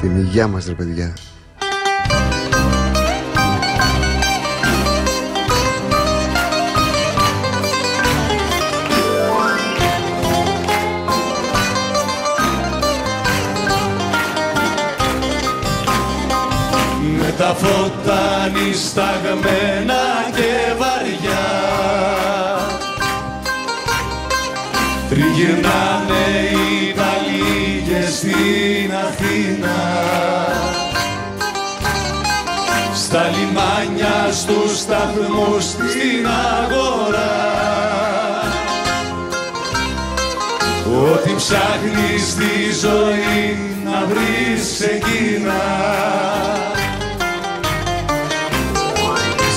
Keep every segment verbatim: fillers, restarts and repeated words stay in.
την υγεία μας, ρε παιδιά. Με τα φώτα νησταγμένα και βαριά τριγυρνάνε οι Ιταλοί και στην Αθήνα, στα λιμάνια, στους σταθμούς, στην αγορά. Ό,τι ψάχνεις στη ζωή να βρεις εκείνα.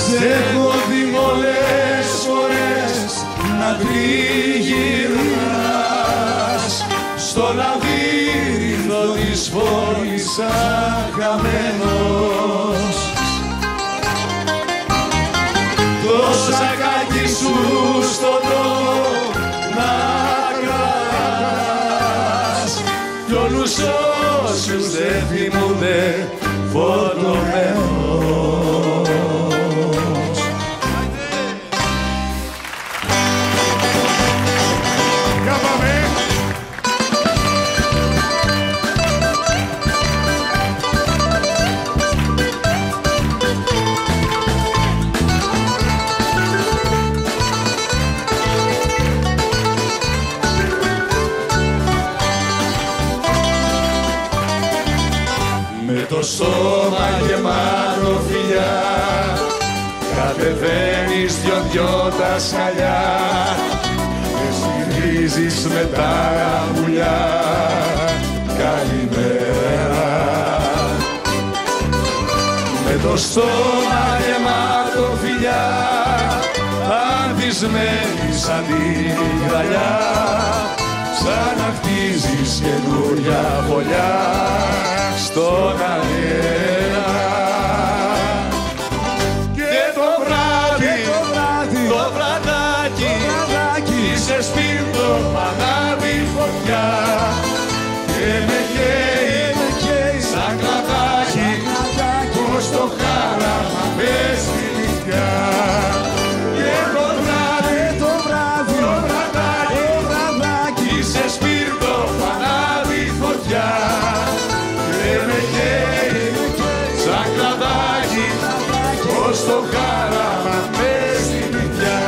Σ' έχω δει πολλές φορές να τριγυρνάς στο λαβύρινθο της πόλης αγχαμένος. Το σακάκι σου στον τόπο να κρατάς κι όλους όσους δεν θυμούνται φωτωμένος. Στόμα γεμάτο φιλιά, κατεβαίνεις δυο-δυο τα σκαλιά και σφυρίζεις με τα αμπουλιά καλημέρα. Με το στόμα γεμάτο φιλιά, ανθισμένη σαν την γραλιά, σαν να χτίζεις καινούρια φωλιά στον αέρα. Και το βράδυ, το, βράδυ, το, βραδάκι, το βραδάκι είσαι σπίρτο πανάβη φωτιά και με καίει σαν κλαδάκι που στο χάραμα πες τη νυχτιά. Και το βράδυ, το βράδυ, το βραδάκι, το βραδάκι είσαι σπίρτο πανάβη φωτιά. Στο χάραμα πες τη νυχτιά.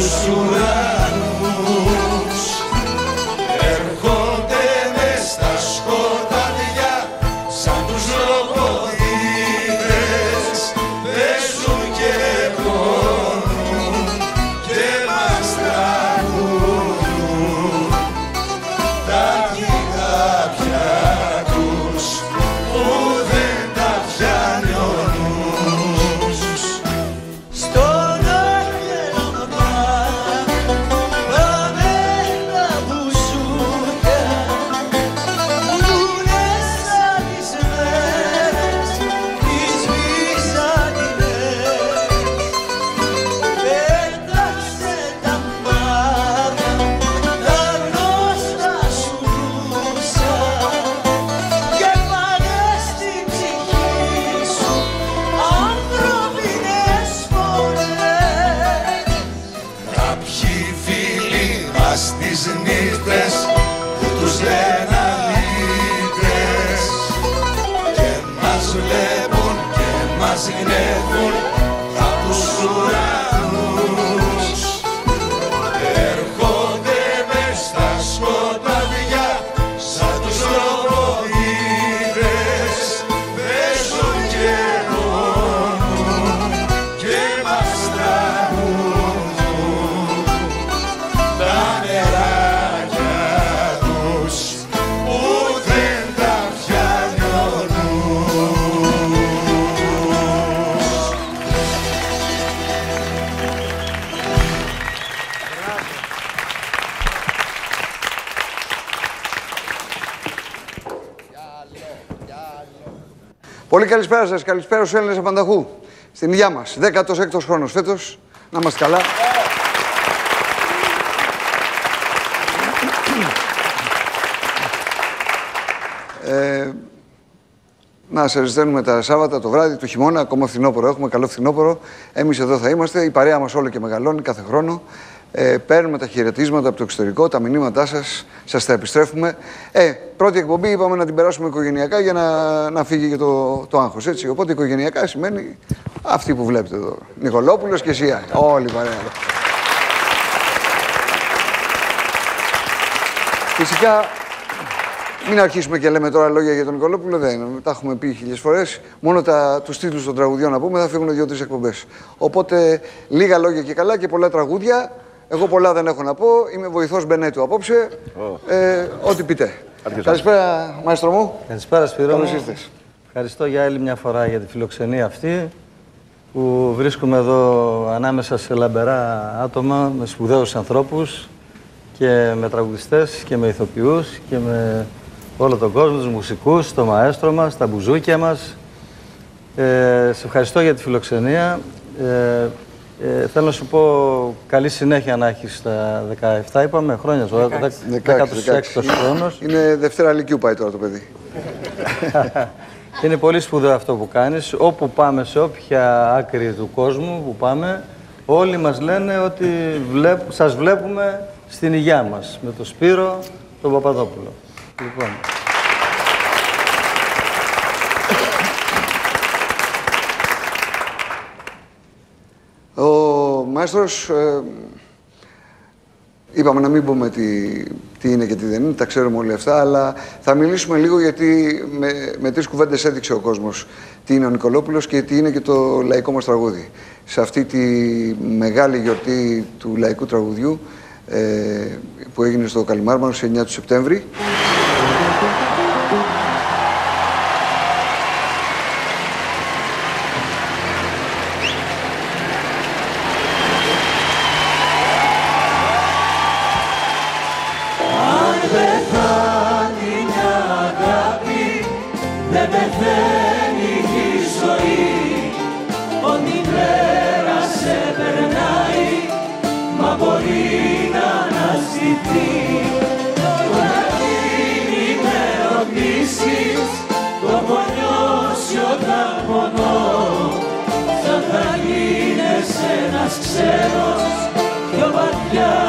Στον αγέρα συνέχουν απ' τους ουρανούς. Έρχονται μες στα σκοτάδια σαν τους ρομποδίδες, παίζουν και πονούν και μας τραγουδούν τα νεράκια τους που δεν τα πιάνουν. Πολύ καλησπέρα σας, καλησπέρα στους Έλληνες απανταχού. Στην υγειά μας, δέκατος έκτος χρόνος φέτος. Να είμαστε καλά. Ε, να σας ζητήσουμε τα Σάββατα, το βράδυ, το χειμώνα, ακόμα φθινόπωρο. Έχουμε καλό φθινόπωρο. Εμείς εδώ θα είμαστε. Η παρέα μας όλο και μεγαλώνει κάθε χρόνο. Ε, παίρνουμε τα χαιρετίσματα από το εξωτερικό, τα μηνύματά σας, σας τα επιστρέφουμε. Ε, πρώτη εκπομπή είπαμε να την περάσουμε οικογενειακά για να, να φύγει και το, το άγχος, έτσι. Οπότε οικογενειακά σημαίνει αυτή που βλέπετε εδώ. Νικολόπουλος και εσύ, όλοι παρέα. Φυσικά, μην αρχίσουμε και λέμε τώρα λόγια για τον Νικολόπουλο, δεν είναι. Τα έχουμε πει χίλιες φορές. Μόνο τα, τους τίτλους των τραγουδιών να πούμε, θα φύγουν δύο-τρεις εκπομπές. Οπότε, λίγα λόγια και καλά και πολλά τραγούδια. Εγώ πολλά δεν έχω να πω. Είμαι βοηθός Μπενέτου απόψε. Oh. Ε, ό,τι πείτε. Καλησπέρα, μαέστρο μου. Καλησπέρα, Σπυρό. Καλώς ήρθες. Ευχαριστώ για άλλη μια φορά για τη φιλοξενία αυτή που βρίσκουμε εδώ ανάμεσα σε λαμπερά άτομα, με σπουδαίους ανθρώπους και με τραγουδιστές και με ηθοποιούς και με όλο τον κόσμο, τους μουσικούς, το μαέστρο μας, τα μπουζούκια μας. Ε, σε ευχαριστώ για τη φιλοξενία. Ε, Ε, θέλω να σου πω καλή συνέχεια να έχεις τα δεκαεπτά, είπαμε, χρόνια τώρα, δεκαέξι χρόνος. Είναι Δευτέρα Λυκειού πάει τώρα το παιδί. Είναι πολύ σπουδαίο αυτό που κάνεις. Όπου πάμε, σε όποια άκρη του κόσμου που πάμε, όλοι μας λένε ότι βλέπ, σας βλέπουμε στην υγειά μας, με τον Σπύρο, τον Παπαδόπουλο. Λοιπόν. Μαέστρος, ε, είπαμε να μην πούμε τι, τι είναι και τι δεν είναι, τα ξέρουμε όλοι αυτά, αλλά θα μιλήσουμε λίγο γιατί με, με τρεις κουβέντες έδειξε ο κόσμος τι είναι ο Νικολόπουλος και τι είναι και το λαϊκό μας τραγούδι. Σε αυτή τη μεγάλη γιορτή του λαϊκού τραγουδιού ε, που έγινε στο Καλιμάρμαρο στις εννιά του Σεπτέμβρη. Right.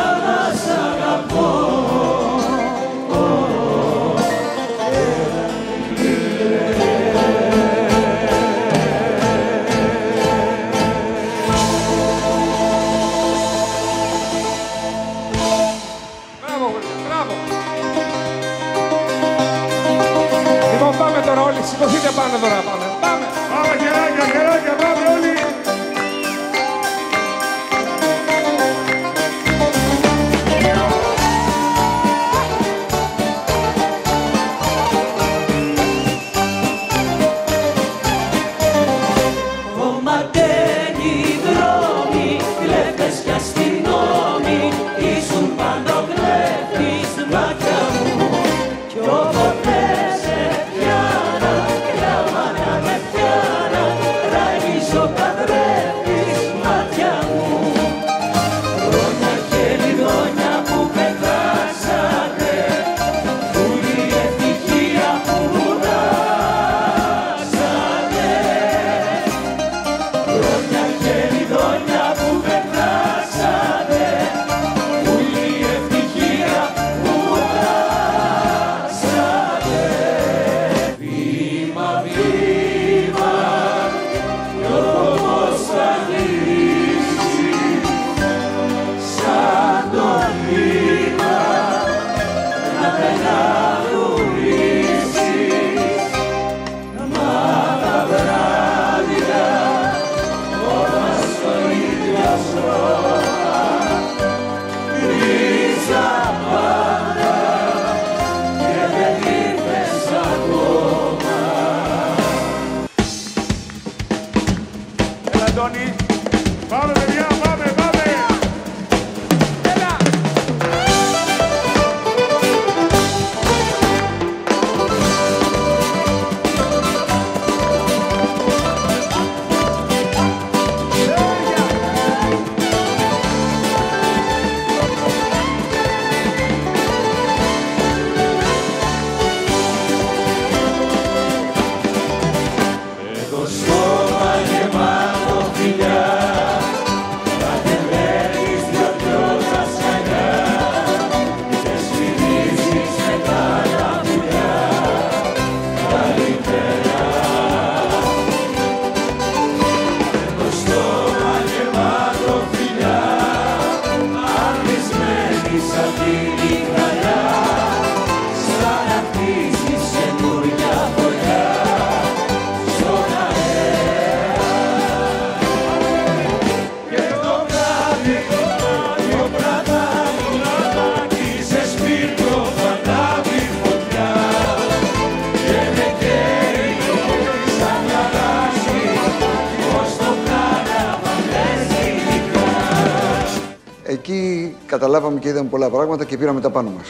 Εκεί καταλάβαμε και είδαμε πολλά πράγματα και πήραμε τα πάνω μας.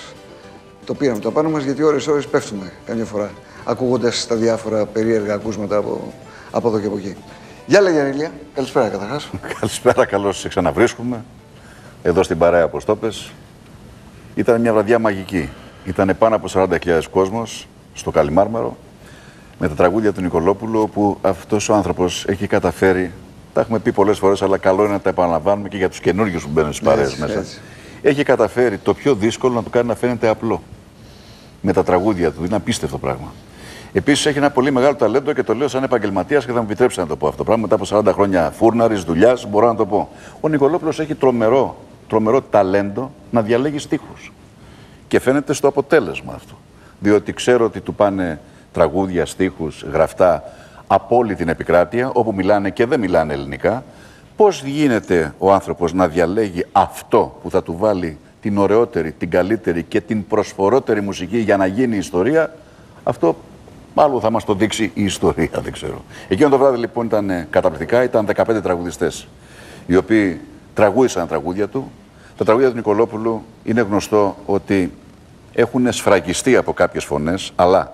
Το πήραμε τα πάνω μας γιατί ώρες-ώρες πέφτουμε καμιά φορά, ακούγοντας τα διάφορα περίεργα ακούσματα από, από εδώ και από εκεί. Γεια λέγε Ανήλια, καλησπέρα καταρχάς. Καλησπέρα, καλώς ξαναβρίσκουμε εδώ στην παρέα από Στόπες. Ήταν μια βραδιά μαγική. Ήταν πάνω από σαράντα χιλιάδες κόσμος στο Καλιμάρμαρο με τα τραγούδια του Νικολόπουλου που αυτός ο άνθρωπος έχει καταφέρει. Τα έχουμε πει πολλές φορές, αλλά καλό είναι να τα επαναλαμβάνουμε και για τους καινούργιους που μπαίνουν στις παρέες μέσα. Έτσι. Έχει καταφέρει το πιο δύσκολο να του κάνει να φαίνεται απλό. Με τα τραγούδια του, είναι απίστευτο πράγμα. Επίσης έχει ένα πολύ μεγάλο ταλέντο και το λέω σαν επαγγελματίας και θα μου επιτρέψει να το πω αυτό. Πράγμα μετά από σαράντα χρόνια φούρναρης, δουλειάς, μπορώ να το πω. Ο Νικολόπουλος έχει τρομερό, τρομερό ταλέντο να διαλέγει στίχους. Και φαίνεται στο αποτέλεσμα αυτό. Διότι ξέρω ότι του πάνε τραγούδια, στίχους, γραφτά. Από όλη την επικράτεια, όπου μιλάνε και δεν μιλάνε ελληνικά, πώς γίνεται ο άνθρωπος να διαλέγει αυτό που θα του βάλει την ωραιότερη, την καλύτερη και την προσφορότερη μουσική για να γίνει ιστορία, αυτό άλλο θα μας το δείξει η ιστορία, δεν ξέρω. Εκείνο το βράδυ λοιπόν ήταν καταπληκτικά, ήταν δεκαπέντε τραγουδιστές, οι οποίοι τραγούδισαν τραγούδια του. Τα τραγούδια του Νικολόπουλου είναι γνωστό ότι έχουν σφραγιστεί από κάποιες φωνές, αλλά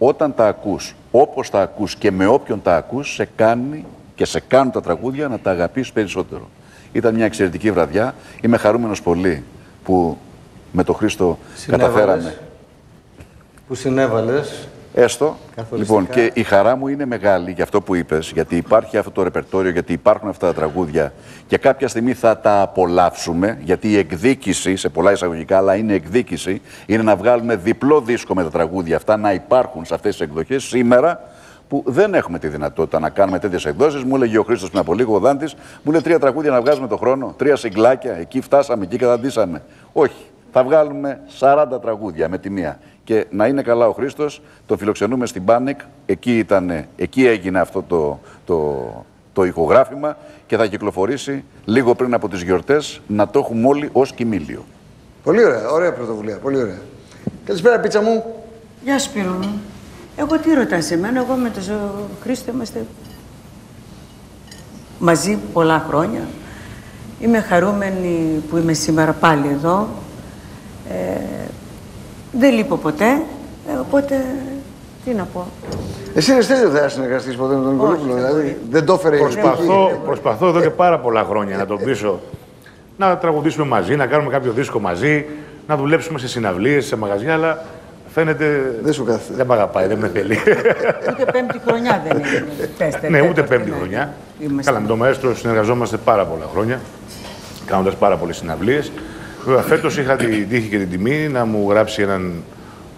όταν τα ακούς, όπως τα ακούς και με όποιον τα ακούς, σε κάνει και σε κάνουν τα τραγούδια να τα αγαπήσεις περισσότερο. Ήταν μια εξαιρετική βραδιά. Είμαι χαρούμενος πολύ που με τον Χρήστο συνέβαλες, καταφέραμε. Που συνέβαλες. Έστω. Λοιπόν, και η χαρά μου είναι μεγάλη για αυτό που είπες, γιατί υπάρχει αυτό το ρεπερτόριο, γιατί υπάρχουν αυτά τα τραγούδια και κάποια στιγμή θα τα απολαύσουμε, γιατί η εκδίκηση, σε πολλά εισαγωγικά, αλλά είναι εκδίκηση, είναι να βγάλουμε διπλό δίσκο με τα τραγούδια αυτά, να υπάρχουν σε αυτές τις εκδοχές σήμερα που δεν έχουμε τη δυνατότητα να κάνουμε τέτοιες εκδόσεις. Μου έλεγε ο Χρήστος πριν από λίγο, ο Δάντης, μου λέει τρία τραγούδια να βγάζουμε το χρόνο, τρία συγκλάκια, εκεί φτάσαμε, εκεί καταντήσαμε. Όχι. Θα βγάλουμε σαράντα τραγούδια με τη μία. Και να είναι καλά ο Χρήστος, το φιλοξενούμε στην Πάνικ, εκεί, ήταν, εκεί έγινε αυτό το, το, το ηχογράφημα και θα κυκλοφορήσει λίγο πριν από τις γιορτές, να το έχουμε όλοι ως κοιμήλιο. Πολύ ωραία, ωραία πρωτοβουλία, πολύ ωραία. Καλησπέρα Πίτσα μου. Γεια Σπύρο μου. Εγώ τι ρωτάς εμένα, εγώ με τον Χρήστο είμαστε μαζί πολλά χρόνια. Είμαι χαρούμενη που είμαι σήμερα πάλι εδώ. Ε, δεν λείπω ποτέ, ε, οπότε τι να πω. Εσύ είναι στέλνιο δεν θα συνεργαστείς ποτέ με τον Νικολόπουλο, δηλαδή δεν το έφερε. Προσπαθώ, προσπαθώ εδώ και πάρα πολλά χρόνια να τον πείσω να τραγουδήσουμε μαζί, να κάνουμε κάποιο δίσκο μαζί, να δουλέψουμε σε συναυλίες, σε μαγαζιά, αλλά φαίνεται δεν σου κάθεται. Δεν μ' αγαπάει, δεν με θέλει. Ούτε πέμπτη χρονιά δεν είναι. Ναι, ούτε πέμπτη χρονιά. Καλά, με τον Μαέστρο συνεργαζόμαστε πάρα πολλά χρόνια, κάνοντας πάρα πολλές συναυλίες. Βέβαια, φέτος είχα την τύχη και την τιμή να μου γράψει έναν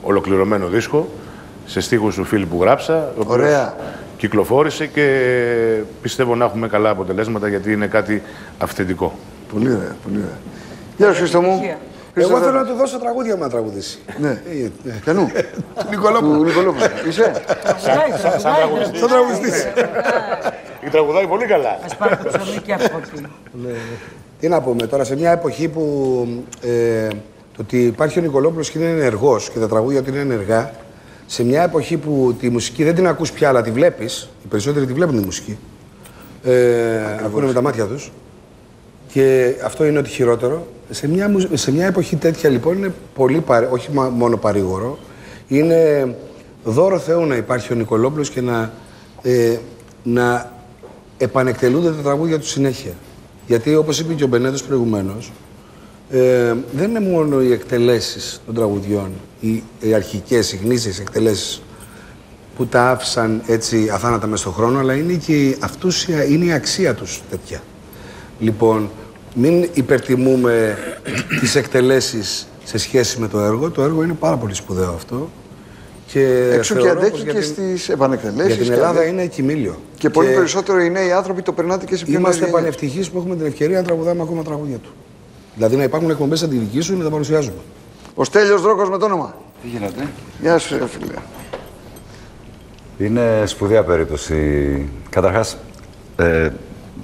ολοκληρωμένο δίσκο σε στίχους του Φίλη που γράψα. Ωραία. Κυκλοφόρησε και πιστεύω να έχουμε καλά αποτελέσματα γιατί είναι κάτι αυθεντικό. Πολύ ωραία, πολύ ωραία. Γεια σου, Χρήστο μου. Εγώ θέλω να του δώσω τραγούδια με να τραγουδήσει. Ναι. Κανού. Νικολόπουλο. Νικολόπουλο. Είσαι. Σαν τραγουδιστής. Η τραγουδάει πολύ καλά. Ας πάρει το ψωμί και από εκεί. Τι να πούμε τώρα, σε μια εποχή που ε, το ότι υπάρχει ο Νικολόπουλος και είναι ενεργός και τα τραγούδια του είναι ενεργά, σε μια εποχή που τη μουσική δεν την ακούς πια, αλλά τη βλέπεις, οι περισσότεροι τη βλέπουν τη μουσική, ε, ακούνε με τα μάτια τους και αυτό είναι ότι χειρότερο. Σε μια, σε μια εποχή τέτοια λοιπόν είναι πολύ, παρε, όχι μόνο παρήγορο, είναι δώρο Θεού να υπάρχει ο Νικολόπουλος και να, ε, να επανεκτελούνται τα τραγούδια του συνέχεια. Γιατί, όπως είπε και ο Μπενέτος προηγουμένως, ε, δεν είναι μόνο οι εκτελέσεις των τραγουδιών, οι, οι αρχικές, οι γνήσιες εκτελέσεις που τα άφησαν έτσι αθάνατα μες στον χρόνο, αλλά είναι και η αυτούσια, είναι η αξία τους τέτοια. Λοιπόν, μην υπερτιμούμε τις εκτελέσεις σε σχέση με το έργο. Το έργο είναι πάρα πολύ σπουδαίο αυτό. Και έξω και αντέχει και την... στις επανεκτελέσεις. Για την Ελλάδα και... είναι κοιμήλιο. Και, και πολύ περισσότερο οι νέοι άνθρωποι το περνάτε και σε πιο είμαστε πανευτυχείς που έχουμε την ευκαιρία να τραγουδάμε ακόμα τραγούδια του. Δηλαδή να υπάρχουν εκπομπές σαν τη δική σου και να τα παρουσιάζουμε. Ο Στέλιος Δρόκος με το όνομα. Τι γίνεται. Γεια σου, φίλε. Είναι σπουδαία περίπτωση. Καταρχάς, ε,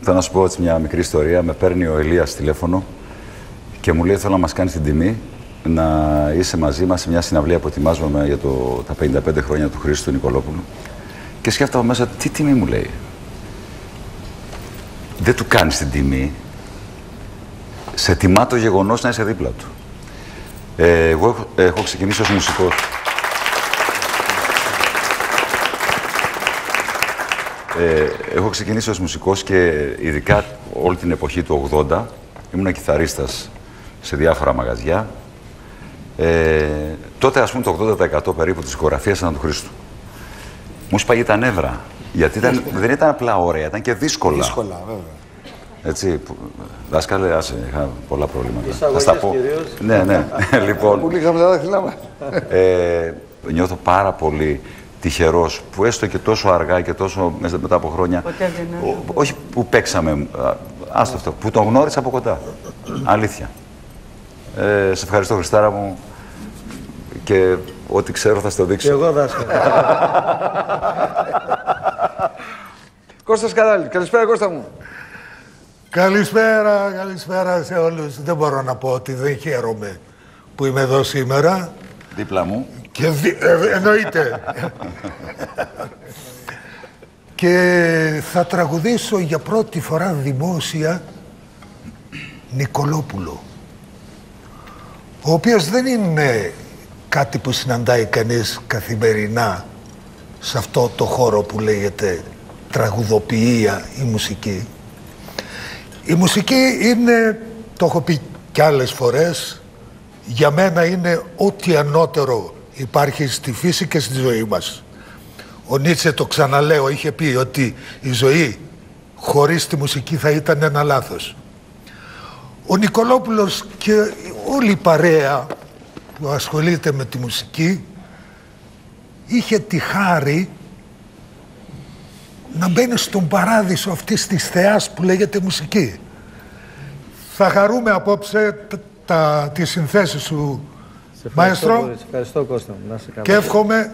Θα να σου πω έτσι μια μικρή ιστορία. Με παίρνει ο Ηλίας τηλέφωνο και μου λέει: θέλω να μας κάνεις την τιμή να είσαι μαζί μας σε μια συναυλία που ετοιμάζουμε για το, τα πενήντα πέντε χρόνια του Χρήστου Νικολόπουλου. Και σκέφτομαι μέσα, τι τιμή μου λέει. Δεν του κάνεις την τιμή. Σε τιμά το γεγονός να είσαι δίπλα του. Ε, εγώ έχω ξεκινήσει ως μουσικός. Ε, έχω ξεκινήσει ως μουσικός και ειδικά όλη την εποχή του ογδόντα ήμουν κιθαρίστας σε διάφορα μαγαζιά. Ε, τότε, ας πούμε, το ογδόντα τοις εκατό περίπου της χορογραφίας ήταν του Χρήστου. Μου σπάγει τα νεύρα, γιατί ήταν, δεν ήταν απλά ωραία, ήταν και δύσκολα. Δύσκολα, βέβαια. Έτσι, δάσκαλε, άσε, είχα πολλά προβλήματα. Εισαγωγές θα στα πω. Κυρίως. Ναι, ναι, λοιπόν. Πολύ χαμηλά δάχτυλά μας. ε, νιώθω πάρα πολύ τυχερός που έστω και τόσο αργά και τόσο μετά από χρόνια. Ποτέ δεν ο, όχι που παίξαμε, άστο αυτό, που τον γνώρισα από κοντά. Αλήθεια. Ε, σε ευχαριστώ, Χριστάρα μου. Και ό,τι ξέρω θα στο δείξω. Και εγώ δάσκαλα. Κώστας Καράλη, καλησπέρα Κώστα μου. Καλησπέρα, καλησπέρα σε όλους. Δεν μπορώ να πω ότι δεν χαίρομαι που είμαι εδώ σήμερα. Δίπλα μου. Και δι... ε, εννοείται. Και θα τραγουδήσω για πρώτη φορά δημόσια Νικολόπουλο. Ο οποίος δεν είναι κάτι που συναντάει κανείς καθημερινά σε αυτό το χώρο που λέγεται τραγουδοποιία ή μουσική. Η μουσική είναι, το έχω πει κι άλλες φορές, για μένα είναι ό,τι ανώτερο υπάρχει στη φύση και στη ζωή μας. Ο Νίτσε, το ξαναλέω, είχε πει ότι η ζωή χωρίς τη μουσική θα ήταν ένα λάθος. Ο Νικολόπουλος και όλη η παρέα που ασχολείται με τη μουσική είχε τη χάρη να μπαίνει στον παράδεισο αυτής της θεάς που λέγεται μουσική. Θα χαρούμε απόψε τα, τα, τις συνθέσεις σου, Μαέστρο. Σε ευχαριστώ, Κώστα μου. Να σε καλά. Και εύχομαι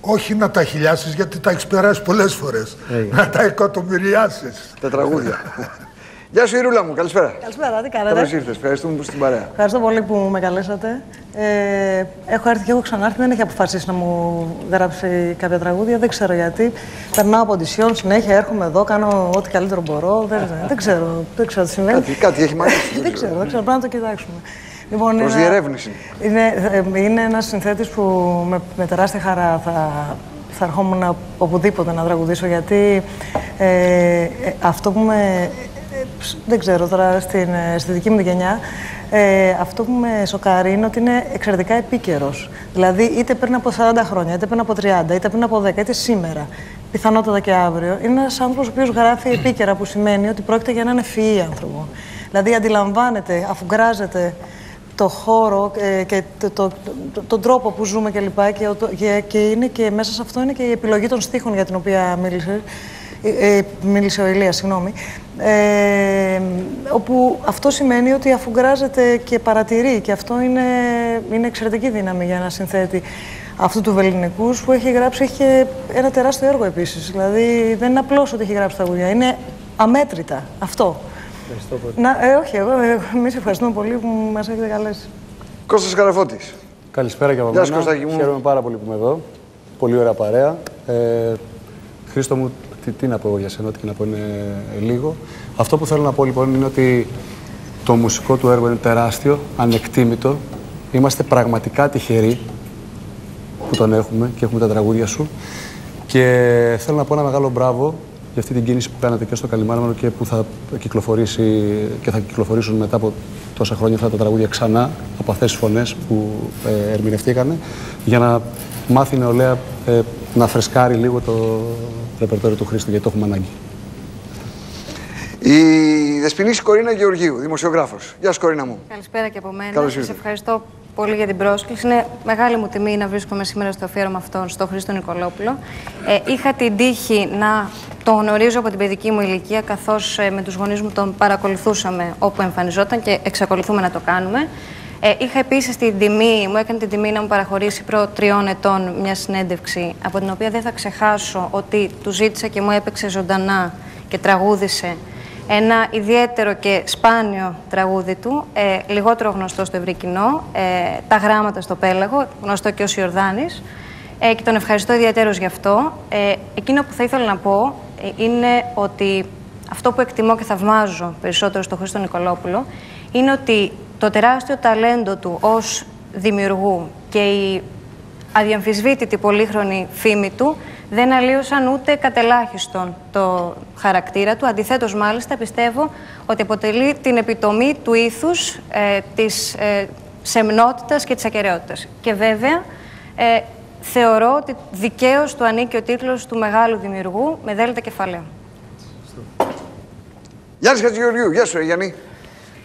όχι να τα χιλιάσεις, γιατί τα έχεις περάσει πολλές φορές. Έγινε. Να τα εκατομμυριάσεις. Τα τραγούδια. Γεια σου, Ηρούλα μου. Καλησπέρα. Καλησπέρα, τι κάνετε. Καλώς ήρθες. Ευχαριστούμε που στην παρέα. Ευχαριστώ πολύ που με καλέσατε. Ε, έχω έρθει και έχω ξανάρθει. Δεν έχει αποφασίσει να μου γράψει κάποια τραγούδια. Δεν ξέρω γιατί. Περνάω από audition, συνέχεια έρχομαι εδώ, κάνω ό,τι καλύτερο μπορώ. Δεν, δεν ξέρω, δεν ξέρω τι συμβαίνει. Κάτι, κάτι έχει μάθει. Δεν ξέρω, δεν ξέρω. Πρέπει να το κοιτάξουμε. Λοιπόν, προς διερεύνηση. Είναι, είναι ένας συνθέτης που με, με τεράστια χαρά θα. Θα ερχόμουν οπουδήποτε να τραγουδήσω, γιατί ε, αυτό που με. Δεν ξέρω τώρα, στην, στη δική μου γενιά, ε, αυτό που με σοκαρεί είναι ότι είναι εξαιρετικά επίκαιρος. Δηλαδή, είτε πριν από σαράντα χρόνια, είτε πριν από τριάντα, είτε πριν από δέκα, είτε σήμερα, πιθανότατα και αύριο, είναι ένας άνθρωπος ο οποίος γράφει επίκαιρα, που σημαίνει ότι πρόκειται για έναν ευφυή άνθρωπο. Δηλαδή, αντιλαμβάνεται, αφουγκράζεται το χώρο ε, και το, το, το, τον τρόπο που ζούμε κλπ. Και, και, και, και, είναι, και μέσα σε αυτό είναι και η επιλογή των στίχων για την οποία μίλησε. Ε, μίλησε ο Ηλίας, συγγνώμη, ε, όπου αυτό σημαίνει ότι αφουγκράζεται και παρατηρεί, και αυτό είναι, είναι εξαιρετική δύναμη για ένα συνθέτη αυτού του βελληνικούς που έχει γράψει, έχει και ένα τεράστιο έργο επίσης, δηλαδή δεν είναι απλώς ότι έχει γράψει τραγούδια, είναι αμέτρητα αυτό. Ευχαριστώ πολύ. Να, ε, όχι, εγώ, εμείς ευχαριστούμε πολύ που μας έχετε καλέσει. Κώστας Καραφώτης. Καλησπέρα και από μένα. Χαίρομαι πάρα πολύ που είμαι εδώ, πολύ ωραία παρέα. Ε, Χρήστο μου, Τι, τι να πω εγώ για σένα, τι να πω είναι λίγο. Αυτό που θέλω να πω λοιπόν είναι ότι το μουσικό του έργο είναι τεράστιο, ανεκτήμητο. Είμαστε πραγματικά τυχεροί που τον έχουμε και έχουμε τα τραγούδια σου. Και θέλω να πω ένα μεγάλο μπράβο για αυτή την κίνηση που κάνατε και στο Καλιμάρμαρο και που θα κυκλοφορήσει και θα κυκλοφορήσουν μετά από τόσα χρόνια αυτά τα τραγούδια ξανά από αυτές τις φωνές που ε, ερμηνευτήκανε, για να μάθει η νεολαία ε, να φρεσκάρει λίγο το ρεπερτόριο του Χρήστου, γιατί το έχουμε ανάγκη. Η δεσποινής Κορίνα Γεωργίου, δημοσιογράφος. Γεια σου, Κορίνα μου. Καλησπέρα και από μένα. Καλώς ήρθατε. Σας ευχαριστώ πολύ για την πρόσκληση. Είναι μεγάλη μου τιμή να βρίσκομαι σήμερα στο αφιέρωμα αυτόν, στον Χρήστο Νικολόπουλο. Ε, είχα την τύχη να το γνωρίζω από την παιδική μου ηλικία, καθώς ε, με τους γονείς μου τον παρακολουθούσαμε όπου εμφανιζόταν και εξακολουθούμε να το κάνουμε. Ε, είχα επίσης την τιμή, μου έκανε την τιμή να μου παραχωρήσει προ τριών ετών μια συνέντευξη, από την οποία δεν θα ξεχάσω ότι του ζήτησα και μου έπαιξε ζωντανά και τραγούδισε ένα ιδιαίτερο και σπάνιο τραγούδι του, ε, λιγότερο γνωστό στο ευρύ κοινό, ε, «Τα γράμματα στο πέλαγο», γνωστό και ως Ιορδάνης, ε, και τον ευχαριστώ ιδιαίτερος γι' αυτό. Ε, εκείνο που θα ήθελα να πω είναι ότι αυτό που εκτιμώ και θαυμάζω περισσότερο στον Χρήστο Νικολόπουλο είναι ότι το τεράστιο ταλέντο του ως δημιουργού και η αδιαμφισβήτητη πολύχρονη φήμη του δεν αλλίωσαν ούτε κατελάχιστον το χαρακτήρα του. Αντιθέτως, μάλιστα, πιστεύω ότι αποτελεί την επιτομή του ήθους, ε, της ε, σεμνότητας και της ακεραιότητας. Και βέβαια, ε, θεωρώ ότι δικαίως του ανήκει ο τίτλος του μεγάλου δημιουργού με δέλτα κεφαλαίου. Γιάννης Χατζηγεωργίου, γεια σου, Γιάννη.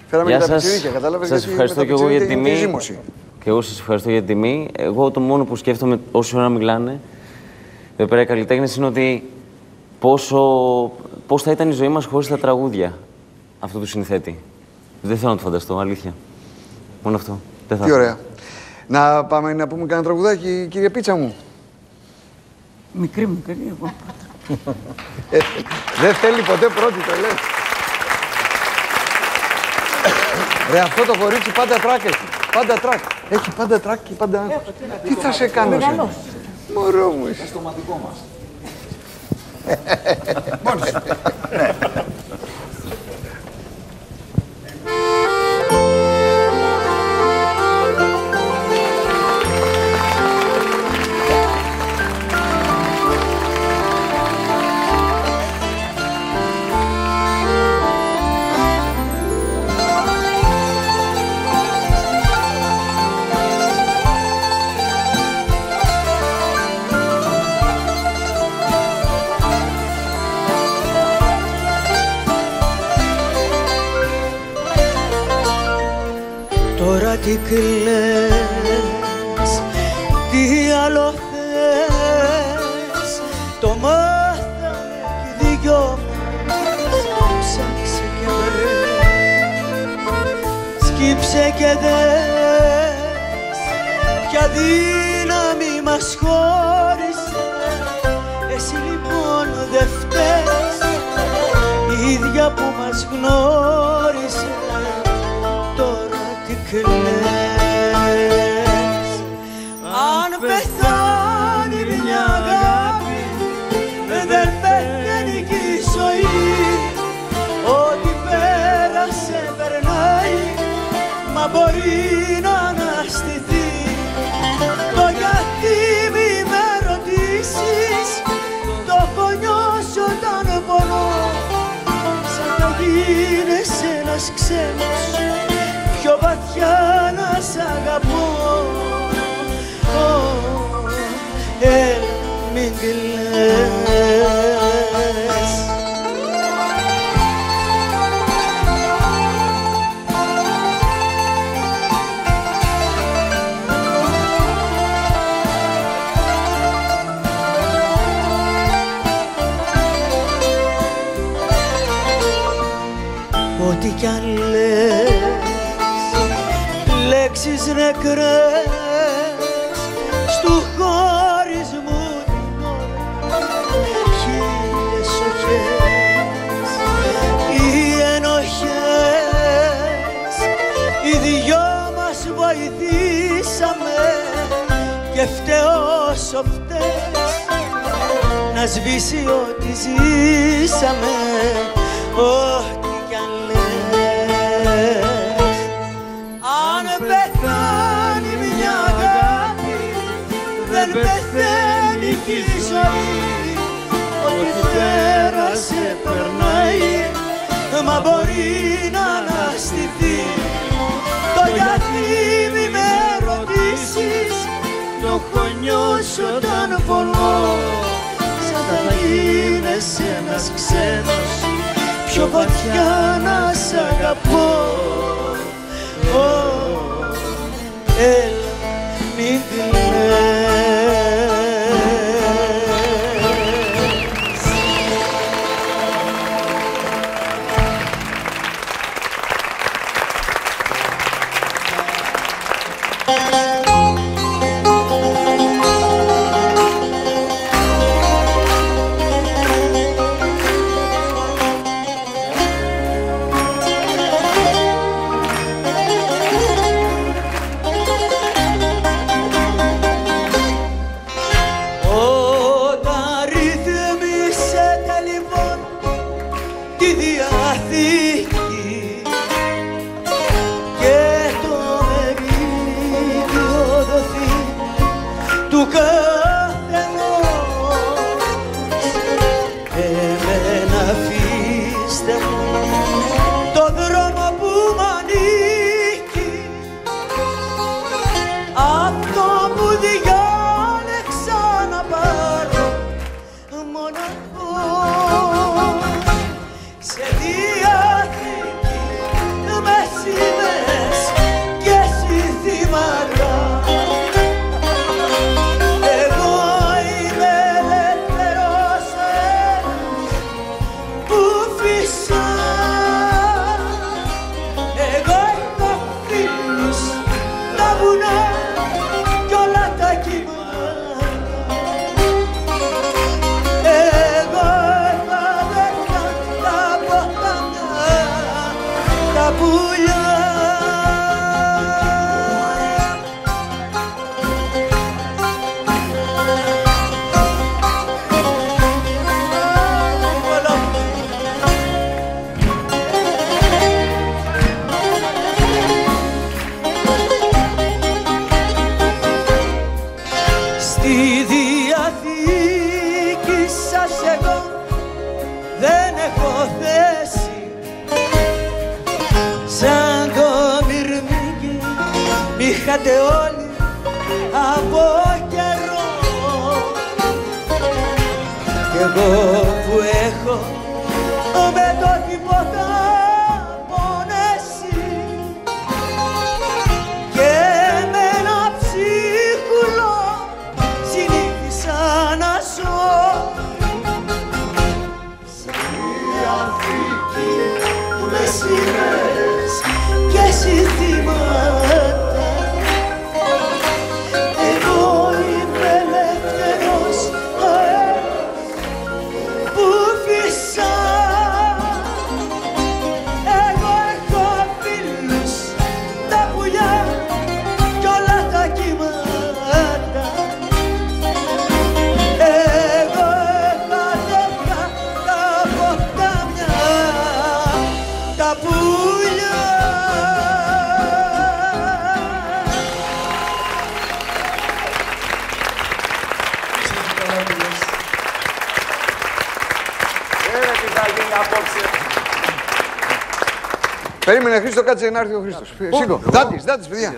Φέραμε για τα πιτσιρίκια, κατάλαβες, σας γιατί ευχαριστώ και εγώ για την ζήμωση. Και εγώ σας ευχαριστώ για την τιμή. Εγώ το μόνο που σκέφτομαι όση ώρα μιλάνε εδώ πέρα οι καλλιτέχνες είναι ότι πόσο, πώς θα ήταν η ζωή μας χωρίς τα τραγούδια αυτού του συνθέτη. Δεν θέλω να το φανταστώ, αλήθεια. Μόνο αυτό. Δεν θα. Τι ωραία. Να πάμε να πούμε κανένα τραγουδάκι, κύριε Πίτσα μου. Μικρή μου, μικρή, εγώ πρώτα. Δεν θέλει ποτέ πρώτη, το λέει. Ρε, αυτό το κορίτσι πάντα τράκ έχει. Πάντα τράκ. Έχει πάντα τράκ και πάντα άγχος. Τι θα σε κάνω, σένα. Μωρό μου είσαι. Στο μαθητικό μας. Μόνος σου. Ναι. Τι κλαις, τι άλλο θες, το μάθαμε κι οι δυο μας. Ψάξε και δες, σκύψε και δες, ποια δύναμη μας χώρισε. Εσύ λοιπόν δε φταίς, η ίδια που μας γνώρισε. Αν πεθάνει μια αγάπη, δεν πεθαίνει κι η ζωή. Ό,τι πέρασε περνάει, μα μπορεί να αναστηθεί. Το γιατί μη με ρωτήσεις, το πονιός όταν πονώ. Σαν να γίνεσαι ένας ξένος, πιο βαθιά να σ' αγαπώ. Ε, μην κλαις. Ό,τι κι αν λες, λέξεις νεκρές στου χωρισμού την ώρα, χίλιες οχές ή ενοχές. Οι δυο μας βοηθήσαμε και φταίως ο φταίς να σβήσει ό,τι ζήσαμε. Ό,τι κι αν λες, πεθάνει μια αγάπη, δεν πεθαίνει κι η ζωή. Ό,τι πέρασε περνάει, μα μπορεί να αναστηθεί. Το γιατί μη με ρωτήσεις, το έχω νιώσει όταν πονώ. Σαν να γίνεσαι ένας ξένος, πιο βαθιά να σ' αγαπώ. Ελ, μην κλαις. είχατε όλοι από καιρό. Κι εγώ που έχω με το τίποτα πονέσει και με ένα ψυχουλό συνήθισα να ζω. Σαν μια θήκη που λες σειρές και συνθήματα. Περίμενε Χρήστο, κάτσε να έρθει ο Χρήστος. Σήκω. Δάντης, Δάντης, παιδιά.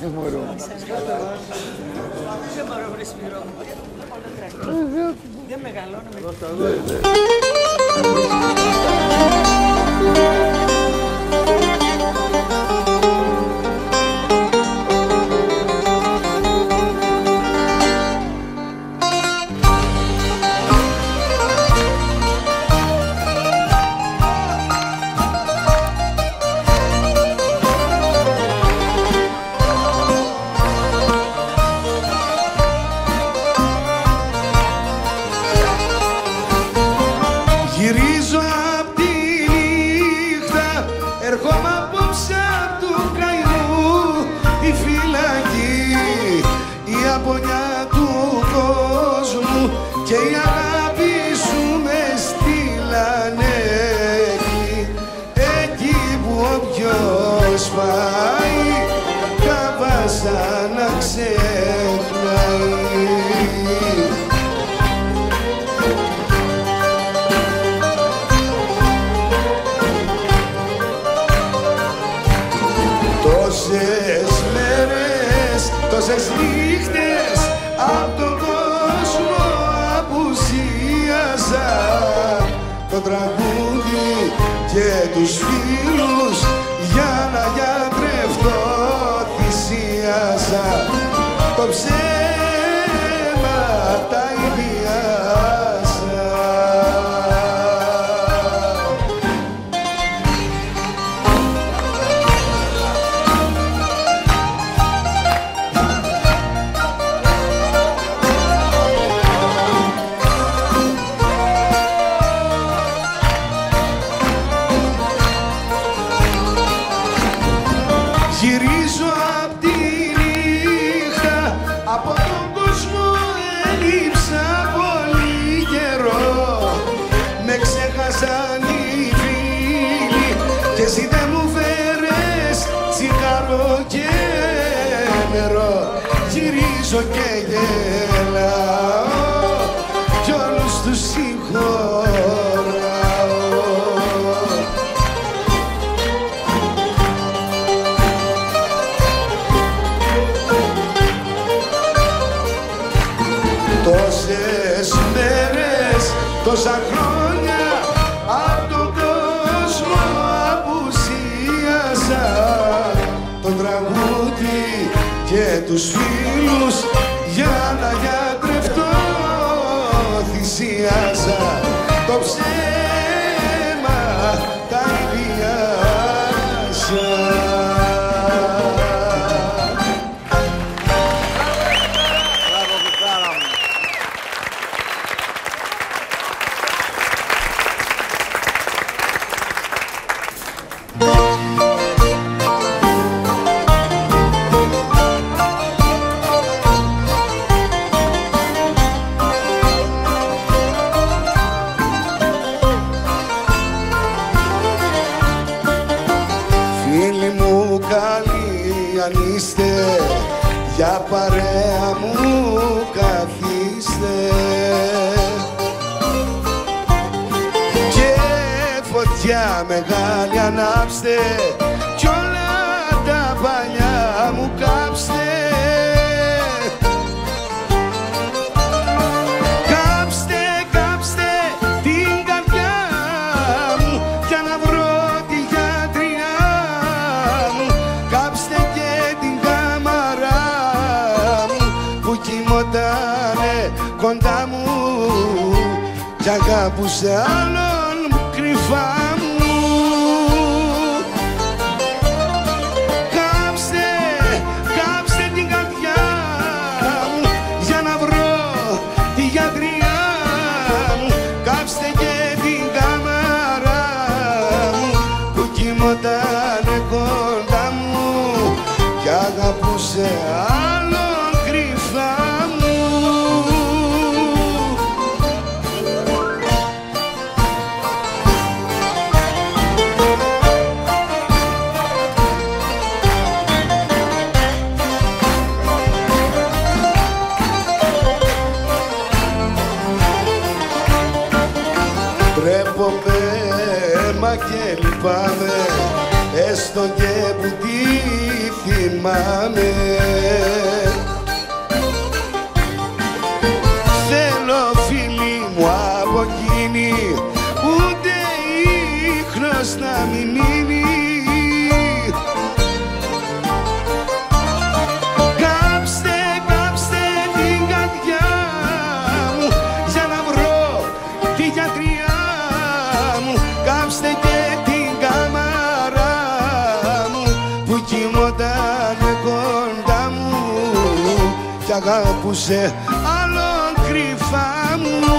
Δεν μπορώ, βρε Σπύρο. Δεν μεγαλώνουμε. τα μεγάλη ανάψτε κι όλα τα παλιά μου κάψτε. Κάψτε, κάψτε την καρδιά μου για να βρω τη γιατριά μου. Κάψτε και την κάμαρα μου που κοιμότανε κοντά μου κι αγάπουσε άλλον κρυφά μου. Κάψτε, κάψτε την καρδιά μου για να βρω τη γιατριά μου. Κάψτε και την κάμαρα μου που κοιμότανε κοντά μου κι αγάπουσε άλλον κρυφά μου. Και λυπάμαι, έστω και που τη θυμάμαι. Θέλω φίλη μου από εκείνη, ούτε ίχνος να μην μείνει. Κάψτε, κάψτε την καρδιά μου για να βρω τη γιατριά μου. Κάψτε και την κάμαρα μου που κοιμότανε κοντά μου κι αγάπουσε άλλον κρυφά μου.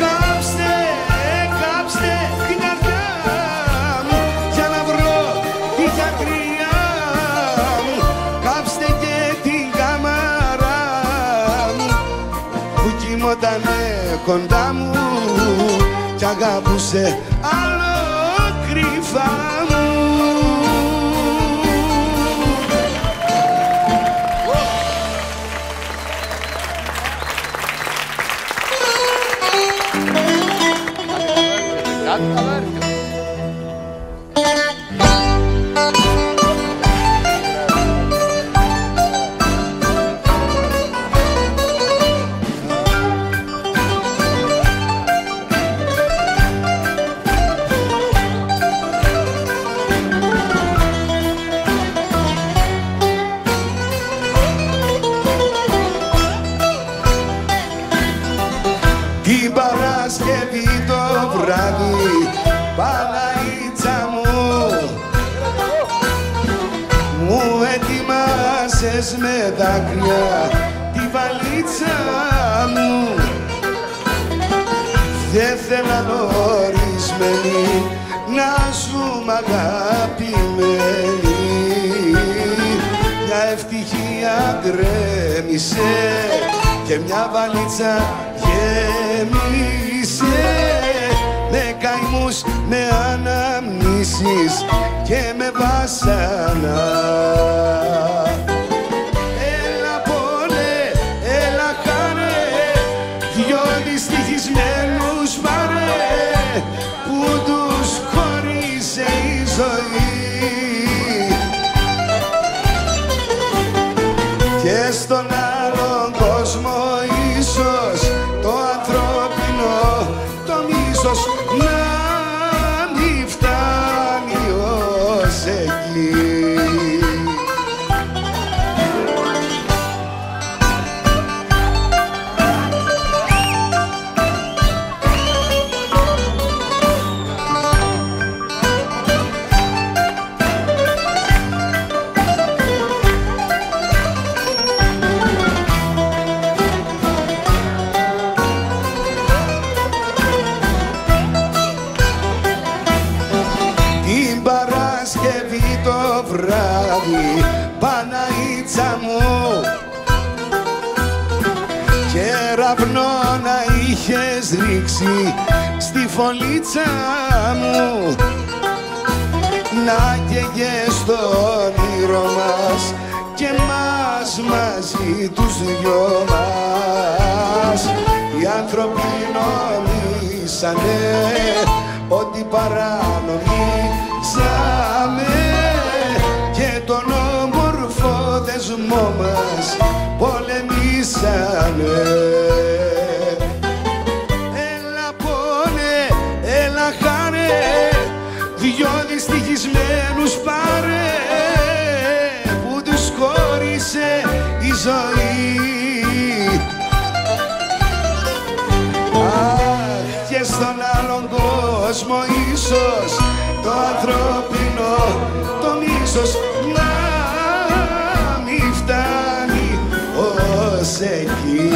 Κάψτε, κάψτε την καρδιά μου για να βρω τη γιατριά μου. Κάψτε και την κάμαρα μου που κοιμότανε κοντά μου κι αγάπουσε άλλο κρυφά μου. Με δάκρυα τη βαλίτσα μου δεν θέλαν ορισμένοι να ζούμε αγαπημένοι. Μια ευτυχία γκρέμισε και μια βαλίτσα γέμισε με καημούς, με αναμνήσεις και με βάσανα. Στοιχισμένους μάρε που τους χώρισε η ζωή και στον άλλον κόσμο ίσως το ανθρώπινο το μίσος να μην φτάνει ως εκεί. Είχες ρίξει στη φωλίτσα μου να καίγες το όνειρό μας και μας μαζί τους δυο μας. Οι άνθρωποι νομίζουν νομίσανε ότι παρανομήσαμε και τον όμορφο δεσμό μας πολεμήσανε. Έλα πόνε, έλα χάνε, δυο δυστυχισμένους πάρε που τους χώρισε η ζωή. Στον άλλον κόσμο ίσως το ανθρώπινο το μίσος να μη φτάνει ως εκεί.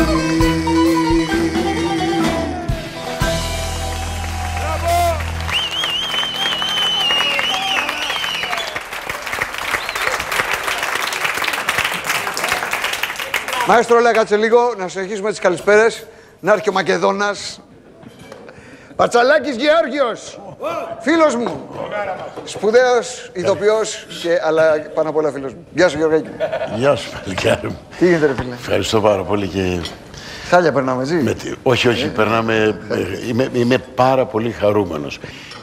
Μαέστρο, όλα κάτσε λίγο, να συνεχίσουμε τις καλησπέρες. Να έρθει ο Μακεδόνας. Παρτσαλάκης Γεώργιος, φίλος μου, σπουδαίος ηθοποιός, και, αλλά πάνω απ' όλα φίλος μου. Γεια σου Γεωργάκη. Γεια σου παλικάρι μου. Τι γίνεται ρε φίλε? Ευχαριστώ πάρα πολύ και... Χάλια περνάμε έτσι. Με... Όχι, όχι, ε, περνάμε... Ε, είμαι, είμαι πάρα πολύ χαρούμενος.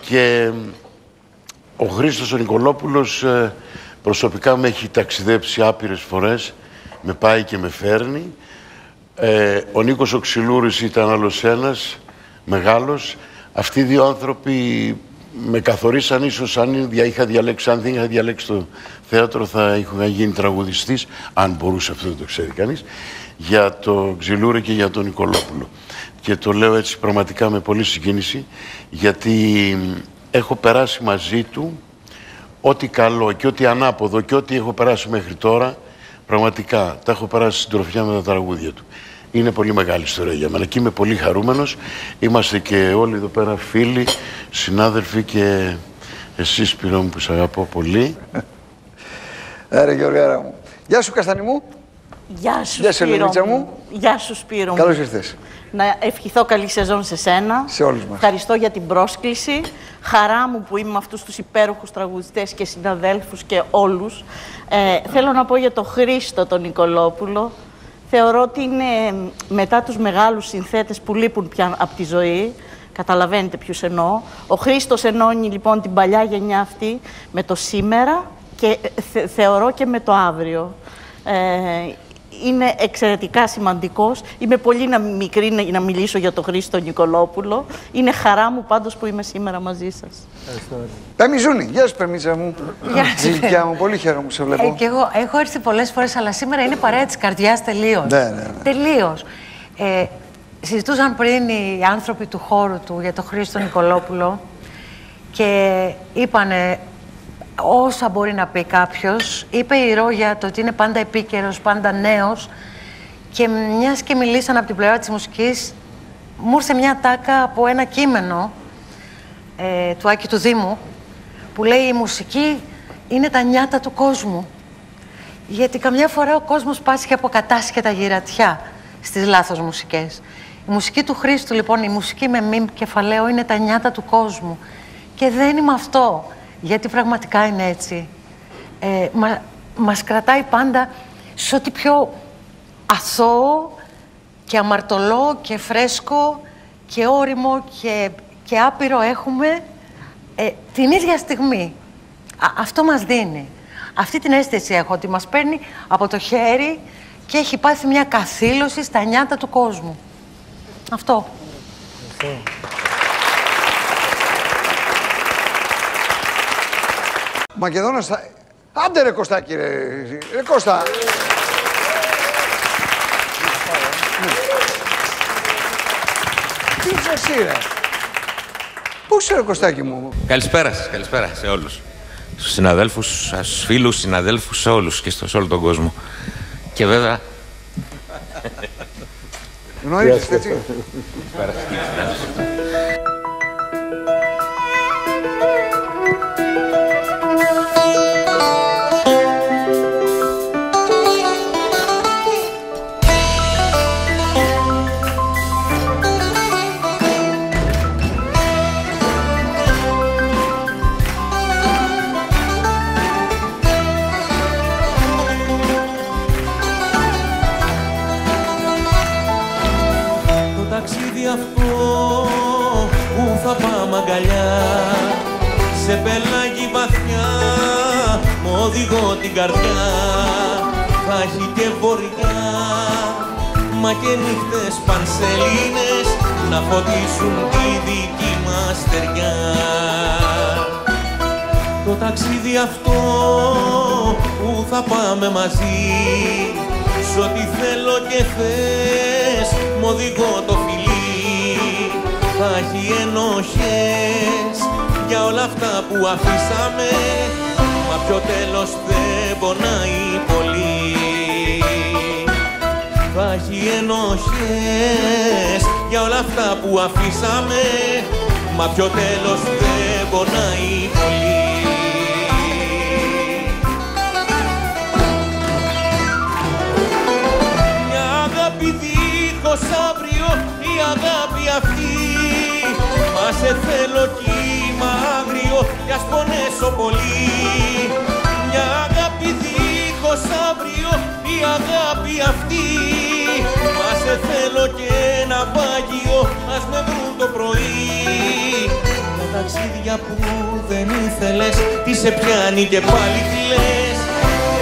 Και ο Χρήστος ο Νικολόπουλος προσωπικά με έχει ταξιδέψει άπειρες φορές. Με πάει και με φέρνει. Ε, ο Νίκος Οξυλούρης ήταν άλλος ένας. Μεγάλος. Αυτοί οι δύο άνθρωποι με καθορίσαν, ίσως αν, είχα διαλέξει, αν δεν είχα διαλέξει το θέατρο θα είχα γίνει τραγουδιστής, αν μπορούσε, αυτό δεν το ξέρει κανείς, για τον Ξυλούρη και για τον Νικολόπουλο. Και το λέω έτσι πραγματικά με πολλή συγκίνηση, γιατί έχω περάσει μαζί του ό,τι καλό και ό,τι ανάποδο και ό,τι έχω περάσει μέχρι τώρα, πραγματικά τα έχω περάσει συντροφιά με τα τραγούδια του. Είναι πολύ μεγάλη ιστορία για μένα και είμαι πολύ χαρούμενος. Είμαστε και όλοι εδώ πέρα φίλοι, συνάδελφοι, και εσύ Σπυρό μου που σε αγαπώ πολύ. Άρα Γεωργάρα μου. Γεια σου Καστανή μου. Γεια σου Γεια Σπύρο μου. μου. Γεια σου Σπύρο μου. Καλώς ήρθες. Να ευχηθώ καλή σεζόν σε σένα. Σε όλους μας. Ευχαριστώ για την πρόσκληση. Χαρά μου που είμαι με αυτούς τους υπέροχους τραγουδιστές και συναδέλφους και όλους. Ε, θέλω να πω για τον Χρήστο τον Νικολόπουλο. Θεωρώ ότι είναι μετά τους μεγάλους συνθέτες που λείπουν πια από τη ζωή. Καταλαβαίνετε ποιους εννοώ. Ο Χρήστος ενώνει λοιπόν την παλιά γενιά αυτή με το σήμερα και θε, θεωρώ και με το αύριο. Ε, είναι εξαιρετικά σημαντικός. Είμαι πολύ να μικρή να, να μιλήσω για τον Χρήστο Νικολόπουλο. Είναι χαρά μου πάντως που είμαι σήμερα μαζί σας. Πεμιζούνη, γεια σου Πεμίτσα μου. Γεια σου. Ζηλικιά μου, πολύ χαίρομαι που σε βλέπω. Ε, και εγώ έχω έρθει πολλές φορές, αλλά σήμερα είναι παρέα της καρδιάς τελείως. Ναι, ναι, ναι. Τελείως. Ε, συζητούσαν πριν οι άνθρωποι του χώρου του για τον Χρήστο Νικολόπουλο και είπανε... Όσα μπορεί να πει κάποιος, είπε η Ηρώ για το ότι είναι πάντα επίκαιρος, πάντα νέος, και μιας και μιλήσαν από την πλευρά της μουσικής, μου ήρθε μια τάκα από ένα κείμενο ε, του Άκη του Δήμου που λέει η μουσική είναι τα νιάτα του κόσμου, γιατί καμιά φορά ο κόσμος πάσχει από κατάσχετα γυρατιά στις λάθος μουσικές. Η μουσική του Χρήστου λοιπόν, η μουσική με μιμ κεφαλαίο, είναι τα νιάτα του κόσμου και δεν είμαι αυτό. Γιατί πραγματικά είναι έτσι. Ε, μα, μας κρατάει πάντα σε ό,τι πιο αθώο και αμαρτωλό και φρέσκο και ώριμο και, και άπειρο έχουμε ε, την ίδια στιγμή. Α, αυτό μας δίνει. Αυτή την αίσθηση έχω, ότι μας παίρνει από το χέρι και έχει πάθει μια καθήλωση στα νιάτα του κόσμου. Αυτό. Μακεδόνας θα... Άντε ρε Κωστάκη ρε, ρε Κώστα. Τι είσαι εσύ ρε? Πού είσαι ρε Κωστάκη μου? Καλησπέρα σας, καλησπέρα σε όλους. Στους συναδέλφους σας, φίλους, συναδέλφους, σε όλους και στο, σε όλο τον κόσμο. Και βέβαια... Γνωρίζεις έτσι? Καλησπέρα σας. θα πάμε αγκαλιά, σε πελάγι βαθιά, μ' οδηγώ την καρδιά. Θα έχει και βοριά, μα και νύχτες πανσελίνες, να φωτίσουν τη δική μας στεριά. Το ταξίδι αυτό που θα πάμε μαζί, σ' ό,τι θέλω και θες, μ' οδηγώ το φιλί. Θα έχει ενοχές για όλα αυτά που αφήσαμε, μα πιο τέλος δεν πονάει πολύ. Θα έχει ενοχές για όλα αυτά που αφήσαμε, μα πιο τέλος δεν πονάει πολύ. Δίχως αύριο η αγάπη αυτή, μα σε θέλω κύμα άγριο κι ας πονέσω πολύ. Μια αγάπη δίχως αύριο η αγάπη αυτή, μα σε θέλω και ένα πάγιο ας με βρουν το πρωί. Τα ταξίδια που δεν ήθελες τι σε πιάνει και πάλι τι λες,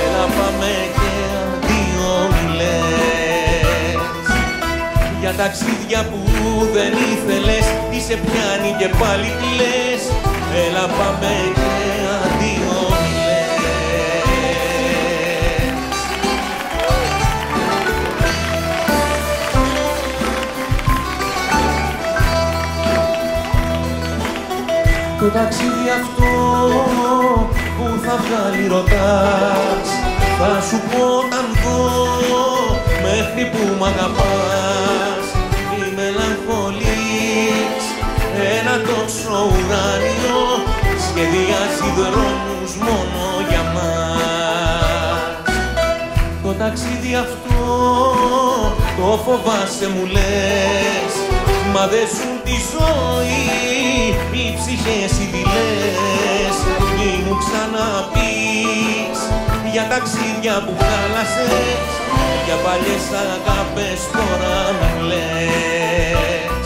έλα πάμε και αντίο μιλές. Για ταξίδια που δεν ήθελες, τι σε πιάνει και πάλι τι λες, έλα πάμε και αντίο μη λες. Το ταξίδι αυτό που θα βγάλει ρωτάς, θα σου πω όταν δω μέχρι που μ' αγαπάς. Μη μελαγχολείς, ένα τόξο ουράνιο σχεδιάζει δρόμους μόνο για μας. Το ταξίδι αυτό το φοβάσαι μου λες, μα δεν ζουν τη ζωή οι ψυχές οι δειλές. Μη μου ξαναπείς για ταξίδια που χάλασες, για παλιές αγάπες τώρα μου λες.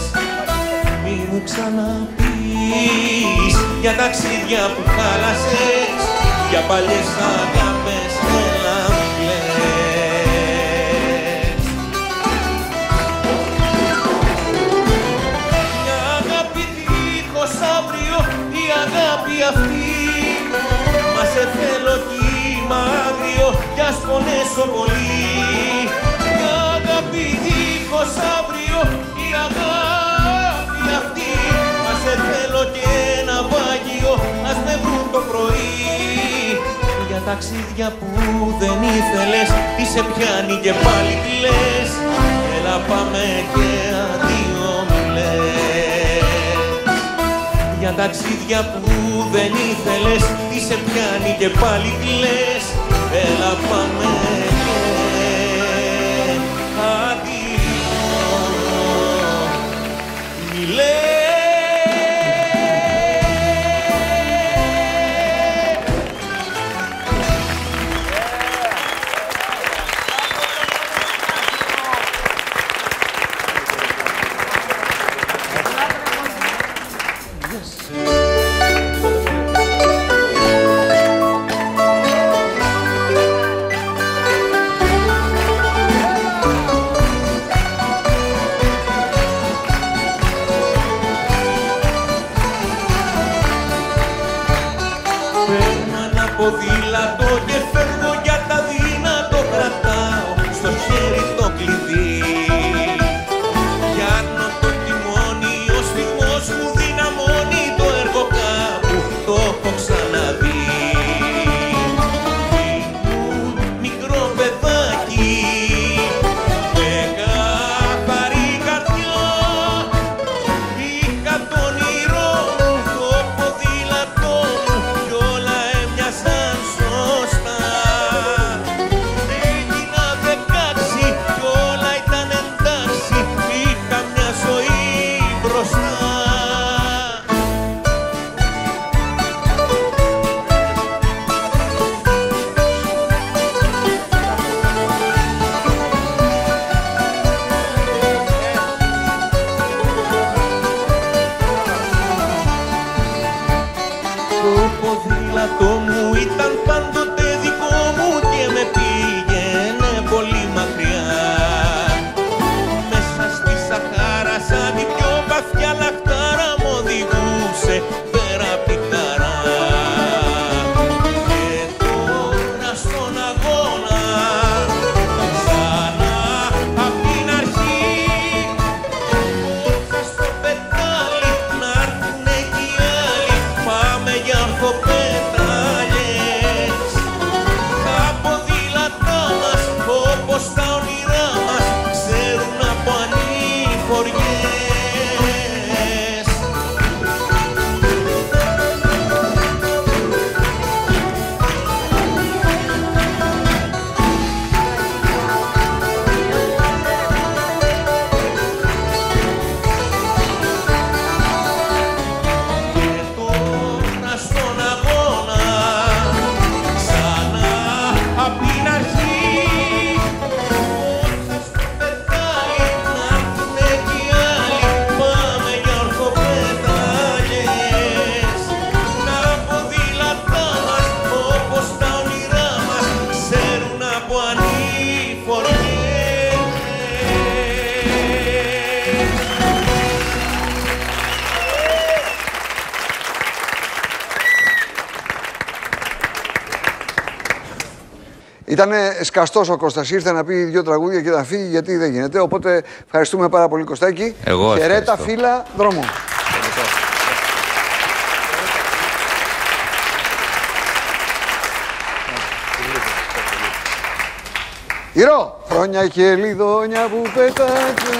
Μη μου ξαναπείς για ταξίδια που χάλασες, για παλιές αγάπες τώρα μου λες. Μια αγάπη δίχως αύριο η αγάπη αυτή, μα σε θέλω κύμα άγριο κι ας πονέσω πολύ. Δίχως αύριο η αγάπη αυτή, μα σε θέλω και ένα βάγιο ας με βρουν το πρωί. Για ταξίδια που δεν ήθελες, τι σε πιάνει και πάλι τι λες, έλα πάμε και αντίο μη λες. Για ταξίδια που δεν ήθελες, τι σε πιάνει και πάλι τι λες, έλα πάμε. Ήταν σκαστός ο Κώστας, ήρθε να πει δύο τραγούδια και να φύγει, γιατί δεν γίνεται. Οπότε ευχαριστούμε πάρα πολύ, Κωστάκη. Εγώ χαιρέτα, φύλλα δρόμου. Ηρώ! Χρόνια και λιδόνια που πετάτε.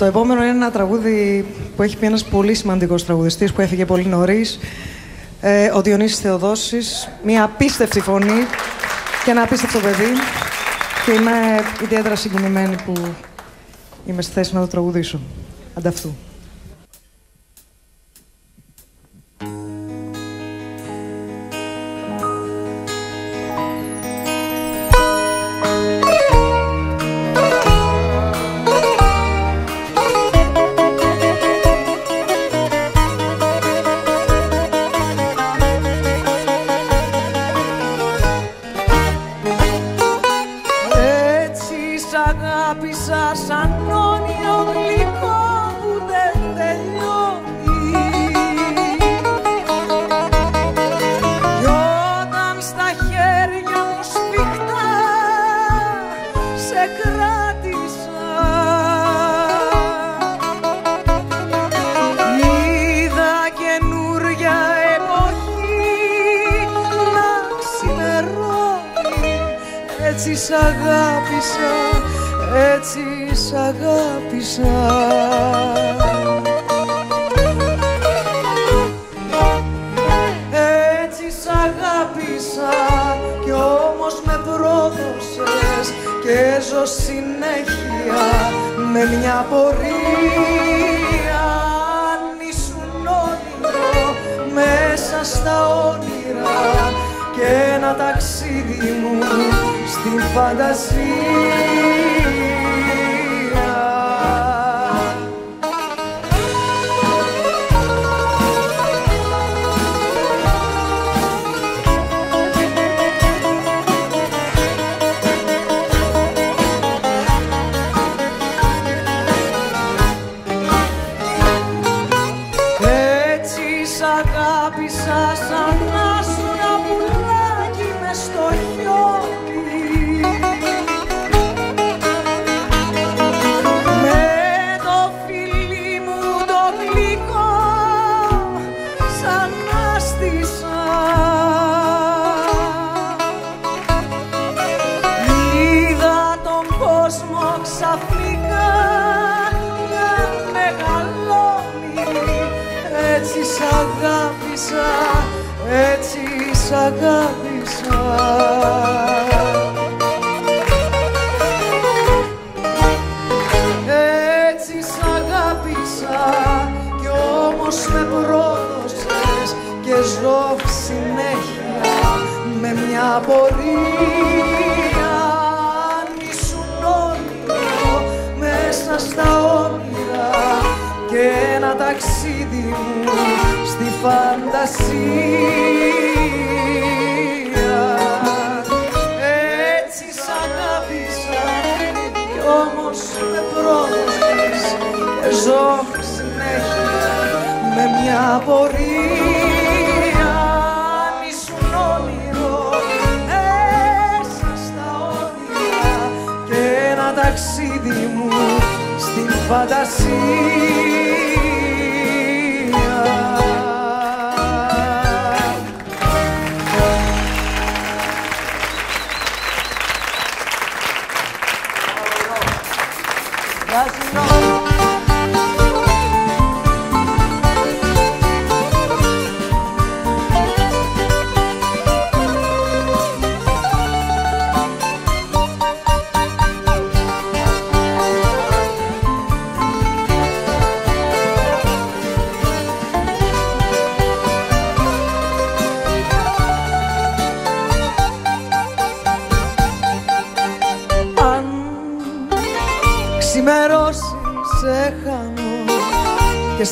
Το επόμενο είναι ένα τραγούδι που έχει πει ένας πολύ σημαντικός τραγουδιστής που έφυγε πολύ νωρίς, ε, ο Διονύσης Θεοδόσης. Μια απίστευτη φωνή και ένα απίστευτο παιδί. Και είμαι ιδιαίτερα συγκινημένη που είμαι στη θέση να το τραγουδήσω. Ανταυτού. και ένα ταξίδι μου στην φαντασία.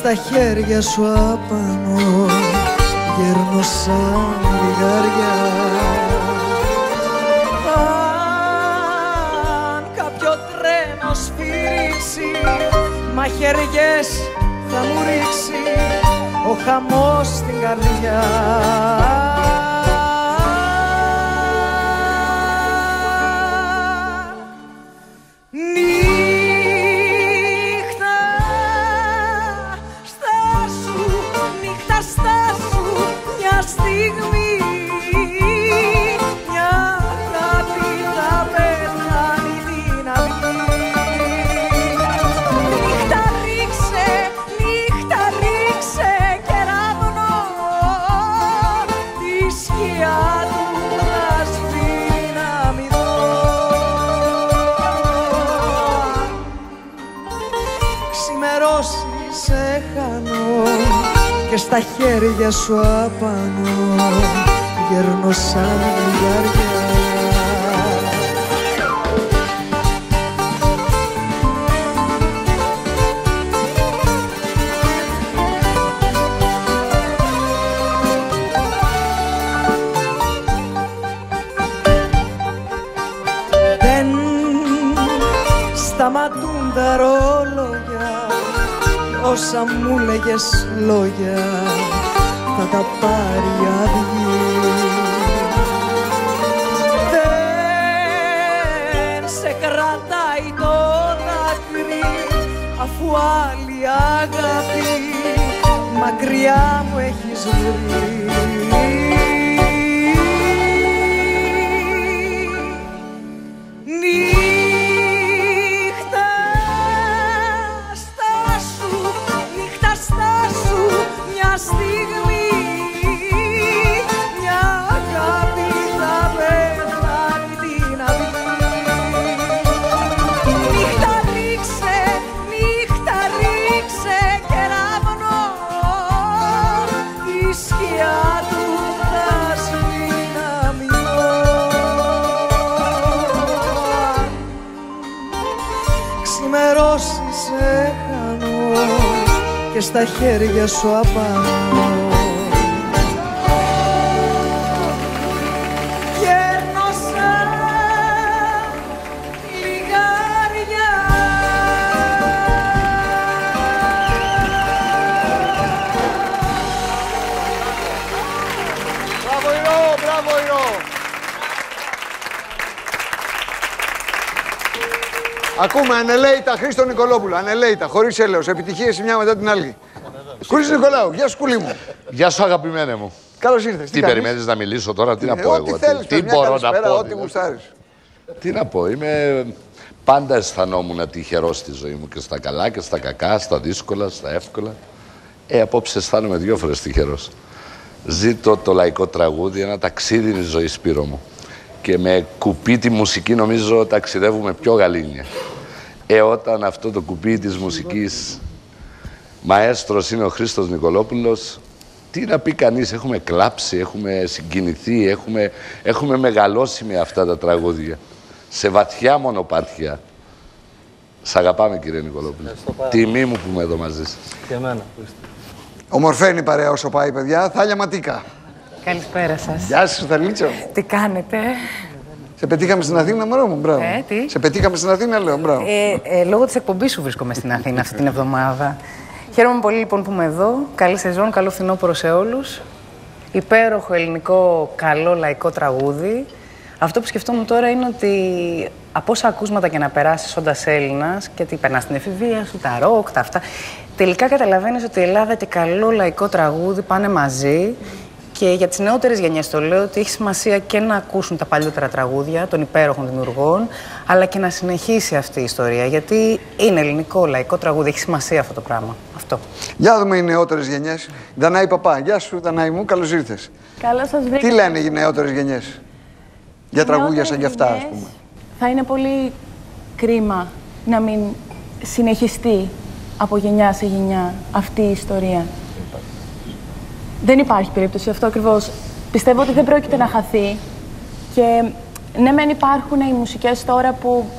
Τα χέρια σου απάνω γέρνω σαν λιγάρια. Αν κάποιο τρένο σφυρίξει, μαχαιριές θα μου ρίξει ο χαμός στην καρδιά. Στα χέρια σου απάνω γέρνω σαν λιγάρια. Δεν σταματούν τα ρολόγια, όσα μου λέγες λόγια θα τα πάρει αυγή. Δεν σε κρατάει το δάκρυ, αφού άλλη αγάπη μακριά μου έχεις βρει. Σκιά του και στα χέρια σου απάνω. Ακούμε ανελέητα Χρήστο Νικολόπουλο, ανελέητα, χωρίς έλεος, επιτυχίες η μια μετά την άλλη. Κούλλης Νικολάου, γεια σου Κούλη μου. Γεια σου αγαπημένε μου. Καλώς ήρθες. Τι, τι περιμένεις να μιλήσω τώρα, τι να πω εγώ. Θέλεις, τι μπορώ να πω. Ό,τι γουστάρεις. Τι να πω, είμαι... πάντα αισθανόμουν τυχερός στη ζωή μου και στα καλά και στα κακά, στα δύσκολα, στα εύκολα. Ε, απόψε αισθάνομαι δύο φορές τυχερός. Ζήτω το λαϊκό τραγούδι, ένα ταξίδι ζωή, Σπύρο μου. Και με κουπί τη μουσική νομίζω ταξιδεύουμε πιο γαλήνια. Ε, όταν αυτό το κουπί της μουσικής μαέστρος είναι ο Χρήστος Νικολόπουλος, τι να πει κανείς, έχουμε κλάψει, έχουμε συγκινηθεί, έχουμε, έχουμε μεγαλώσει με αυτά τα τραγούδια. Σε βαθιά μονοπάτια. Σ' αγαπάμε κύριε Νικολόπουλο. Τιμή μου που είμαι εδώ μαζί σας. Και εμένα. Ομορφαίνει η παρέα όσο πάει παιδιά. Θάλια Ματίκα. Καλησπέρα σας. Γεια σας, Θαλίτσο. Τι κάνετε. Σε πετύχαμε στην Αθήνα, μωρό μου, μπράβο. Ε, τι. Σε πετύχαμε στην Αθήνα, λέω, μπράβο. Ε, ε, λόγω της εκπομπής σου βρίσκομαι στην Αθήνα αυτή την εβδομάδα. Χαίρομαι πολύ λοιπόν που είμαι εδώ. Καλή σεζόν, καλό φθινόπωρο σε όλους. Υπέροχο ελληνικό, καλό λαϊκό τραγούδι. Αυτό που σκεφτόμουν τώρα είναι ότι από όσα ακούσματα και να περάσεις όντας Έλληνας, γιατί περνάς την εφηβεία σου, τα ροκ, τα αυτά. Τελικά καταλαβαίνεις ότι η Ελλάδα και καλό λαϊκό τραγούδι πάνε μαζί. Και για τις νεότερες γενιές το λέω ότι έχει σημασία και να ακούσουν τα παλιότερα τραγούδια των υπέροχων δημιουργών, αλλά και να συνεχίσει αυτή η ιστορία. Γιατί είναι ελληνικό λαϊκό τραγούδι, έχει σημασία αυτό το πράγμα. Αυτό. Για να δούμε οι νεότερες γενιές. Δανάη Παπά, γεια σου, Δανάη μου, καλώς ήρθες. Καλώς σας βρήκα. Τι λένε οι νεότερες γενιές για τραγούδια σαν κι αυτά, ας πούμε. Θα είναι πολύ κρίμα να μην συνεχιστεί από γενιά σε γενιά αυτή η ιστορία. Δεν υπάρχει περίπτωση, αυτό ακριβώς. Πιστεύω ότι δεν πρόκειται να χαθεί. Και ναι, μεν υπάρχουν οι μουσικές τώρα που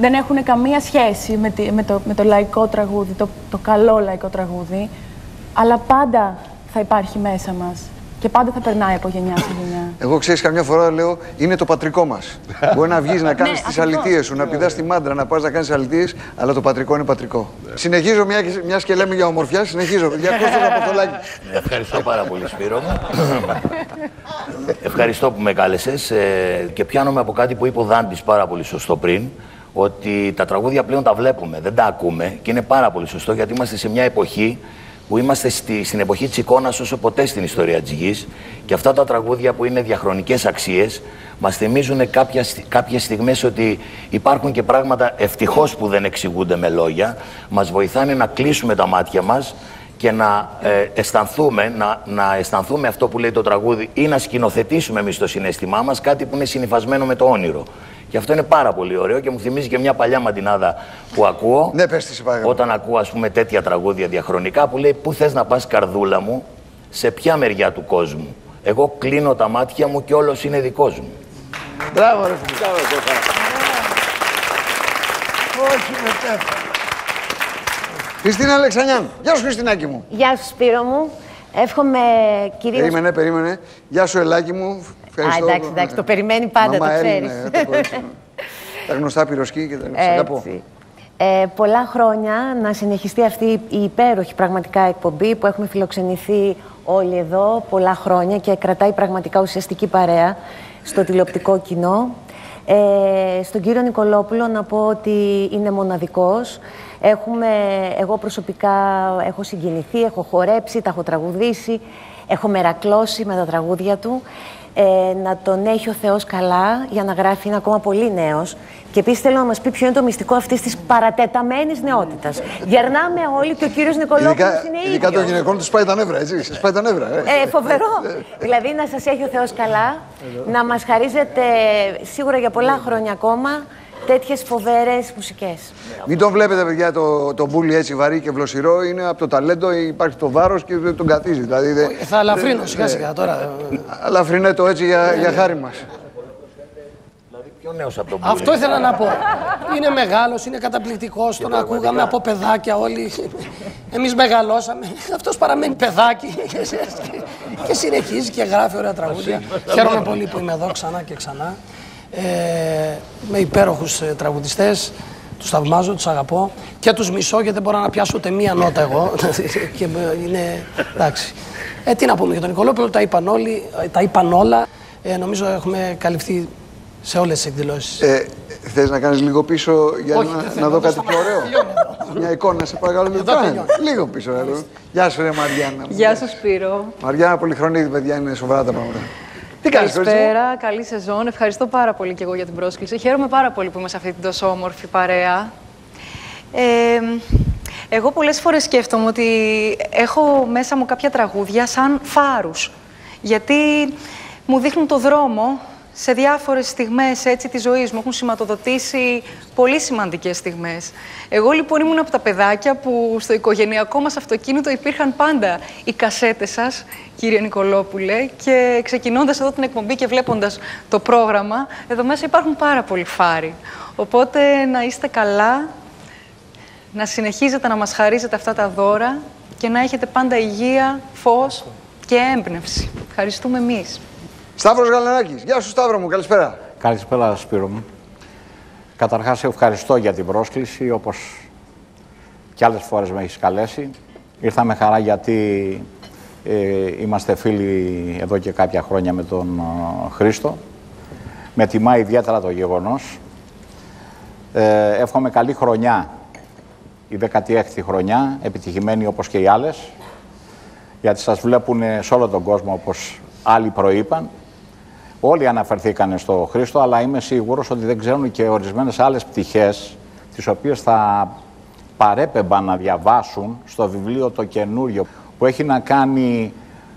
δεν έχουν καμία σχέση με, τη, με, το, με το λαϊκό τραγούδι, το, το καλό λαϊκό τραγούδι, αλλά πάντα θα υπάρχει μέσα μας. Και πάντα θα περνάει από γενιά σε γενιά. Εγώ ξέρεις, καμιά φορά λέω είναι το πατρικό μας. Μπορεί να βγεις να κάνεις τις αλητίες σου, να πηδάς τη μάντρα, να πας να κάνεις αλητίες, αλλά το πατρικό είναι πατρικό. Συνεχίζω, μια και λέμε για ομορφιά, συνεχίζω. Για Κώστας Αποστολάκη. Ευχαριστώ πάρα πολύ, Σπύρο μου. Ευχαριστώ που με κάλεσες και πιάνομαι από κάτι που είπε ο Δάντης πάρα πολύ σωστό πριν. Ότι τα τραγούδια πλέον τα βλέπουμε, δεν τα ακούμε και είναι πάρα πολύ σωστό γιατί είμαστε σε μια εποχή. Που είμαστε στη, στην εποχή της εικόνας όσο ποτέ στην ιστορία της γης και αυτά τα τραγούδια που είναι διαχρονικές αξίες μας θυμίζουν κάποια, κάποιες στιγμές ότι υπάρχουν και πράγματα ευτυχώς που δεν εξηγούνται με λόγια, μας βοηθάνε να κλείσουμε τα μάτια μας και να, ε, αισθανθούμε, να, να αισθανθούμε αυτό που λέει το τραγούδι ή να σκηνοθετήσουμε εμείς το συναίσθημά μας κάτι που είναι συνυφασμένο με το όνειρο. Και αυτό είναι πάρα πολύ ωραίο και μου θυμίζει και μια παλιά μαντινάδα που ακούω. Ναι, πες τη, όταν ακούω, ας πούμε, τέτοια τραγούδια διαχρονικά που λέει «Πού θες να πας, καρδούλα μου, σε ποια μεριά του κόσμου. Εγώ κλείνω τα μάτια μου και όλος είναι δικός μου». Μπράβο, ρε φίλε. Όχι με τέτοια. Χριστίνα Αλεξανιάν. Γεια σου, Χριστινάκη μου. Γεια σου, Σπύρο μου. Εύχομαι κυρίως... Περίμενε, περίμενε. Γεια σου, Ελάκη μου. Α, εντάξει, εντάξει, το περιμένει πάντα, το ξέρεις. Τα γνωστά πυροσκή και τα αγαπώ. Πολλά χρόνια να συνεχιστεί αυτή η υπέροχη πραγματικά εκπομπή που έχουμε φιλοξενηθεί όλοι εδώ πολλά χρόνια και κρατάει πραγματικά ουσιαστική παρέα στο τηλεοπτικό κοινό. Στον κύριο Νικολόπουλο να πω ότι είναι μοναδικός. Έχουμε, εγώ προσωπικά έχω συγκινηθεί, έχω χορέψει, τα έχω τραγουδήσει, έχω μερακλώσει με τα τραγούδια του. Ε, να τον έχει ο Θεός καλά για να γράφει, είναι ακόμα πολύ νέος. Και επίσης θέλω να μας πει ποιο είναι το μυστικό αυτής της παρατεταμένης νεότητας. Γερνάμε όλοι και ο κύριος Νικολόπουλος ειδικά, είναι ίδιος. Ειδικά των γυναικών τους πάει τα νεύρα, έτσι. Σας πάει τα νεύρα. Ε, ε φοβερό. Δηλαδή να σας έχει ο Θεός καλά, να μας χαρίζετε σίγουρα για πολλά χρόνια ακόμα τέτοιες φοβερές μουσικές. Μην τον βλέπετε, παιδιά, το, το μπούλι έτσι βαρύ και βλοσιρό. Είναι από το ταλέντο, υπάρχει το βάρος και τον καθίζει. Δηλαδή, δε, θα αλαφρύνω σιγά σιγά τώρα. Αλαφρύνε το έτσι για, για χάρη μας. Δηλαδή Πιο νέος από τον Κούλλη. Αυτό ήθελα να πω. Είναι μεγάλος, είναι καταπληκτικός, τον ακούγαμε από παιδάκια όλοι. Εμείς μεγαλώσαμε. Αυτός παραμένει παιδάκι και συνεχίζει και γράφει ωραία τραγούδια. Χαίρομαι πολύ που είμαι εδώ ξανά και ξανά. Ε, με υπέροχους τραγουδιστές. Τους θαυμάζω, τους αγαπώ και τους μισώ γιατί δεν μπορώ να πιάσω ούτε μία νότα εγώ. Και είναι... εντάξει. Ε, τι να πούμε για τον Νικολόπουλο, τα είπαν όλοι, τα είπαν όλα. Ε, νομίζω έχουμε καλυφθεί σε όλες τις εκδηλώσεις. Ε, θες να κάνεις λίγο πίσω για Όχι, να, θέλω, να δω κάτι πιο ωραίο. Μια εικόνα, σε παρακαλώ. Λίγο πίσω. Εδώ. Γεια σου, ρε Μαριάννα. Γεια σου, Σπύρο. Μαριάννα Πολυχρονίδη, παιδιά, είναι σοβαρά τα πράγματα. Τι κάνεις, καλησπέρα, καλή σεζόν. Ευχαριστώ πάρα πολύ και εγώ για την πρόσκληση. Χαίρομαι πάρα πολύ που είμαι σε αυτή την τόσο όμορφη παρέα. Ε, εγώ πολλές φορές σκέφτομαι ότι έχω μέσα μου κάποια τραγούδια σαν φάρους. Γιατί μου δείχνουν το δρόμο σε διάφορες στιγμές έτσι, της ζωής μου. Έχουν σηματοδοτήσει πολύ σημαντικές στιγμές. Εγώ λοιπόν ήμουν από τα παιδάκια που στο οικογενειακό μας αυτοκίνητο υπήρχαν πάντα οι κασέτες σας, κύριε Νικολόπουλε, και ξεκινώντας εδώ την εκπομπή και βλέποντας το πρόγραμμα, εδώ μέσα υπάρχουν πάρα πολλοί φάροι. Οπότε να είστε καλά, να συνεχίζετε να μας χαρίζετε αυτά τα δώρα και να έχετε πάντα υγεία, φως και έμπνευση. Ευχαριστούμε εμείς. Σταύρος Γαλανάκης. Γεια σου, Σταύρο μου. Καλησπέρα. Καλησπέρα, Σπύρο μου. Καταρχάς, ευχαριστώ για την πρόσκληση, όπως κι άλλες φορές με έχεις καλέσει. Ήρθα με χαρά γιατί ε, είμαστε φίλοι εδώ και κάποια χρόνια με τον ε, Χρήστο. Με τιμά ιδιαίτερα το γεγονός. Ε, εύχομαι καλή χρονιά, η δέκατη έκτη χρονιά, επιτυχημένη όπως και οι άλλες, γιατί σας βλέπουν σε όλο τον κόσμο όπως άλλοι προείπαν. Όλοι αναφερθήκανε στο Χρήστο, αλλά είμαι σίγουρος ότι δεν ξέρουν και ορισμένες άλλες πτυχές, τις οποίες θα παρέπεμπαν να διαβάσουν στο βιβλίο το καινούριο, που έχει να κάνει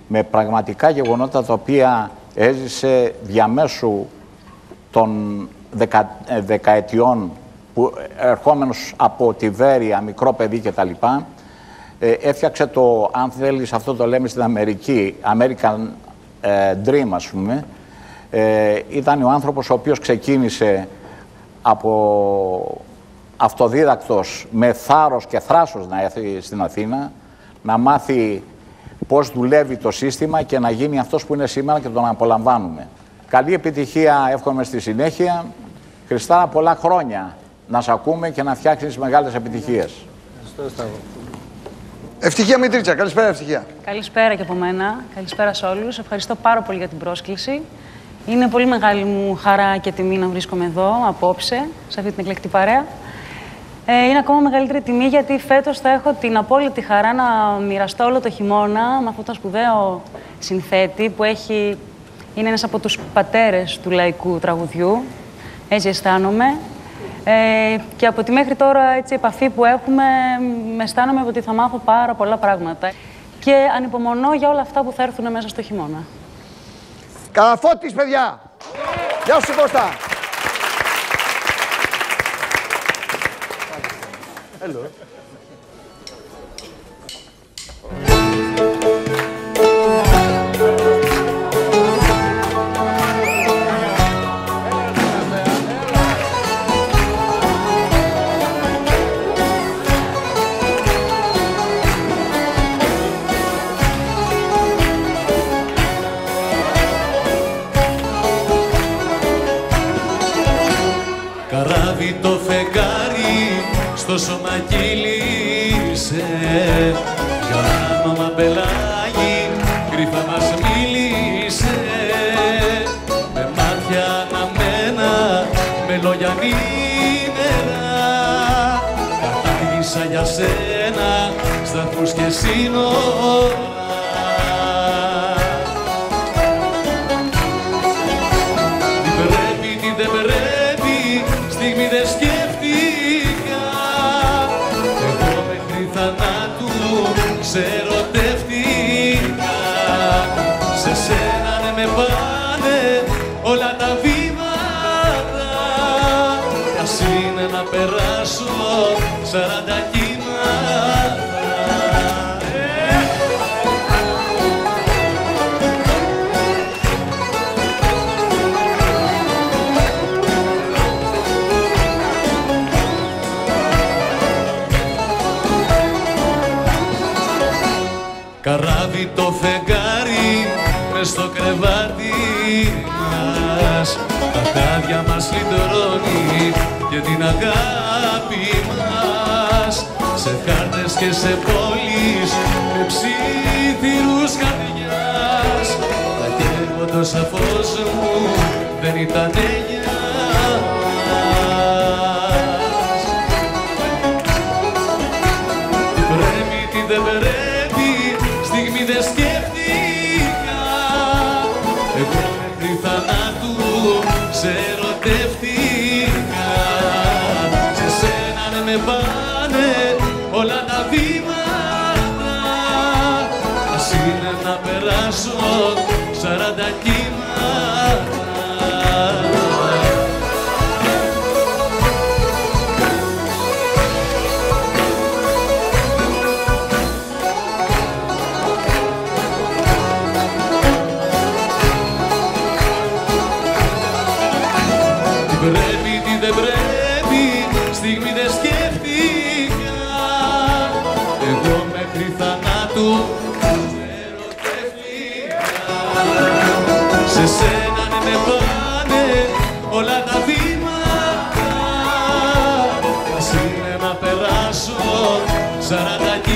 με πραγματικά γεγονότα τα οποία έζησε διαμέσου των δεκα, δεκαετιών, που ερχόμενος από τη Βέρεια, μικρό παιδί κτλ. Έφτιαξε το, αν θέλεις αυτό το λέμε στην Αμερική, American Dream, ας πούμε. Ε, ήταν ο άνθρωπος ο οποίος ξεκίνησε από αυτοδίδακτος με θάρρος και θράσος να έρθει στην Αθήνα, να μάθει πώς δουλεύει το σύστημα και να γίνει αυτός που είναι σήμερα και τον απολαμβάνουμε. Καλή επιτυχία εύχομαι στη συνέχεια. Χριστάρα, πολλά χρόνια να σε ακούμε και να φτιάξεις μεγάλες επιτυχίες. Ευτυχία Μητρίτσα, καλησπέρα Ευτυχία. Καλησπέρα και από μένα, καλησπέρα σε όλους. Ευχαριστώ πάρα πολύ για την πρόσκληση. Είναι πολύ μεγάλη μου χαρά και τιμή να βρίσκομαι εδώ απόψε, σε αυτή την εκλεκτή παρέα. Ε, είναι ακόμα μεγαλύτερη τιμή γιατί φέτος θα έχω την απόλυτη χαρά να μοιραστώ όλο το χειμώνα με αυτόν τον σπουδαίο συνθέτη που έχει, είναι ένας από τους πατέρες του λαϊκού τραγουδιού. Έτσι αισθάνομαι. Ε, και από τη μέχρι τώρα έτσι, επαφή που έχουμε, με αισθάνομαι ότι θα μάθω πάρα πολλά πράγματα. Και ανυπομονώ για όλα αυτά που θα έρθουν μέσα στο χειμώνα. Καραφώτης, παιδιά! Yeah. Γεια σου, Κώστα! Hello. μας λυτρώνει και την αγάπη μας σε χάρτες και σε πόλεις με ψήθυρους καρδιάς. Αγγέγοντος το σαφός μου δεν ήταν για μας. Τι πρέπει, τι δεν πρέπει, στιγμή δεν σκέφτηκα. Εγώ μέχρι θανάτου σε ερωτεύτηκα. Σε σένα να με πάνε όλα τα βήματα. Ας είναι να περάσω σαράντα κύματα. Σε σένα ναι με πάνε όλα τα βήματα. Ας είναι να περάσω σαράντα κύματα.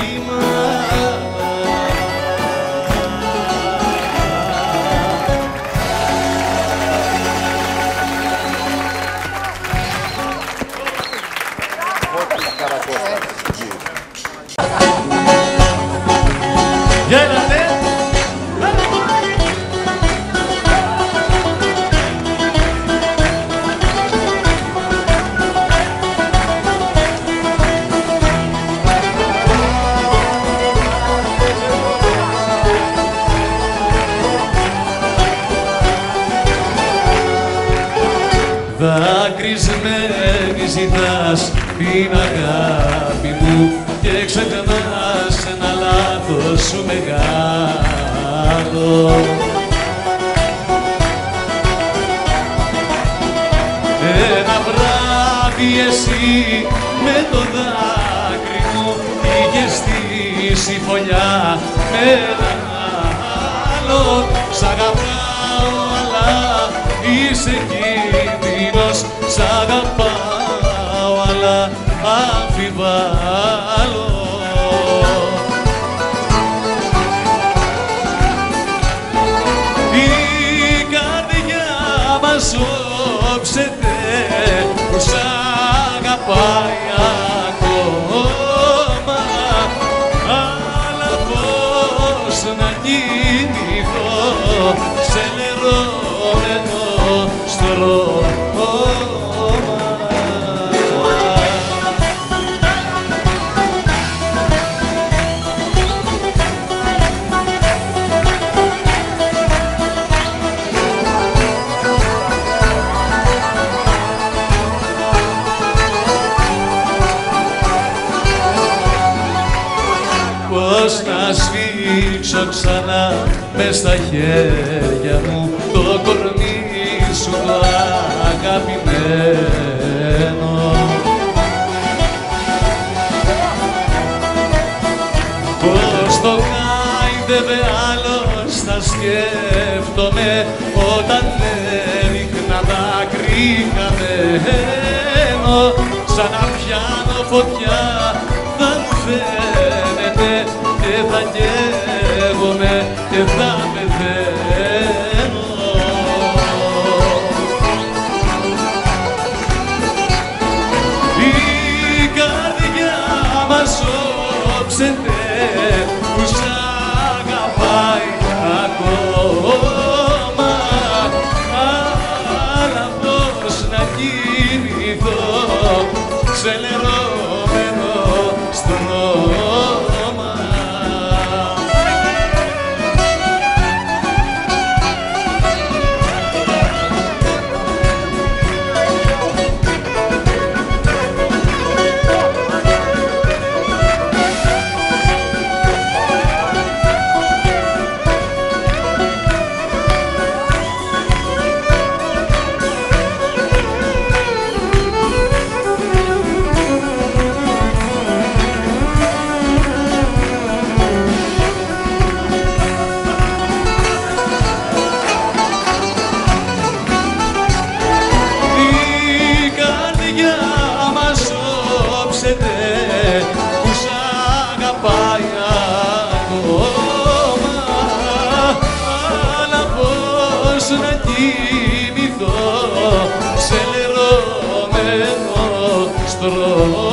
Ζητάς την αγάπη μου και ξεχνάς ένα λάθος σου μεγάλο. Ένα βράδυ εσύ με το δάκρυ μου είχες στήσει φωλιά με έναν άλλον. Σ' αγαπάω αλλά είσαι κίνδυνος. Σ' αγαπάω αλλά αμφιβάλλω. Η καρδιά μας όψεται που σ' αγαπάει ακόμα. Αλλά πώς να κινηθώ σε λερωμένο στρώμα. Ξανά μες στα χέρια μου το κορμί σου το αγαπημένο. Πώς το χάιδευε άλλος θα σκέφτομαι όταν έριχνα δάκρυ χαμένο. Σαν να πιάνω φωτιά θα μου φαίνεται και θα καίγομαι και θα πεθαίνω. Η καρδιά μας όψεται που σ' αγαπάει ακόμα. Αλλά πώς να κινηθώ σε λερωμένο στρώμα. στρώμα.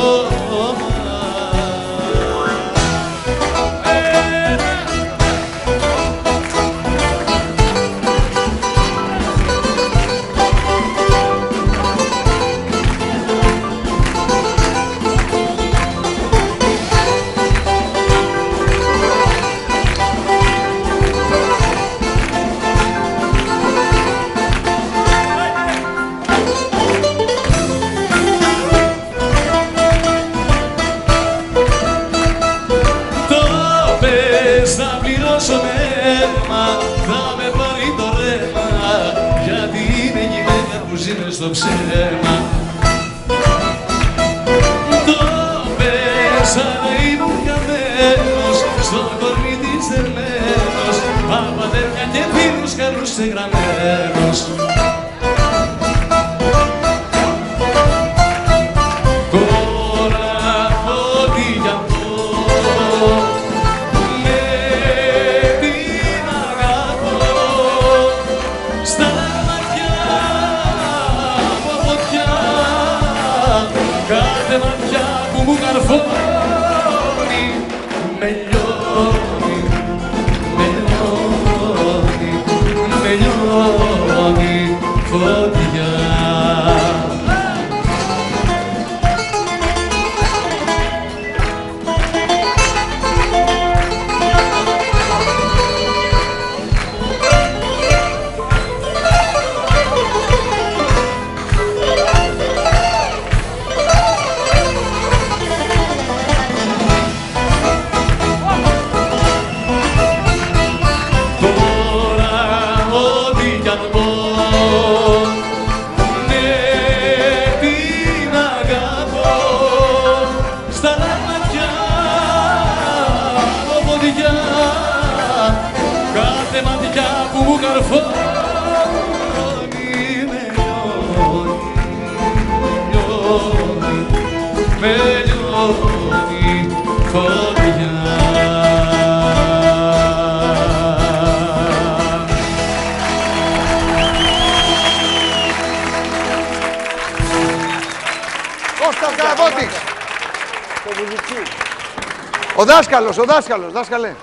Ο δάσκαλος, ο δάσκαλος, δάσκαλε.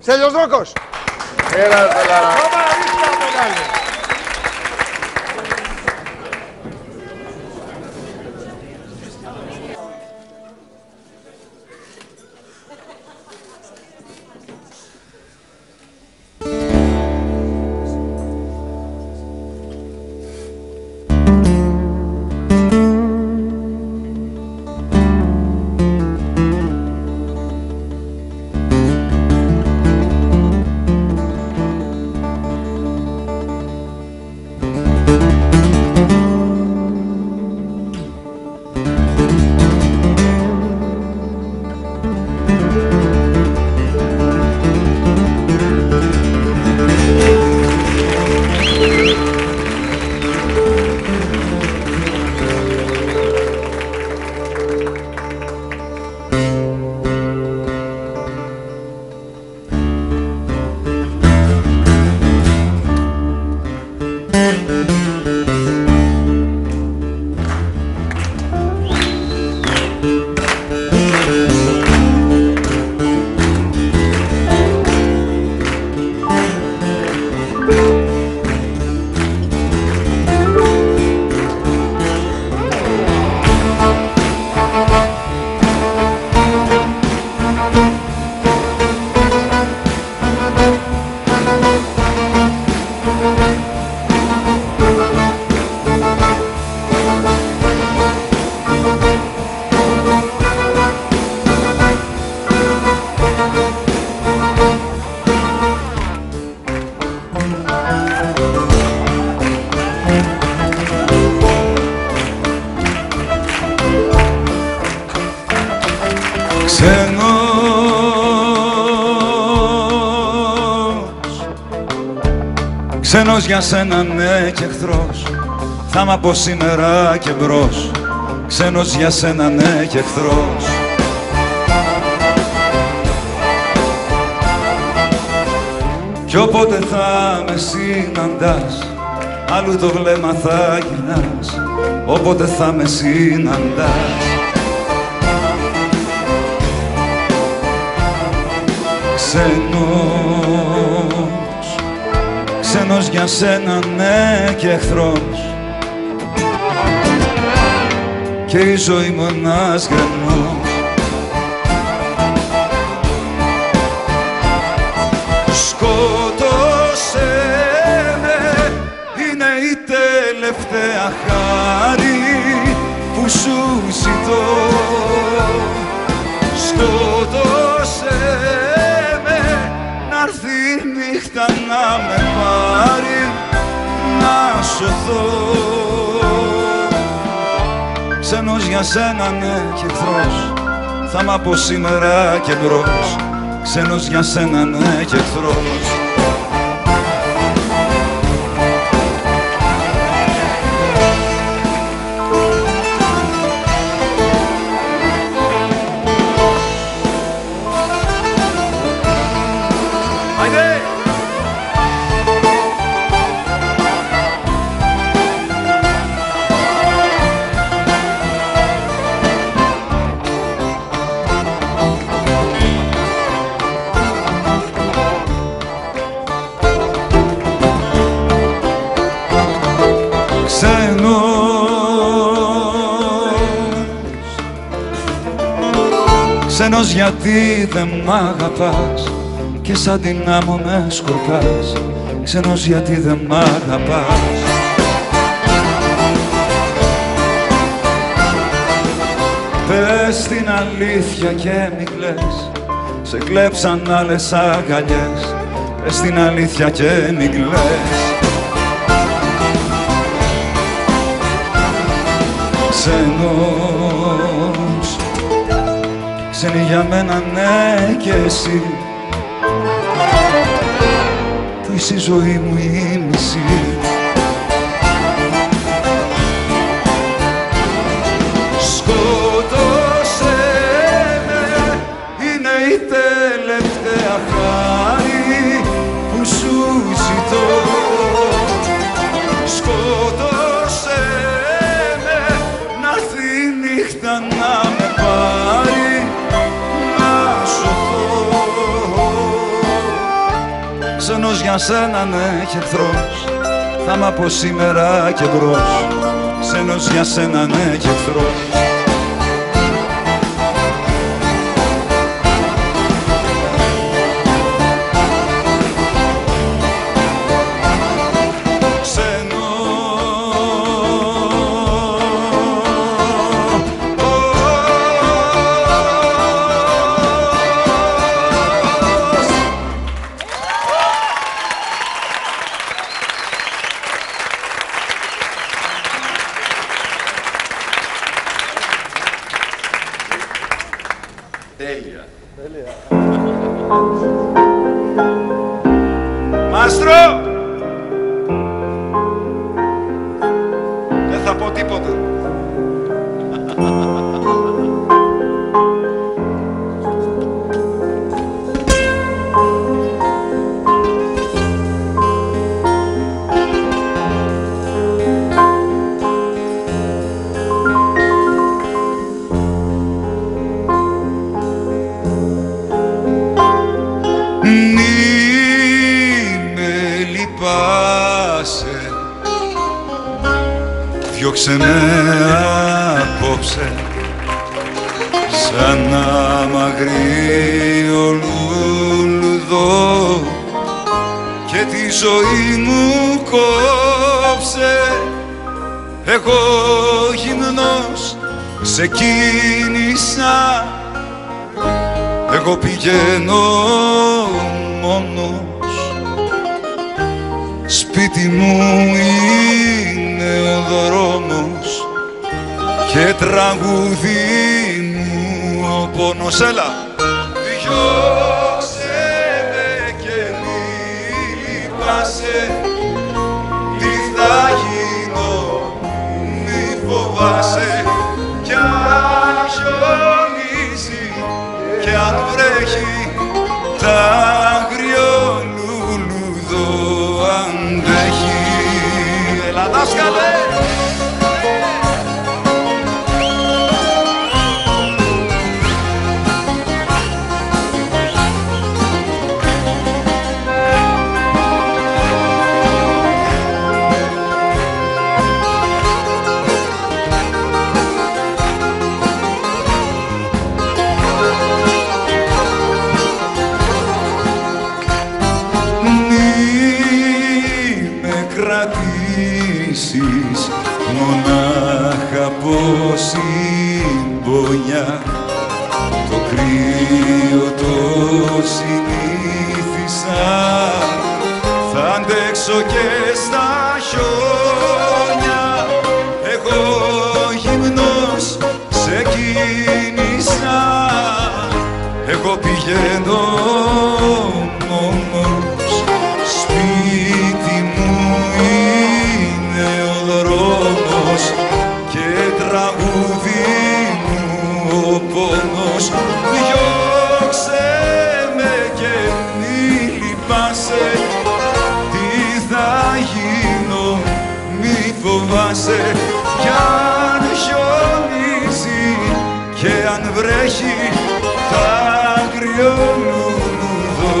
Στέλιος Δρόκος. Έλα, έλα. Ξένος για σένα, ναι, και εχθρός, θα μ' από σήμερα και μπρος. Ξένος για σένα, ναι, και εχθρός. Κι όποτε θα με συναντάς, αλλού το βλέμμα θα γυρνάς, όποτε θα με συναντάς. Ξένος, ξένος για σένα, ναι, και εχθρός, και η ζωή μου ένας γραμμός. Σκότωσε με, είναι η τελευταία χάρη που σου ζητώ. Σκότωσε με, να'ρθεί η νύχτα να με πάρει, να σωθώ. Ξένος για σένα, ναι, και εχθρός, θα μ' από σήμερα και μπρος. Ξένος για σένα, ναι, και εχθρός. Ξένος γιατί δεν μ' αγαπάς και σαν την άμμο με σκορπάς. Ξένος γιατί δεν μ' αγαπάς. Πες την αλήθεια και μην κλαις, σε κλέψαν άλλες αγκαλιές. Πες την αλήθεια και μην κλαις. Ξένος, ξένη για μένα, ναι, και εσύ, που είσαι η ζωή μου η μισή. Σκότωσε με, είναι η τελευταία χάρη που σου ζητώ. Σκότωσε με, να'ρθεί η νύχτα να με πάρει. Ξένος για σένα, ναι, και εχθρός, θα μ' από σήμερα και μπρος. Ξένος για σένα, ναι, και εχθρός. Αγριό λουλουδό αντέχει. μονάχα από συμπονιά το κρύο το συνήθισα, θα αντέξω και στα χιόνια. Εγώ γυμνός ξεκίνησα, εγώ πηγαίνω μόνος, σπίτι μου είναι ο δρόμος και τραγούδι μου ο πόνος. Διώξε με και μη λυπάσαι, τι θα γίνω μη φοβάσαι, κι αν χιονίζει και αν βρέχει θα κρυολούδο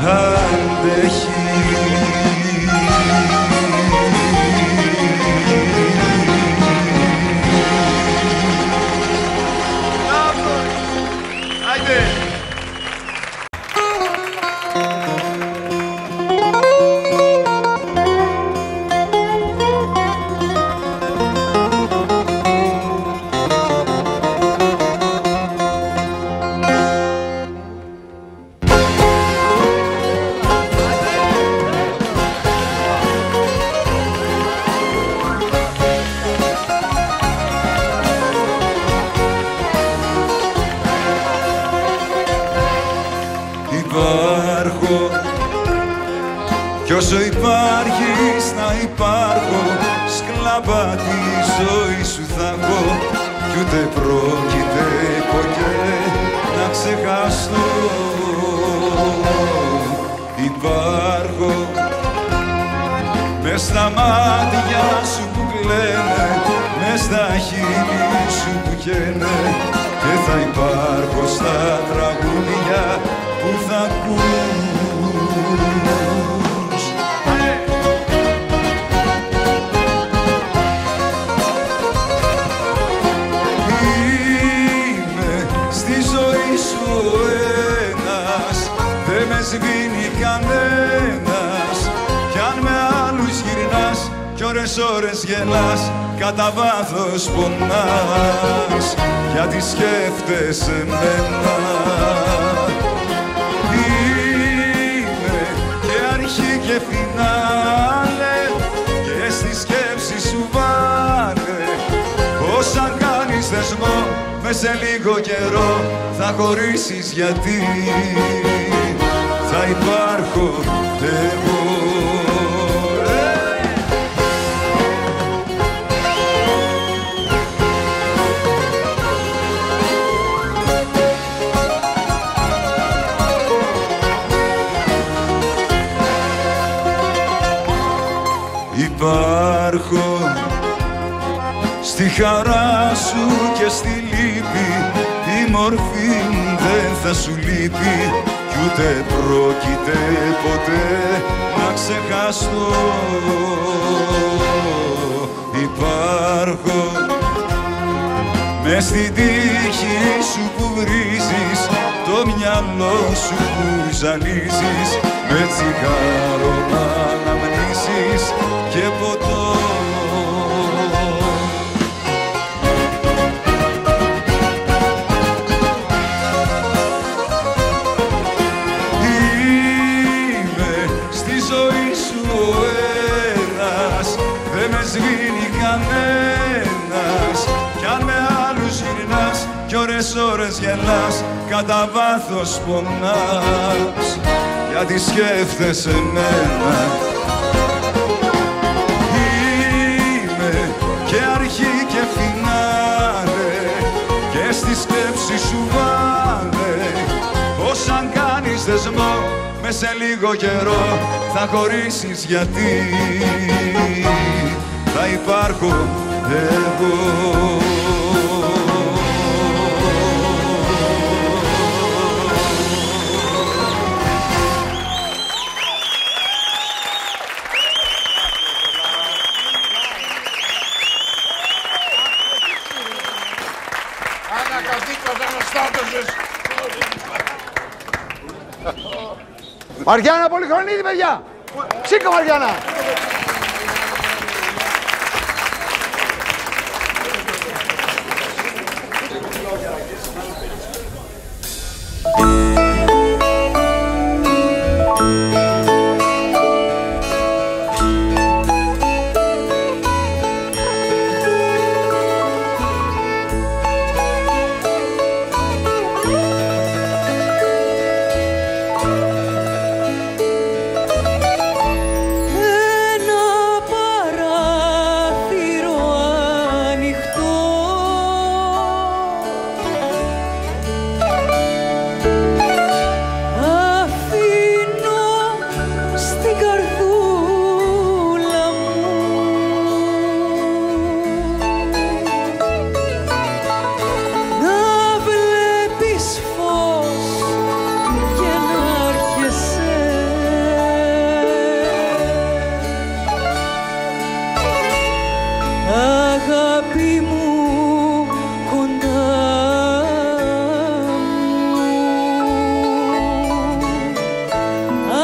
αντέχει. Γιατί θα υπάρχω εγώ. Μαριάννα Πολυχρονίδη, παιδιά! Σήκω, Μαριάννα! αγάπη μου κοντά μου.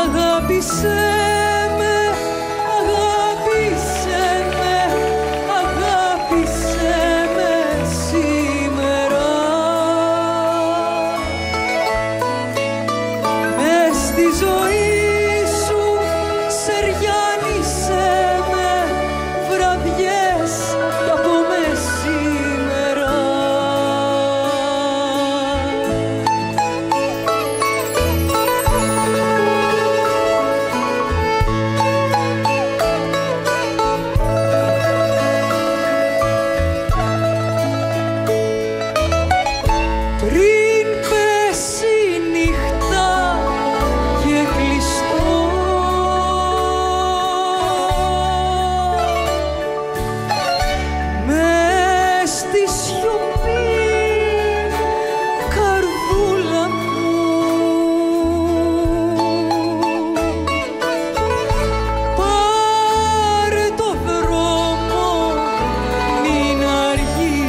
Αγάπησε με, αγάπησε με, αγάπησε με σήμερα. Μες στη ζωή σου σεριάνισε με βραδιές κι από μεσημέρα. Πριν πέσει νύχτα και κλειστό, μες στη σιωπή, καρδούλα μου, πάρε το δρόμο, μην αργείς.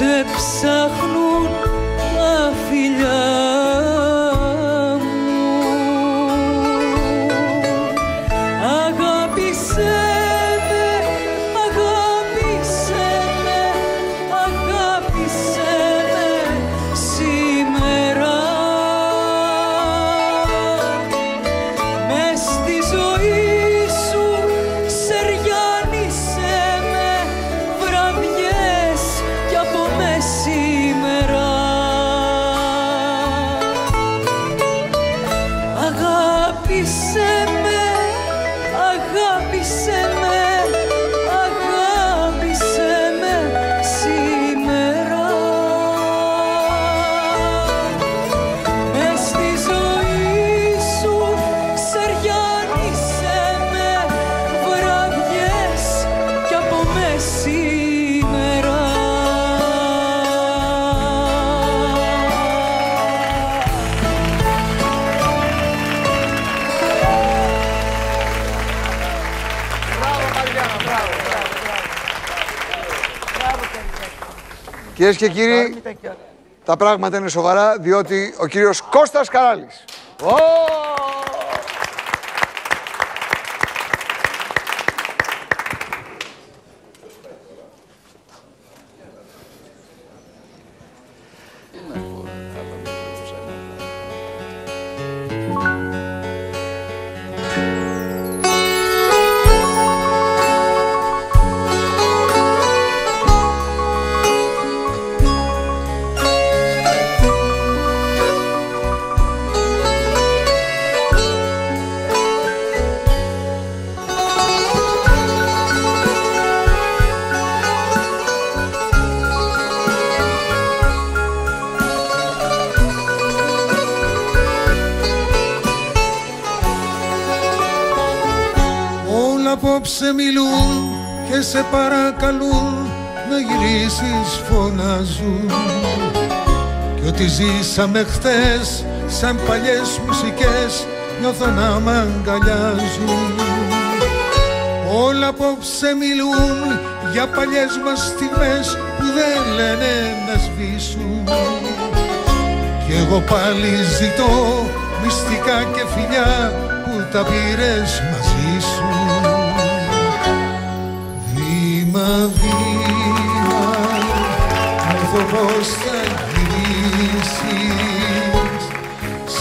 Σε ψάχνουν τα φιλιά μου. Αγάπησε με, αγάπησε με, αγάπησε με σήμερα. Μες στη ζωή σου σεριάνισε με βραδιές κι από μεσημέρα. Αγάπησε με, αγάπησε με, αγάπησε με σήμερα. Μες στη ζωή σου σεριάνισε με βραδιές κι από μεσημέρα. Κυρίες και κύριοι, τα πράγματα είναι σοβαρά, διότι ο κύριος Κώστας Καράλης. Ω! Σε μιλούν και σε παρακαλούν να γυρίσεις, φωνάζουν. Κι ό,τι ζήσαμε χθες σαν παλιές μουσικές νιώθω να μ' αγκαλιάζουν. Όλα απόψε μιλούν για παλιές μας στιγμές που δεν λένε να σβήσουν. Κι εγώ πάλι ζητώ μυστικά και φιλιά που τα πήρες μαζί σου. Βήμα, βήμα, μάθω πώς θα γυρίσεις,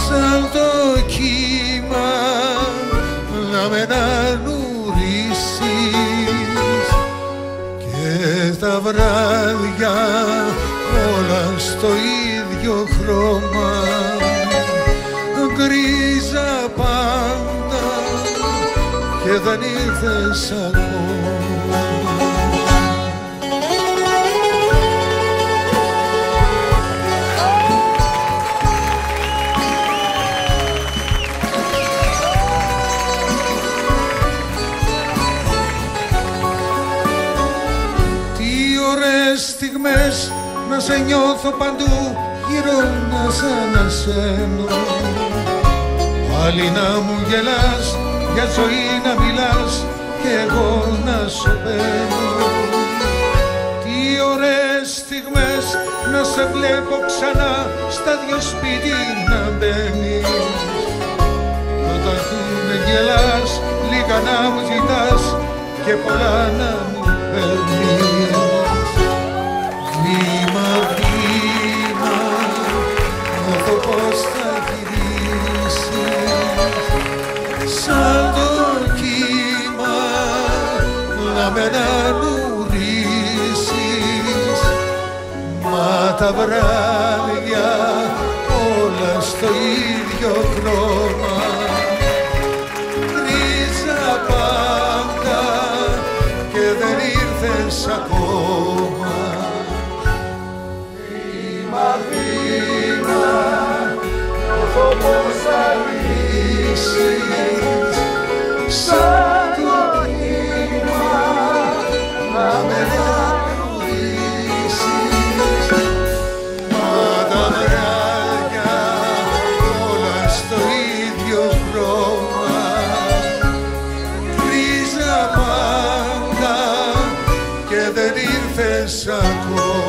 σαν το κύμα να με ανανουρίσεις, και τα βράδια όλα στο ίδιο χρώμα, γκρίζα πάντα και δεν ήρθες ακόμα. Στιγμές να σε νιώθω παντού, γύρω να σ' ανασένω. Πάλι να μου γελάς για ζωή να μιλάς και εγώ να σου παίρνω. Τι ωραίες στιγμές να σε βλέπω ξανά στα δυο σπίτι να μπαίνεις. Όταν δεν γελάς λίγα να μου ζητάς και πολλά να μου παίρνεις. Βήμα, βήμα, να δω πώς θα γυρίσεις, σαν το κύμα να με ανανουρίσεις. Μα τα βράδια όλα στο ίδιο χρώμα, γκρίζα πάντα και δεν ήρθες ακόμα. Βήμα, νιώθω πως θα γυρίσεις, σαν το κύμα να με ανακουρίσεις. Μα τα βράδια όλα στο ίδιο χρώμα, γκρίζα πάντα και δεν ήρθες ακόμα.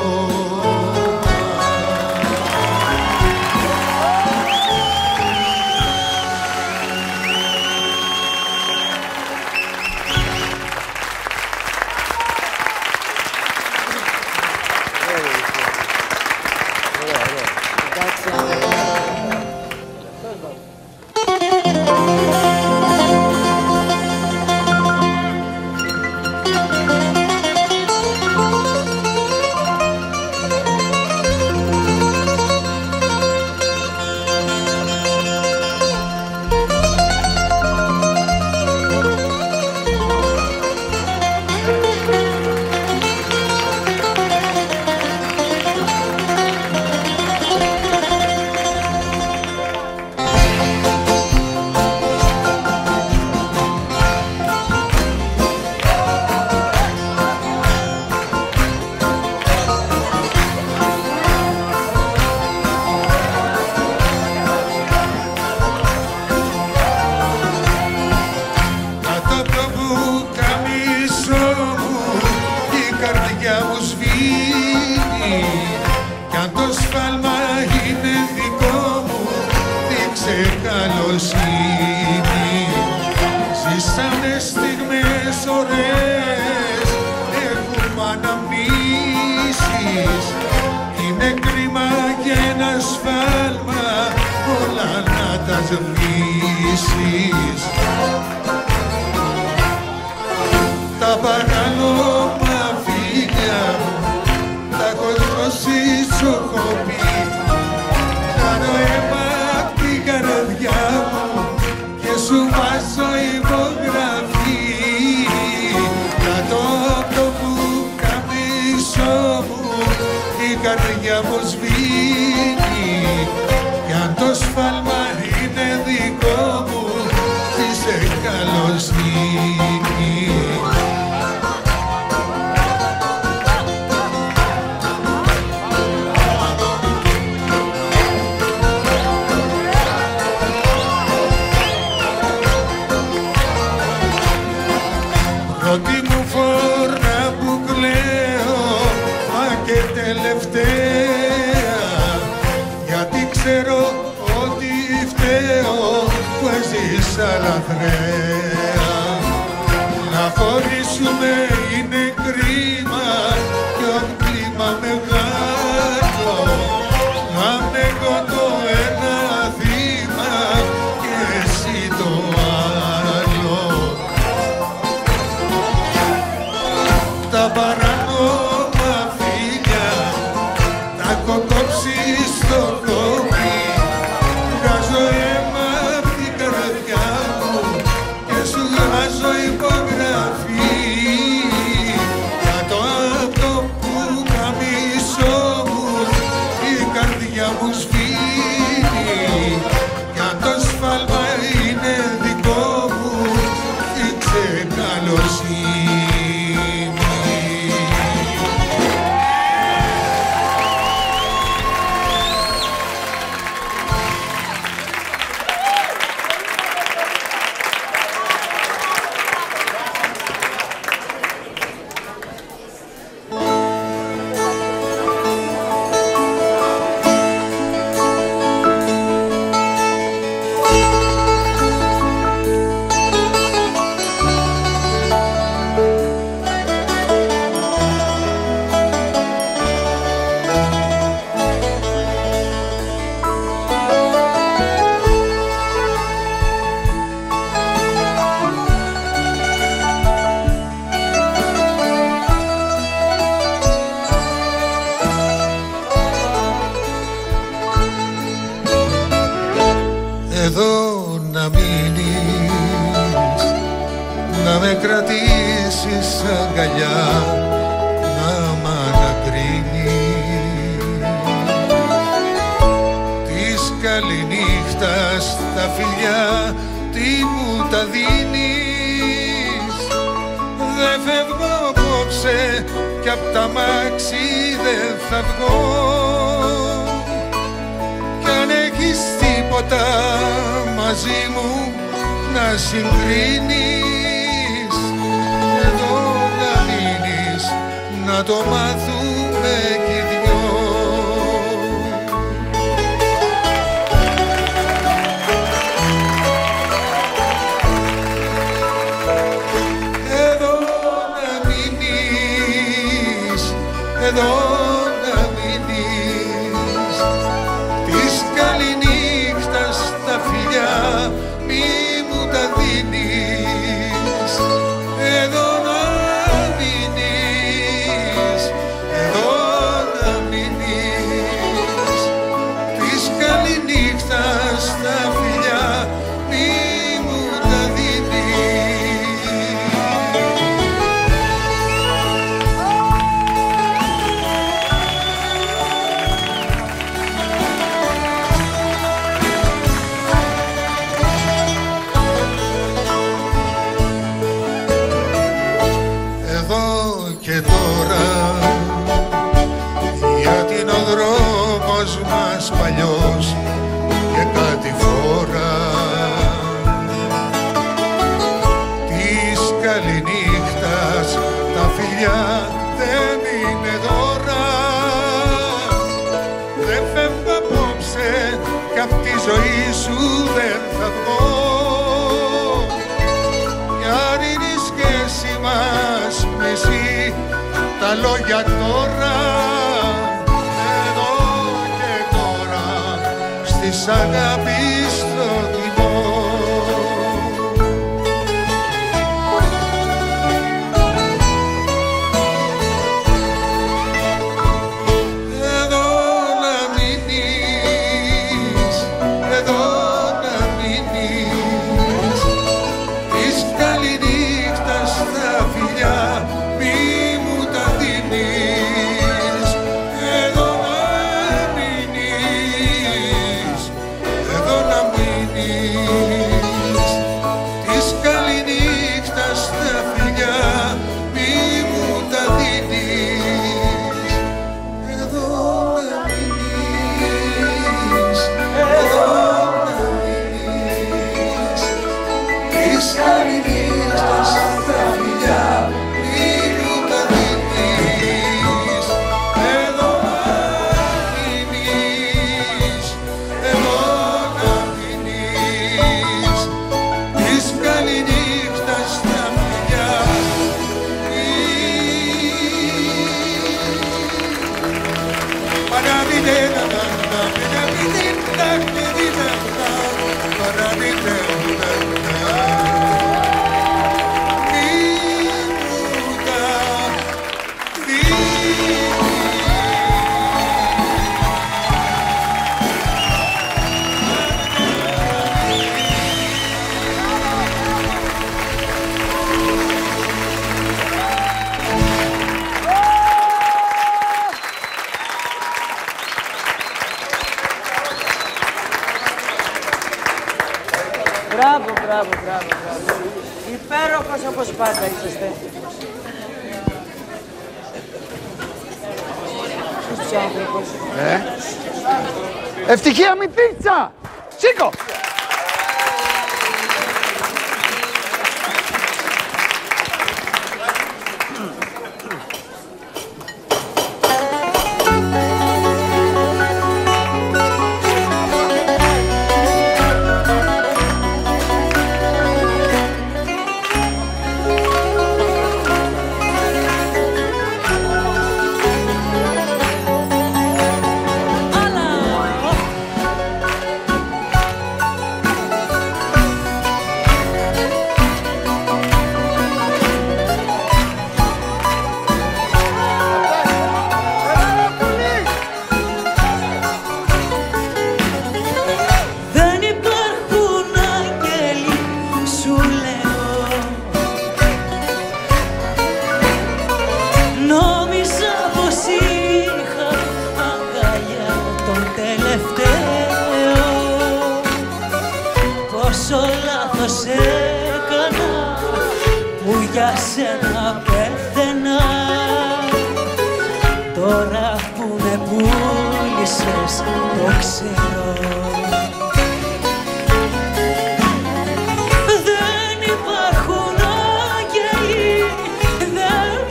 να με κρατήσεις αγκαλιά, να μ' ανακρίνεις. Της καληνύχτας τα φιλιά, τι μου τα δίνεις. Δε φεύγω απόψε κι απ' τα μάξι δεν θα βγω. Κι αν έχεις τίποτα μαζί μου να συγκρίνεις, εδώ να μείνεις, να το μάθουμε κι οι δυο. Εδώ να μείνεις, εδώ να μείνεις, της καληνύχτας τα φιλιά, δεν είναι δώρα. Δεν φεύγω απόψε κι απ' τη ζωή σου δεν θα βγω. Κι αν είναι η σχέση μας μισή τα λόγια τώρα, εδώ και τώρα στις αγάπης το τιμώ. Ευτυχία Μητρίτσα! Σήκω! για σένα πέθαινα. Τώρα που με πούλησες το ξέρω. Δεν υπάρχουν άγγελοι, δεν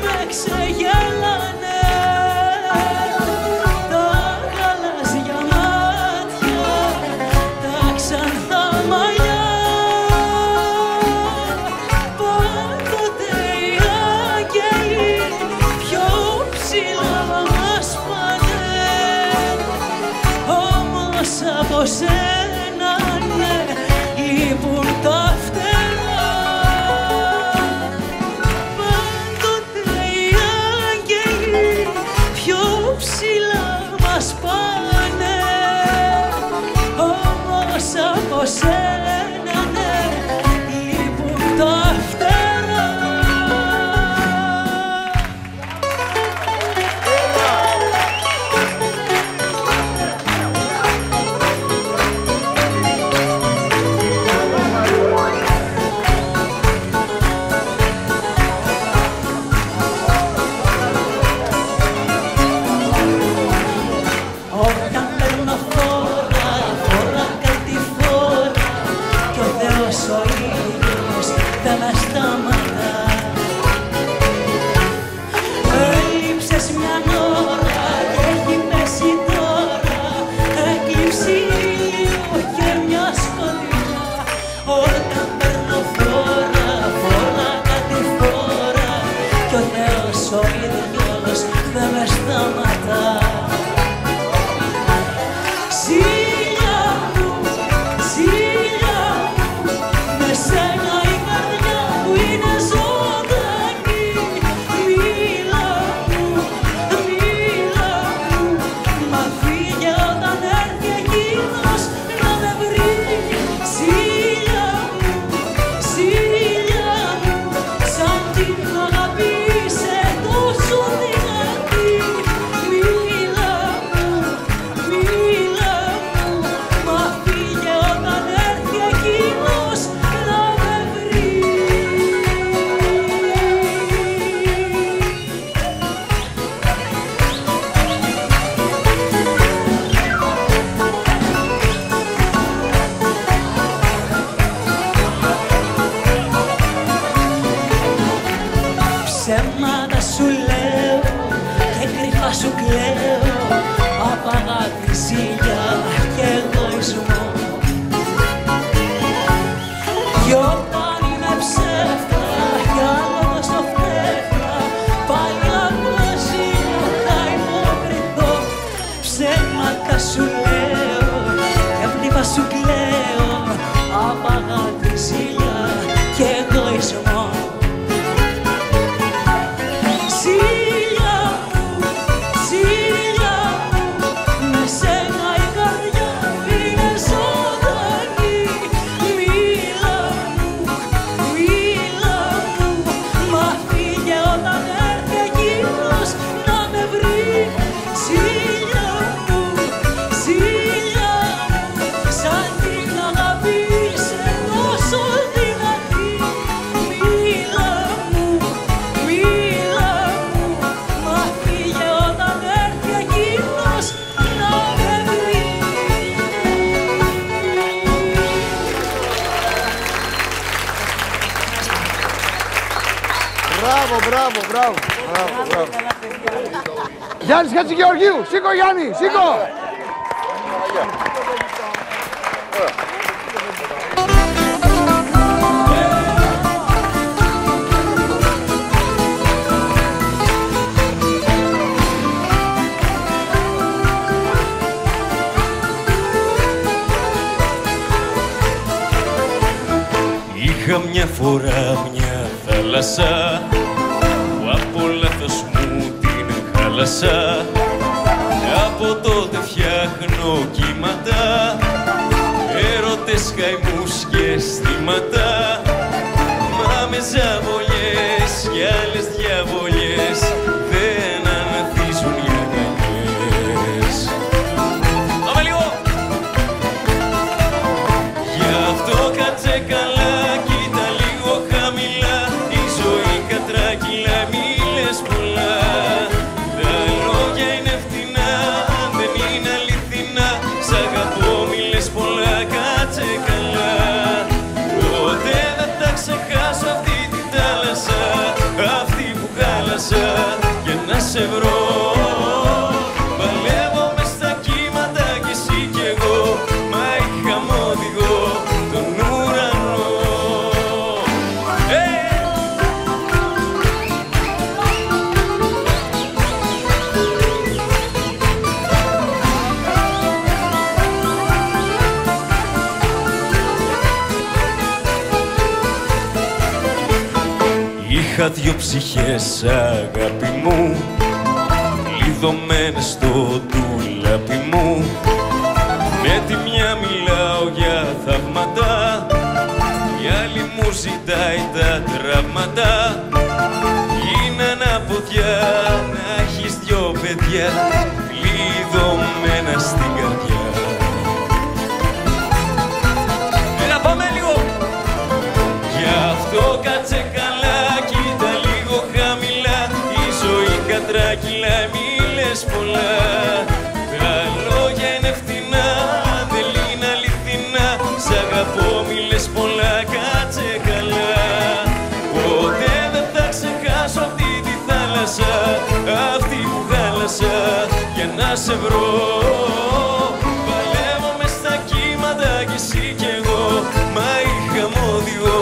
με ξεγέλανε. Τα γαλάζια μάτια, τα ξανθά μαλλιά. Πάντοτε οι άγγελοι πιο ψηλά μας πάνε. Όμως από σένα Γιάννης Χατζηγεωργίου, σήκω Γιάννη, σήκω! Είχα μια φορά μια θάλασσα που από λάθος μου την χάλασα. Από τότε φτιάχνω κύματα, έρωτες, καημούς και αισθήματα. Μα με ζαβολιές κι άλλες διαβολιές δεν αναθίζουν οι αγκαλιές. Πάμε λίγο! Γι' αυτό κάτσε καλά, κοίτα λίγο χαμηλά, η ζωή Είχα δυο ψυχές, αγάπη μου, λιδωμένες στο ντουλάπι μου. Με τη μια μιλάω για θαύματα, η άλλη μου ζητάει τα τραύματα. Είναι αναποδιά να έχεις δυο παιδιά, λιδωμένα στην καρδιά. Έλα, πάμε λίγο! Γι' αυτό κάτσε καλά, κοίτα λίγο χαμηλά, η ζωή κατράκυλα, μη λες πολλά. Τα λόγια είναι φτηνά, δεν είναι αληθινά, σ' αγαπώ μη λες πολλά, κάτσε καλά. Ποτέ δεν θα ξεχάσω αυτή τη θάλασσα, αυτή που θάλασσα, για να σε βρω. Παλεύω μες στα κύματα κι εσύ κι εγώ, μα είχα μόδιο.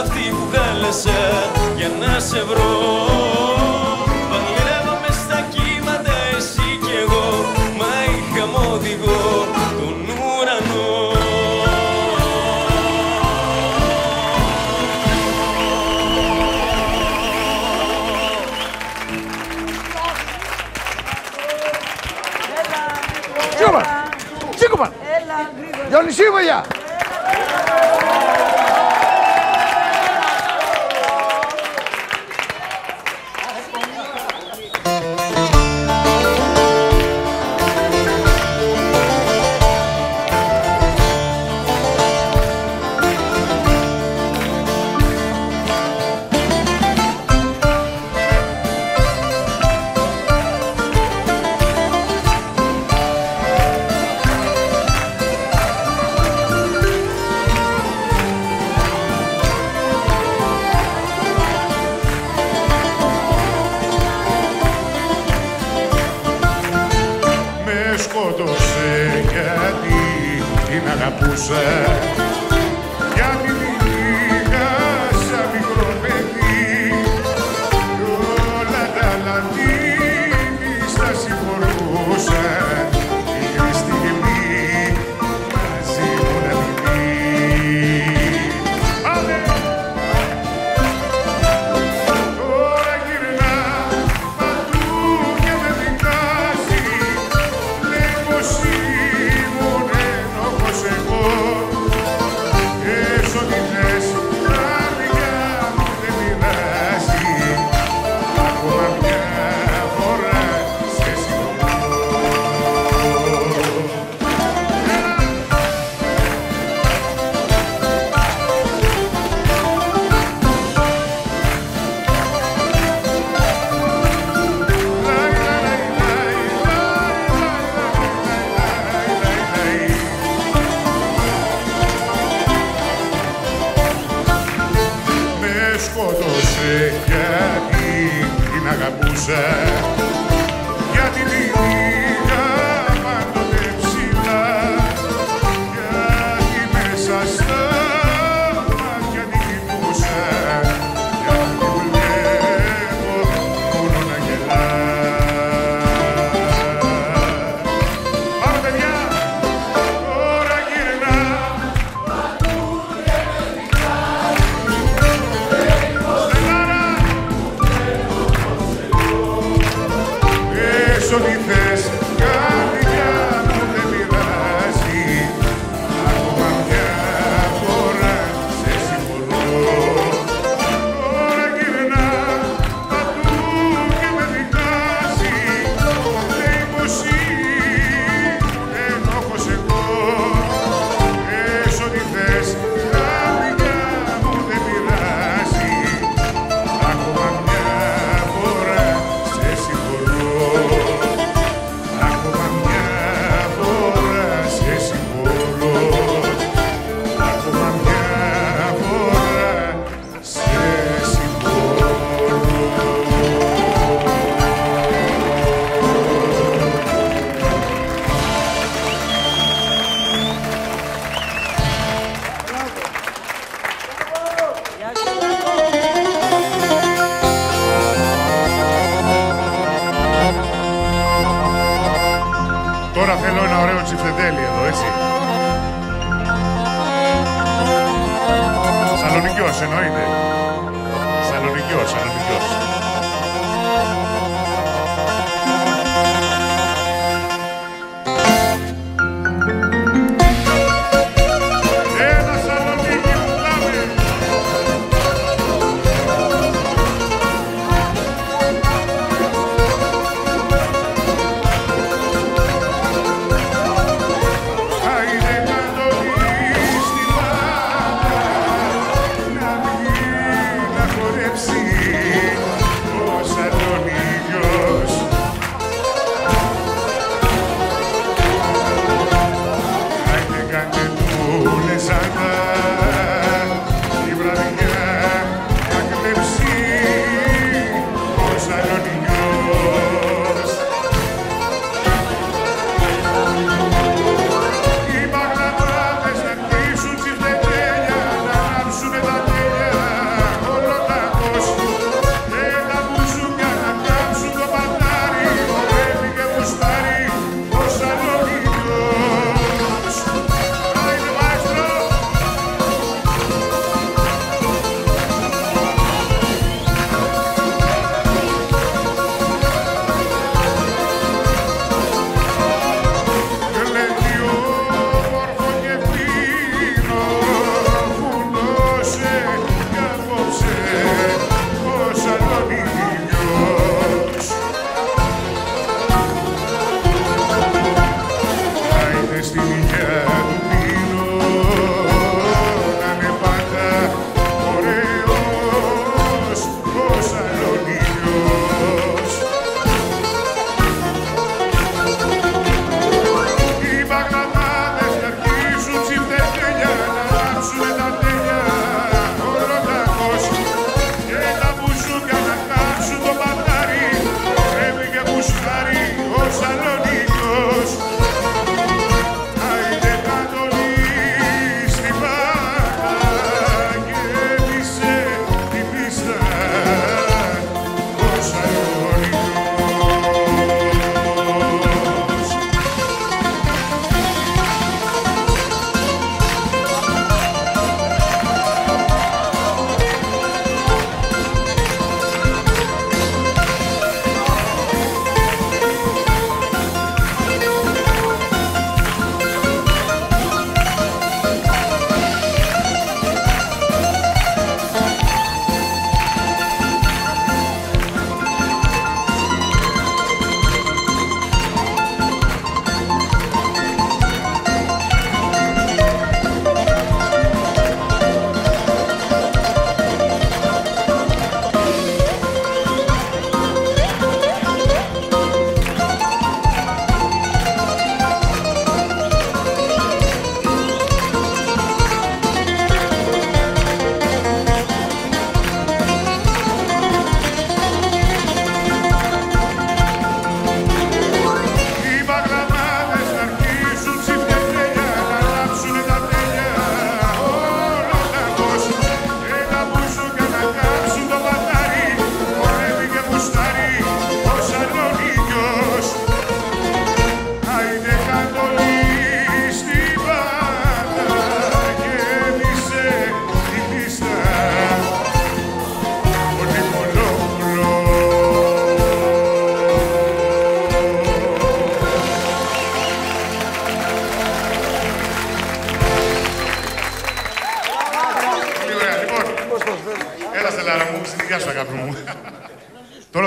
Αυτή που χάλασα για να σε βρω. Παλεύω μες στα κύματα εσύ κι εγώ, μα είχαμε οδηγό τον ουρανό. Τσίκομα! Τσίκομα! Διονυσί μου, γεια! Gracias. έτσι. Σαλονικιός εννοείται. Σαλονικιός, Σαλονικιός.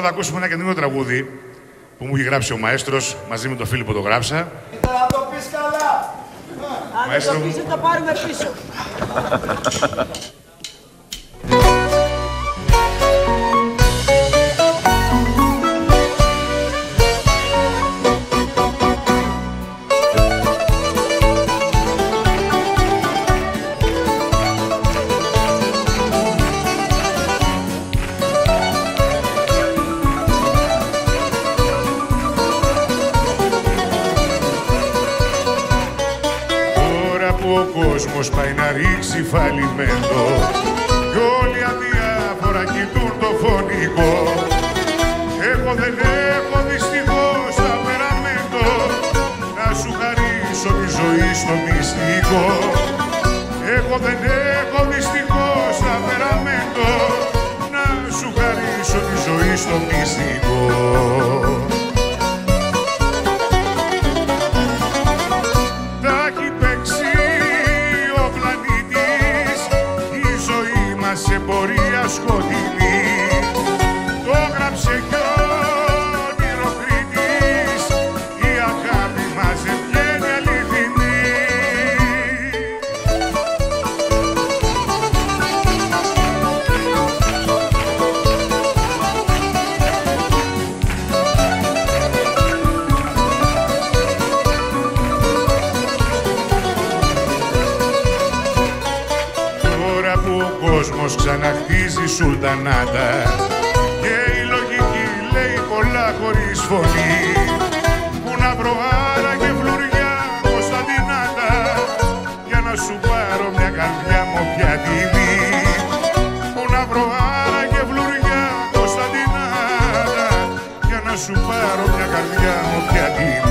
Θα ακούσουμε ένα καινούριο τραγούδι που μου είχε γράψει ο Μαέστρος μαζί με τον Φίλιππο, το γράψα. Ήταν να το πεις καλά. Αν Μαέστρο... δεν το πεις, θα πάρουμε πίσω. Φαλιμένο, κι όλοι αδιάφορα κοιτούν το φωνικό. Εγώ δεν έχω δυστυχώς τα περαμέντο να σου χαρίσω τη ζωή σου. στο μυστικό. Σκοτεινή, το γράψε κι όνειρο Κρήτης, η αγάπη μας δεν βγαίνει αληθινή. Τώρα που ο κόσμος ξαναχτίζει σουλτανάτα και η λογική λέει πολλά χωρίς φωνή, που να βρω άραγε φλουριά ως τα δυνάτα για να σου πάρω μια καρδιά μου πια τιμή, που να βρω άραγε φλουριά ως τα δυνάτα για να σου πάρω μια καρδιά μου πια τιμή.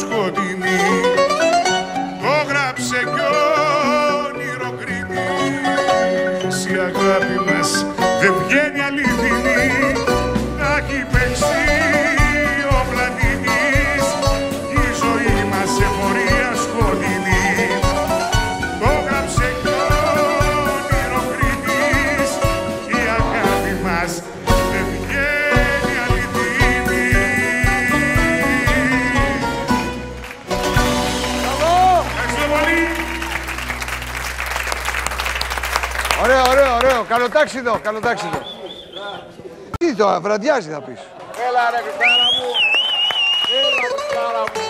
Σκοτεινή, το γράψε κι όνειρο Κρήτης, η αγάπη μας δεν βγαίνει αληθινή. Σε πορεία σκοτεινή, το γράψε κι όνειρο Κρήτης, η αγάπη μας δεν βγαίνει αληθινή. Να έχει παίξει ο πλανήτης, η ζωή μας σε πορεία σκοτεινή, το γράψε κι όνειρο Κρήτης, η αγάπη μας. Ωραίο, ωραίο, ωραίο. Καλοτάξιδο, καλοτάξιδο. Τι το βραδιάζει θα πεις. Έλα ρε Χριστάρα μου. Έλα Χριστάρα μου.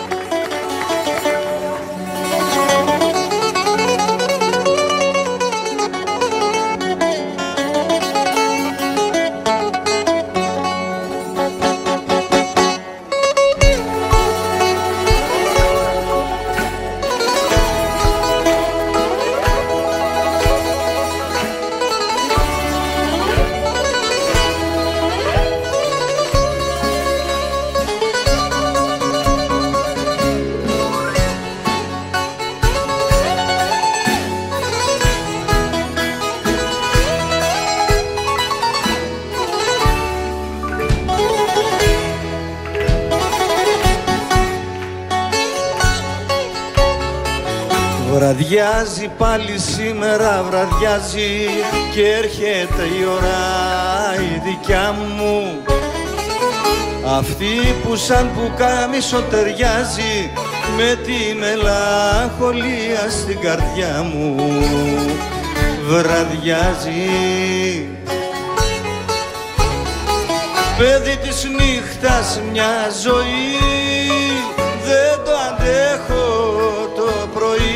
Βραδιάζει πάλι σήμερα, βραδιάζει και έρχεται η ώρα η δικιά μου, αυτή που σαν πουκάμισο ταιριάζει με τη μελαγχολία στην καρδιά μου. Βραδιάζει παιδί της νύχτας μια ζωή, δεν το αντέχω το πρωί,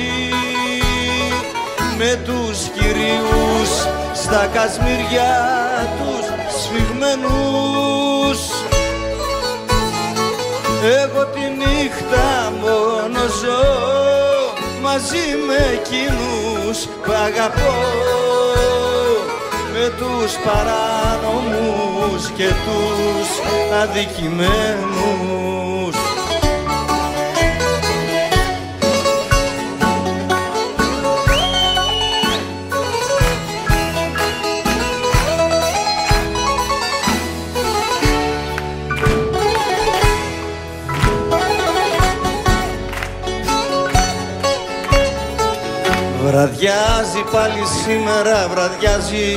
με τους κυρίους στα κασμίρια τους σφιγμένους. Εγώ τη νύχτα μόνο ζω, μαζί με εκείνους που αγαπώ, με τους παράνομους και τους αδικημένους. Βραδιάζει πάλι σήμερα, βραδιάζει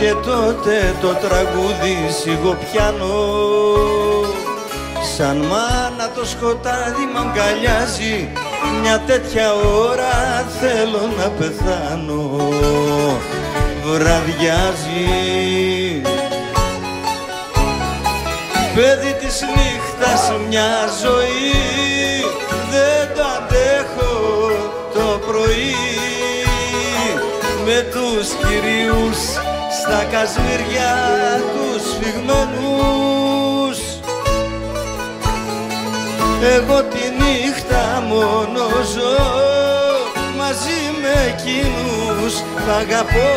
και τότε το τραγούδι σιγοπιάνω, σαν μάνα το σκοτάδι μ' αγκαλιάζει, μια τέτοια ώρα θέλω να πεθάνω. Βραδιάζει Παιδί της νύχτας μια ζωή, δεν το αντέχω το πρωί. Με τους κυρίους στα κασμίρια τους σφιγμένους, εγώ τη νύχτα μόνο ζω, μαζί με εκείνους τ' αγαπώ.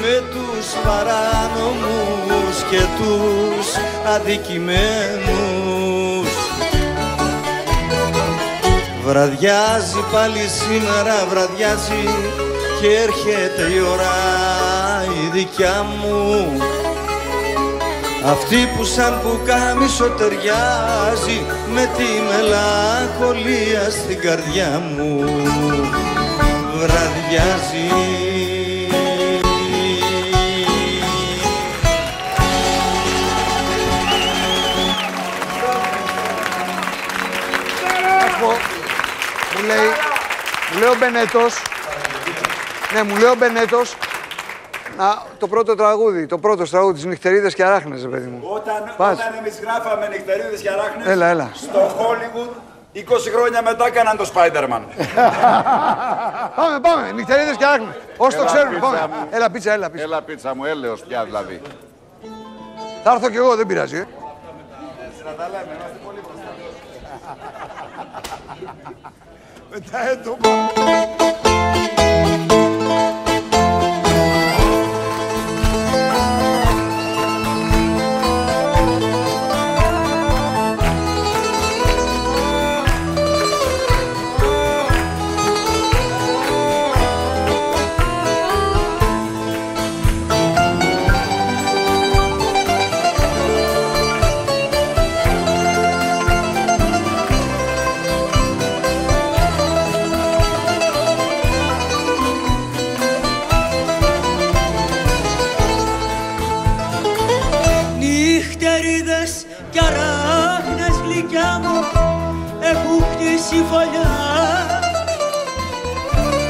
Με τους παράνομους και τους αδικημένους. Βραδιάζει πάλι σήμερα, βραδιάζει και έρχεται η ώρα η δικιά μου, αυτή που σαν πουκάμισο ταιριάζει με τη μελαγχολία στην καρδιά μου. Βραδιάζει. Μου λέει, μου λέει ο Μπενέτος, ναι, μου λέει ο Μπενέτος, να, το πρώτο τραγούδι, το πρώτο τραγούδι της Νυχτερίδες και Αράχνες, παιδί μου. Όταν, όταν εμείς γράφαμε Νυχτερίδες και Αράχνες, έλα, έλα. στο Hollywood, είκοσι χρόνια μετά έκαναν το Spider-Man. Πάμε, πάμε, Νυχτερίδες και Αράχνες, όσοι το ξέρουν, πάμε. Μου. Έλα πίτσα, έλα πίτσα. Έλα πίτσα μου, έλεος πια δηλαδή. Θα έρθω κι εγώ, δεν πειράζει. Ε. Μετά έτομα.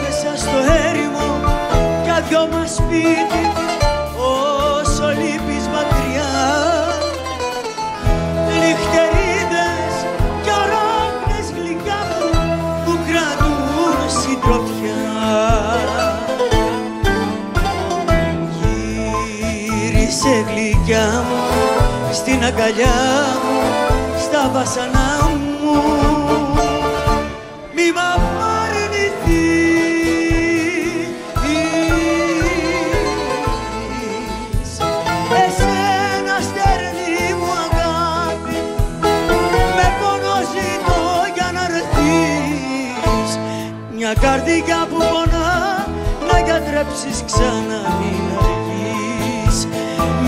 Μέσα στο έρημο κι αδειό μας σπίτι, όσο λείπεις μακριά. Νυχτερίδες κι αράχνες γλυκιά μου, που κρατούν συντροφιά. Γύρισε γλυκιά μου στην αγκαλιά μου, στα βασανά μου. Καρδιά που πονά να γιατρέψεις ξανά, μην αργείς,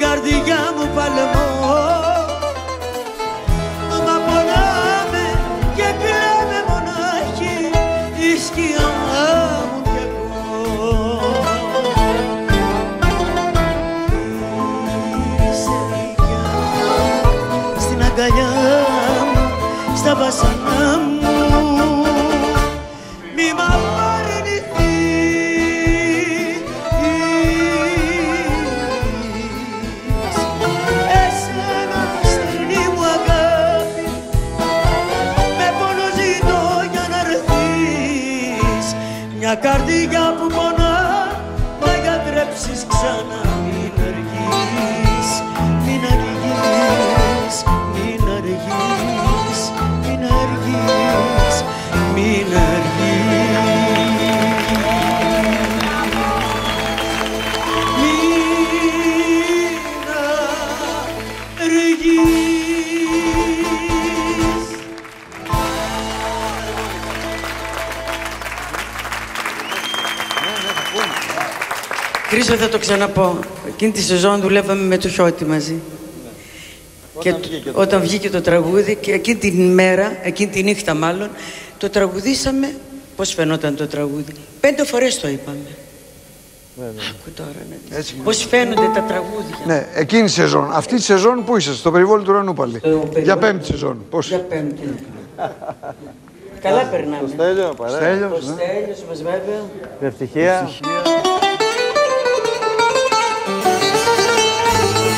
Καρδιά μου παλαιμό, μα πονάμε και κλαίμε μονάχοι, η σκιά μου κι εγώ. Είσαι γλυκιά στην αγκαλιά μου, στα βασανά μου. Καρδιά που πονά, να γιατρέψεις ξανά, μην αργείς, μην αργείς, μην αργείς, μην αργείς, μην αργείς. Χρήστο, θα το ξαναπώ. Εκείνη τη σεζόν δουλεύαμε με το Χιώτη μαζί. Ναι. Και όταν, το, βγήκε το όταν βγήκε το τραγούδι, και εκείνη την μέρα, εκείνη τη νύχτα μάλλον, το τραγουδήσαμε. Πώς φαινόταν το τραγούδι. Πέντε φορές το είπαμε. Ναι, ναι. Άκου τώρα, ναι. Έτσι, ναι. Πώς φαίνονται τα τραγούδια. Ναι, εκείνη τη σεζόν. Αυτή τη σεζόν που είσαι, στο περιβόλι του Ρανού πάλι. Περιβόλι... Για πέμπτη σεζόν. Πώς. Για πέμπτη. Καλά περνάμε. Το Στέλιο, παρέα. Στέλιος, το Στέλιος μας βέβαια. Ευτυχία.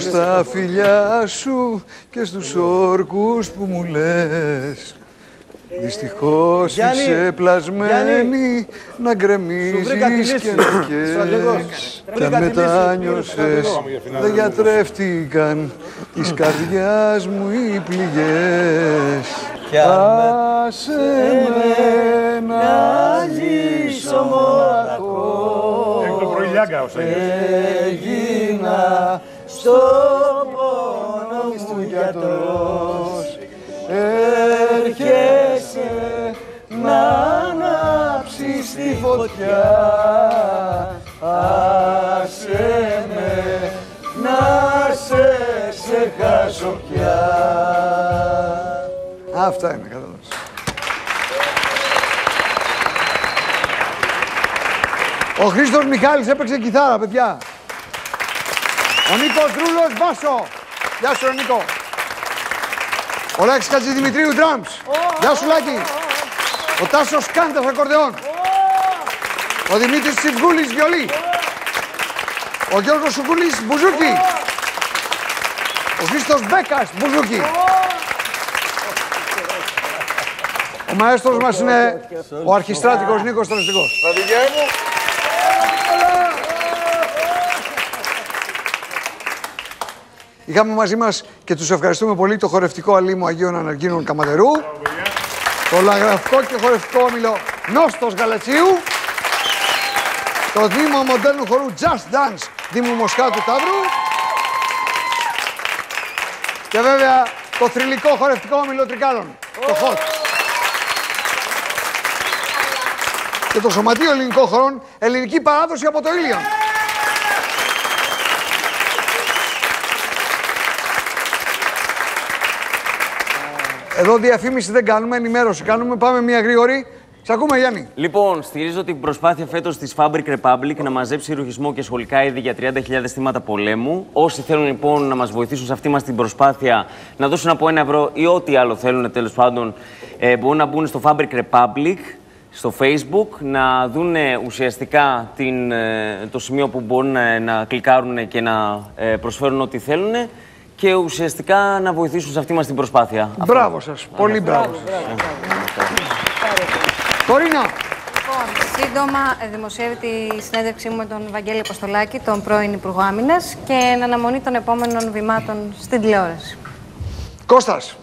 Στα φιλιά σου και στους όρκους που μου λες. Δυστυχώς είσαι πλασμένη να γκρεμίζεις και νικές. Τα μετάνιωσες, δεν γιατρεύτηκαν της καρδιάς μου οι πληγές. Άσε με να ζήσω μοναχός. Έχει το πρωί Λιάγκα ως έγινα στο πόνο μου γιατρός. Έρχεσαι να ανάψεις τη φωτιά. Άσε με να σε ξεχάσω πια. Αυτά είναι, κατάλαβες. Ο Χρήστος Μιχάλης έπαιξε κιθάρα, παιδιά. Ο Νίκος Ρούλος, μπάσο. Γεια σου, Νίκο. Ο Λάκης Κατσιδημητρίου, drums. Γεια σου, Λάκη. Ο Τάσος Κάντας, ακορντεόν. Ο Δημήτρης Τσιβγούλης, βιολί. Ο Γιώργος Σουκούλης, μπουζούκι. Ο Χρήστος Μπέκας, μπουζούκι. Ο μαέστρος μας είναι ο αρχιστράτηγος Νίκος Τραστικός. Είχαμε μαζί μας και τους ευχαριστούμε πολύ το χορευτικό αλήμο Αγίων Αναργίνων Καμαδερού, το λαγραφικό και χορευτικό όμιλο Νόστος Γαλατσίου, το Δήμο Μοντέρνου Χορού Just Dance Δήμου Μοσχάτου Ταύρου και βέβαια το θρυλικό χορευτικό όμιλο Τρικάλων, το Hot. Και το Σωματείο Ελληνικών Χωρών, ελληνική παράδοση από το Ήλιον. Εδώ διαφήμιση δεν κάνουμε, ενημέρωση κάνουμε. Πάμε μια γρήγορη. Σ' ακούμε, Γιάννη. Λοιπόν, στηρίζω την προσπάθεια φέτος της Fabric Republic να μαζέψει ρουχισμό και σχολικά είδη για τριάντα χιλιάδες θύματα πολέμου. Όσοι θέλουν λοιπόν να μας βοηθήσουν σε αυτή μας την προσπάθεια, να δώσουν από ένα ευρώ ή ό,τι άλλο θέλουν, τέλος πάντων, ε, μπορούν να μπουν στο Fabric Republic. Στο Facebook, να δουν ουσιαστικά την, το σημείο που μπορούν να κλικάρουν και να προσφέρουν ό,τι θέλουν και ουσιαστικά να βοηθήσουν σε αυτή μας την προσπάθεια. Μπράβο σας. Πολύ μπράβο σας. Κορίνα. Σύντομα δημοσιεύεται η συνέντευξή μου με τον Βαγγέλη Αποστολάκη, τον πρώην Υπουργό Άμυνας, και εν αναμονή των επόμενων βημάτων στην τηλεόραση. Κώστας.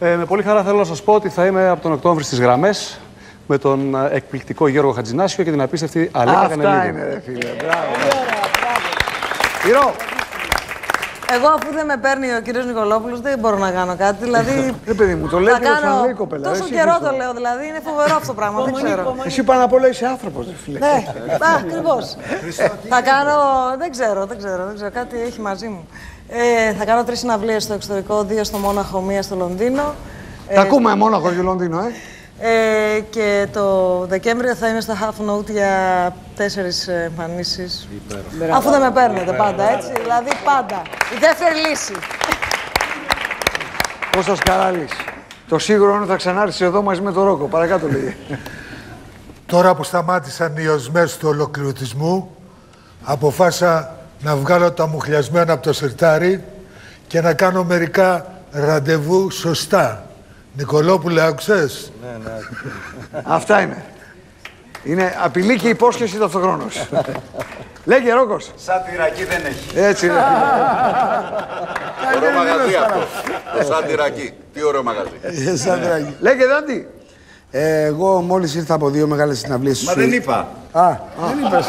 Ε, με πολύ χαρά θέλω να σας πω ότι θα είμαι από τον Οκτώβρη στις γραμμές, με τον εκπληκτικό Γιώργο Χατζινάσιο και την απίστευτη Αλέκα Κανελίδου. Αυτά είναι, ρε φίλε. Μπράβο. Ηρώ. Εγώ, αφού δεν με παίρνει ο κύριος Νικολόπουλος, δεν μπορώ να κάνω κάτι. Δηλαδή. Δεν παιδί μου, το λέει η κοπέλα. Τόσο καιρό το λέω, δηλαδή. Είναι φοβερό αυτό το πράγμα. Δεν ξέρω. Εσύ πάνω απ' όλα είσαι άνθρωπος, ρε φίλε. Ναι, ακριβώς. Θα κάνω. Δεν ξέρω, δεν ξέρω. Κάτι έχει μαζί μου. Θα κάνω τρεις συναυλίες στο εξωτερικό, δύο στο Μόναχο, μία στο Λονδίνο. Τα ακούμε Μόναχο και Λονδίνο, ε. Ε, και το Δεκέμβριο θα είμαι στα Half Note για τέσσερις εμφανίσεις. Αφού δεν με παίρνετε πάντα, έτσι. Δηλαδή πάντα. Η δεύτερη λύση. Κώστας Καράλης. Το σίγουρο είναι ότι θα ξανάρθεις εδώ μαζί με τον Ρόκο. Παρακάτω λέγε. Τώρα που σταμάτησαν οι οσμές του ολοκληρωτισμού, αποφάσισα να βγάλω τα μουχλιασμένα από το σιρτάρι και να κάνω μερικά ραντεβού σωστά. Νικολόπουλε, άκουσες? Ναι, ναι. Αυτά είναι. Είναι απειλή και υπόσχεση ταυτοχρόνως. Λέγε, Ρόκος. Σαν τυρακή δεν έχει. Έτσι είναι. Ωραίο μαγαζί αυτό. Το σαν τυρακή. Τι ωραίο μαγαζί. Λέγε, Δάντη. Εγώ μόλις ήρθα από δύο μεγάλες συναυλίες. Μα δεν είπα. Α, δεν είπες.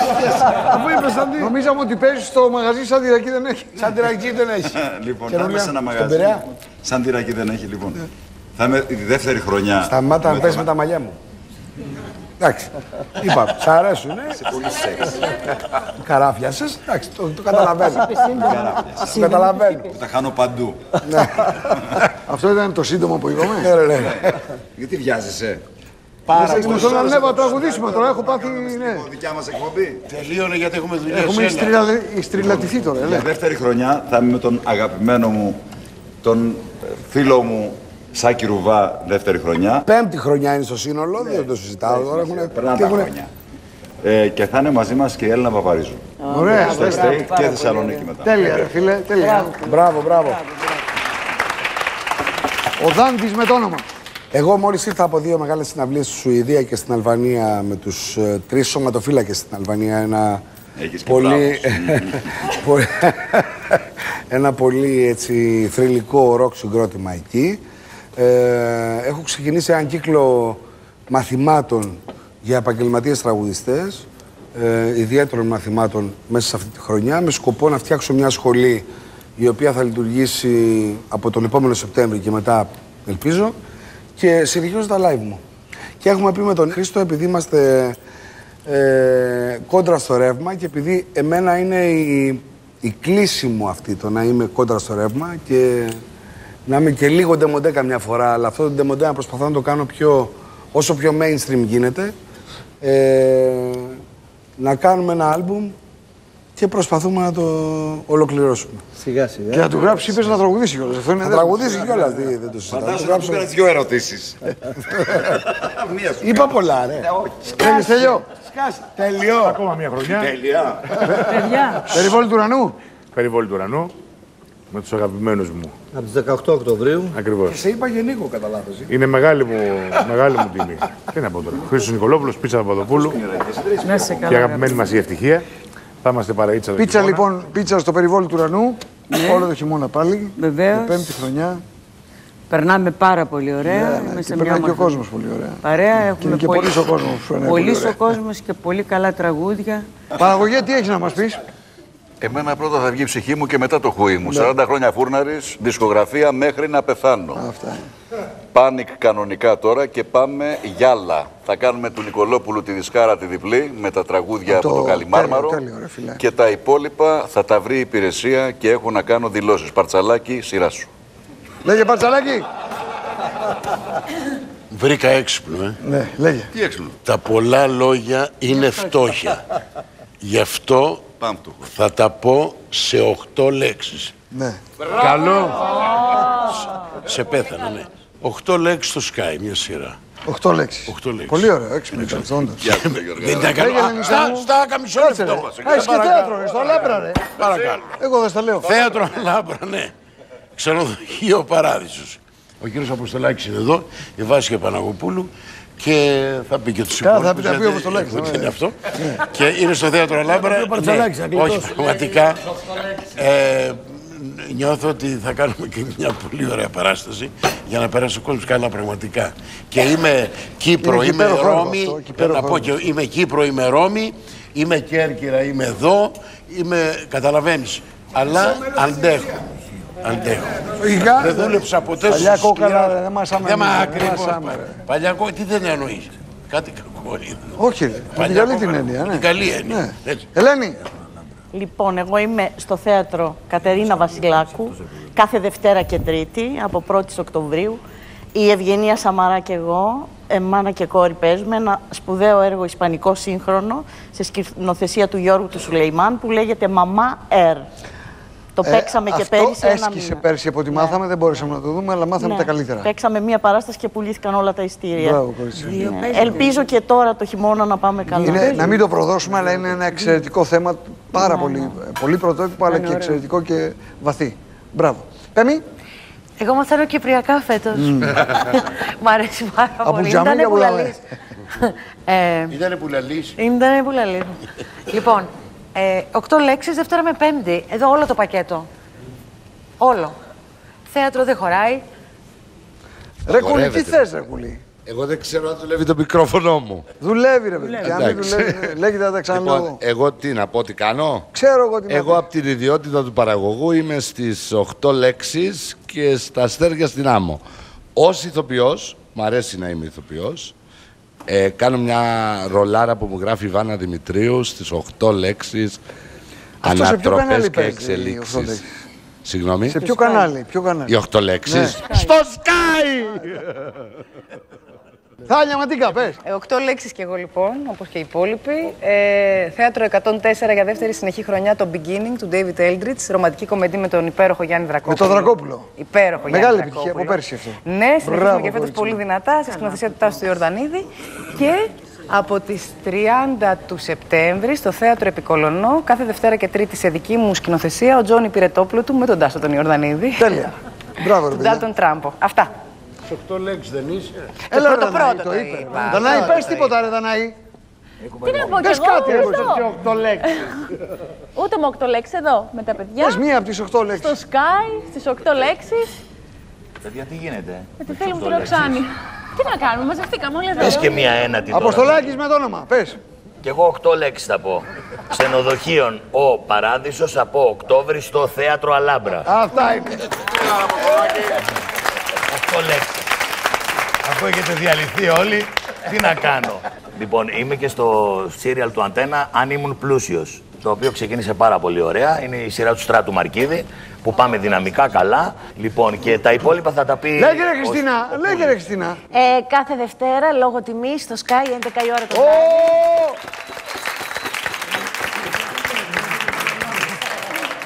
Αφού είπες, Δάντη. Νομίζαμε ότι παίζεις στο μαγαζί σαν τυρακή δεν έχει. Σαν τυρακή δεν έχει. Λοιπόν, πάμε σε ένα μαγαζί. Σαν τυρακή δεν έχει, λοιπόν. Θα είμαι τη δεύτερη χρονιά. Σταμάτα να πες με τα μαλλιά μου. Εντάξει. Είπα, σ' αρέσουν, ε. Σε πολύ σεξ. Καράφια σας, εντάξει, το καταλαβαίνω. Το καταλαβαίνω. Τα χάνω παντού. Αυτό ήταν το σύντομο που είπαμε. Γιατί βιάζεσαι? Πάρα πολύ. Στον Αλνέβα τραγουδήσουμε τώρα, έχω πάθει. Στην δικιά μας εκπομπή. Τελείωνε γιατί έχουμε δουλειά. Έχουμε στριλατηθεί τώρα. Για δεύτερη χρονιά θα είμαι με τον αγαπημένο μου, τον φίλο μου, Σάκη Ρουβά, δεύτερη χρονιά. Πέμπτη χρονιά είναι στο σύνολο, ναι, δεν το συζητάω τώρα. Έχουν... Περνά τα έχουν... χρόνια. Ε, και θα είναι μαζί μας και η Έλληνα Παπαρίζου. Ωραία. Στο Εστέι και Θεσσαλονίκη μετά. Τέλεια, ρε φίλε, τέλεια. Μπράβο, μπράβο. Ο Δάντης με το όνομα. Εγώ μόλις ήρθα από δύο μεγάλες συναυλίες στη Σουηδία και στην Αλβανία με τους ε, τρεις σωματοφύλακες στην Αλβανία. Ένα Έχεις πολύ, ένα πολύ έτσι, θρυλικό ροκ συγκρότημα εκεί. Ε, έχω ξεκινήσει έναν κύκλο μαθημάτων για επαγγελματίες τραγουδιστές, ε, ιδιαίτερων μαθημάτων μέσα σε αυτή τη χρονιά, με σκοπό να φτιάξω μια σχολή η οποία θα λειτουργήσει από τον επόμενο Σεπτέμβρη και μετά, ελπίζω, και συνεχίζω τα live μου. Και έχουμε πει με τον Χρήστο, επειδή είμαστε ε, κόντρα στο ρεύμα και επειδή εμένα είναι η, η κλίση μου αυτή, το να είμαι κόντρα στο ρεύμα και να είμαι και λίγο ντεμοντέ καμιά φορά, αλλά αυτό το ντεμοντέ να προσπαθώ να το κάνω πιο, όσο πιο mainstream γίνεται, ε, να κάνουμε ένα άλμπουμ και προσπαθούμε να το ολοκληρώσουμε. Σιγά σιγά. Και να του γράψει, είπες να τραγουδήσει κιόλας. Να τραγουδήσει κιόλας, δεν το συζητάω. Φαντάζομαι ότι πέρασες δυο ερωτήσεις. Είπα πολλά, ρε. Θέλεις τελειώ. Τελειώ. Ακόμα μια χρονιά. Τελειά. Περιβόλη του ουρανού. Περιβόλη του ουρανού. Με τους αγαπημένους μου. Από τις δεκαοκτώ Οκτωβρίου. Ακριβώς. Και σε είπα και Νίκο, κατά λάθος. Είναι μεγάλη μου, μεγάλη μου τιμή. Τι να πω τώρα. Χρήστος Νικολόπουλος, Πίτσα Παπαδοπούλου. Και αγαπημένη μας η Ευτυχία. Θα είμαστε παραίτσα. Πίτσα λοιπόν, πίτσα στο περιβόλι του ουρανού, ναι. Όλο το χειμώνα πάλι, βεβαίως. Την πέμπτη χρονιά. Περνάμε πάρα πολύ ωραία. Yeah, και περνάει και ο κόσμος πολύ ωραία. Παρέα, έχουμε και πολλής ο κόσμος. Πολλής ο κόσμος και πολύ καλά τραγούδια. Παναγωγέ, τι έχεις να μας πεις? Εμένα πρώτα θα βγει η ψυχή μου και μετά το χούι μου. Ναι. σαράντα χρόνια φούρναρης, δισκογραφία μέχρι να πεθάνω. Αυτά. Πάνικ κανονικά τώρα και πάμε γυάλα. Θα κάνουμε του Νικολόπουλου τη δισκάρα τη διπλή με τα τραγούδια από το, το Καλιμάρμαρο. Τέλειο, τέλειο, ρε, και τα υπόλοιπα θα τα βρει η υπηρεσία και έχω να κάνω δηλώσεις. Παρτσαλάκη, σειρά σου. Λέγε Παρτσαλάκη. Βρήκα έξυπνο, ε. Ναι, λέγε. Τι έξυπνο? Τα πολλά λόγια είναι φτώχεια. Γι' αυτό θα τα πω σε οκτώ λέξεις. Ναι. Καλό. Oh. Σε πέθανε, ναι. οκτώ λέξεις στο Sky, μια σειρά. οκτώ λέξεις. οκτώ λέξεις. Πολύ ωραίο, έξυπνο. Δεν τα κάνω. Στα καμισό λεπτό. Έχεις και θέατρο, στο Αλάμπρα, ρε. Παρακαλώ. Εγώ δεν στα λέω. Θέατρο Αλάμπρα, ναι. Ξενοδοχείο Παράδεισος. Ο κύριος Αποστολάκης είναι εδώ, η Βάση Παναγωπούλου. Και θα πει και τους υπόλοιπους. Θα πει τα πει όπως το λέξαμε. Είναι αυτό. Και είναι στο Θέατρο Αλάμπρα. Όχι, πραγματικά. Νιώθω ότι θα κάνουμε και μια πολύ ωραία παράσταση για να περάσει ο κόσμος καλά πραγματικά. Και είμαι Κύπρο, είμαι Ρώμη. Να πω και είμαι Κύπρο, είμαι Ρώμη. Είμαι Κέρκυρα, είμαι εδώ. Είμαι, καταλαβαίνεις. Αλλά αντέχω. Αντέχω. Δεν δούλεψα ποτέ στους σκληρά. Παλιά κόκκαρα, δεν μάσαμε. Δεν μάσαμε. Παλιά κόκκαρα, τι δεν εννοείς. Κάτι κακό είναι. Όχι, με την καλή την έννοια. Την καλή έννοια. Ελένη. Λοιπόν, εγώ είμαι στο θέατρο Κατερίνα Βασιλάκου, κάθε Δευτέρα και Τρίτη, από πρώτη Οκτωβρίου. Η Ευγενία Σαμαρά και εγώ, μάνα και κόρη, παίζουμε ένα σπουδαίο έργο ισπανικό σύγχρονο, σε σκηνοθεσία του Γιώργου του Σουλεϊμάν, που λέγεται Μαμά Ερ. Το ε, παίξαμε και πέρυσι. Αυτό έσκησε πέρυσι από ό,τι μάθαμε, ναι. Δεν μπορούσαμε να το δούμε, αλλά μάθαμε ναι. τα καλύτερα. Παίξαμε μία παράσταση και πουλήθηκαν όλα τα ειστήρια. Μπράβο, κορίτσια. Ναι. Ελπίζω και τώρα το χειμώνα να πάμε καλά. Είναι, να μην το προδώσουμε, αλλά είναι ένα εξαιρετικό θέμα. Πάρα ναι, πολύ, ναι. πολύ πρωτότυπο, αλλά ναι, και εξαιρετικό ναι. και βαθύ. Μπράβο. Πέμι. Εγώ μαθαίνω κυπριακά φέτος. Mm. Μ' αρέσει πάρα από πολύ. Ήτανε πουλαλής. Ήτανε πουλαλής. Ήτανε πουλαλής. Λοιπόν. Ε, οκτώ λέξεις, Δευτέρα με Πέμπτη. Εδώ όλο το πακέτο. Όλο. Θέατρο δεν χωράει. Ρε Κούλη, τι θες, ρε Κούλη. Εγώ δεν ξέρω αν δουλεύει το μικρόφωνο μου. Δουλεύει, ρε παιδί. Αν δεν δουλεύει, λέγεται να τα ξαναλέω. Λοιπόν, εγώ τι να πω, τι κάνω. Ξέρω εγώ τι να πω. Εγώ από την ιδιότητα του παραγωγού είμαι στις οκτώ λέξεις και στα αστέρια στην άμμο. Ως ηθοποιός, μ' αρέσει να είμαι ηθοποιός. Ε, κάνω μια ρολάρα που μου γράφει η Δανάη Δημητρίου στις οκτώ λέξεις. Αυτό ανατροπές και εξελίξεις. Συγγνώμη. Σε ποιο κανάλι, ποιο κανάλι. Οι οκτώ λέξεις. Ναι. Στο Sky! Θάλια Ματίκα, πες. Ε, οκτώ λέξεις κι εγώ λοιπόν, όπως και οι υπόλοιποι. Ε, θέατρο εκατόν τέσσερα για δεύτερη συνεχή χρονιά, το Beginning του David Eldridge. Ρομαντική κομμεντή με τον υπέροχο Γιάννη Δρακόπουλο. Με τον Δρακόπουλο. Υπέροχο μεγάλη Γιάννη Δρακόπουλο. Μεγάλη επιτυχία από πέρσι αυτό. Ναι, συνεχίζουμε και φέτος πολύ δυνατά, σε σκηνοθεσία του Τάσου του Ιορδανίδη. Και από τις τριάντα του Σεπτέμβρη στο Θέατρο Επικολωνό, κάθε Δευτέρα και Τρίτη σε δική μου σκηνοθεσία, ο Τζόνι Πυρετόπουλου του με τον Τάσο τον Ιορδανίδη. Τέλεια. Μπράβο, τον Ντάλτον Τράμπο. Αυτά. τις οκτώ λέξεις δεν είσαι. Έλα το πρώτο το είπε. Δανάη, πες τίποτα ρε Δανάη. Τι να πω κι εγώ, ούτε λέξεις. Ούτε με οκτώ λέξεις εδώ, με τα παιδιά. Πες μία από τις οκτώ λέξεις. Στο Sky, στις οκτώ λέξεις. Παιδιά, τι γίνεται. Με τη φίλη μου την Οξάνη. Τι να κάνουμε, μαζευτήκαμε όλοι εδώ. Πες και μία ένατη τώρα. Αποστολάκης με το όνομα, πες. Κι εγώ οκτώ λέξεις θα πω. Ξενοδοχείων ο Παράδεισος από Οκτώβρη στο Θέατρο Αλάμπρα. Αυτά είπε. οκτώ λέξεις. Αφού έχετε διαλυθεί όλοι, τι να κάνω. Λοιπόν, είμαι και στο σύριαλ του Αντένα «Αν ήμουν πλούσιος», το οποίο ξεκίνησε πάρα πολύ ωραία. Είναι η σειρά του Στράτου Μαρκίδη, που πάμε δυναμικά καλά. Λοιπόν, και τα υπόλοιπα θα τα πει... Λέγε ρε Χριστίνα, ως... λέγε ρε Χριστίνα. Ε, κάθε Δευτέρα, λόγω τιμής, στο Sky, έντεκα η ώρα το βράδυ.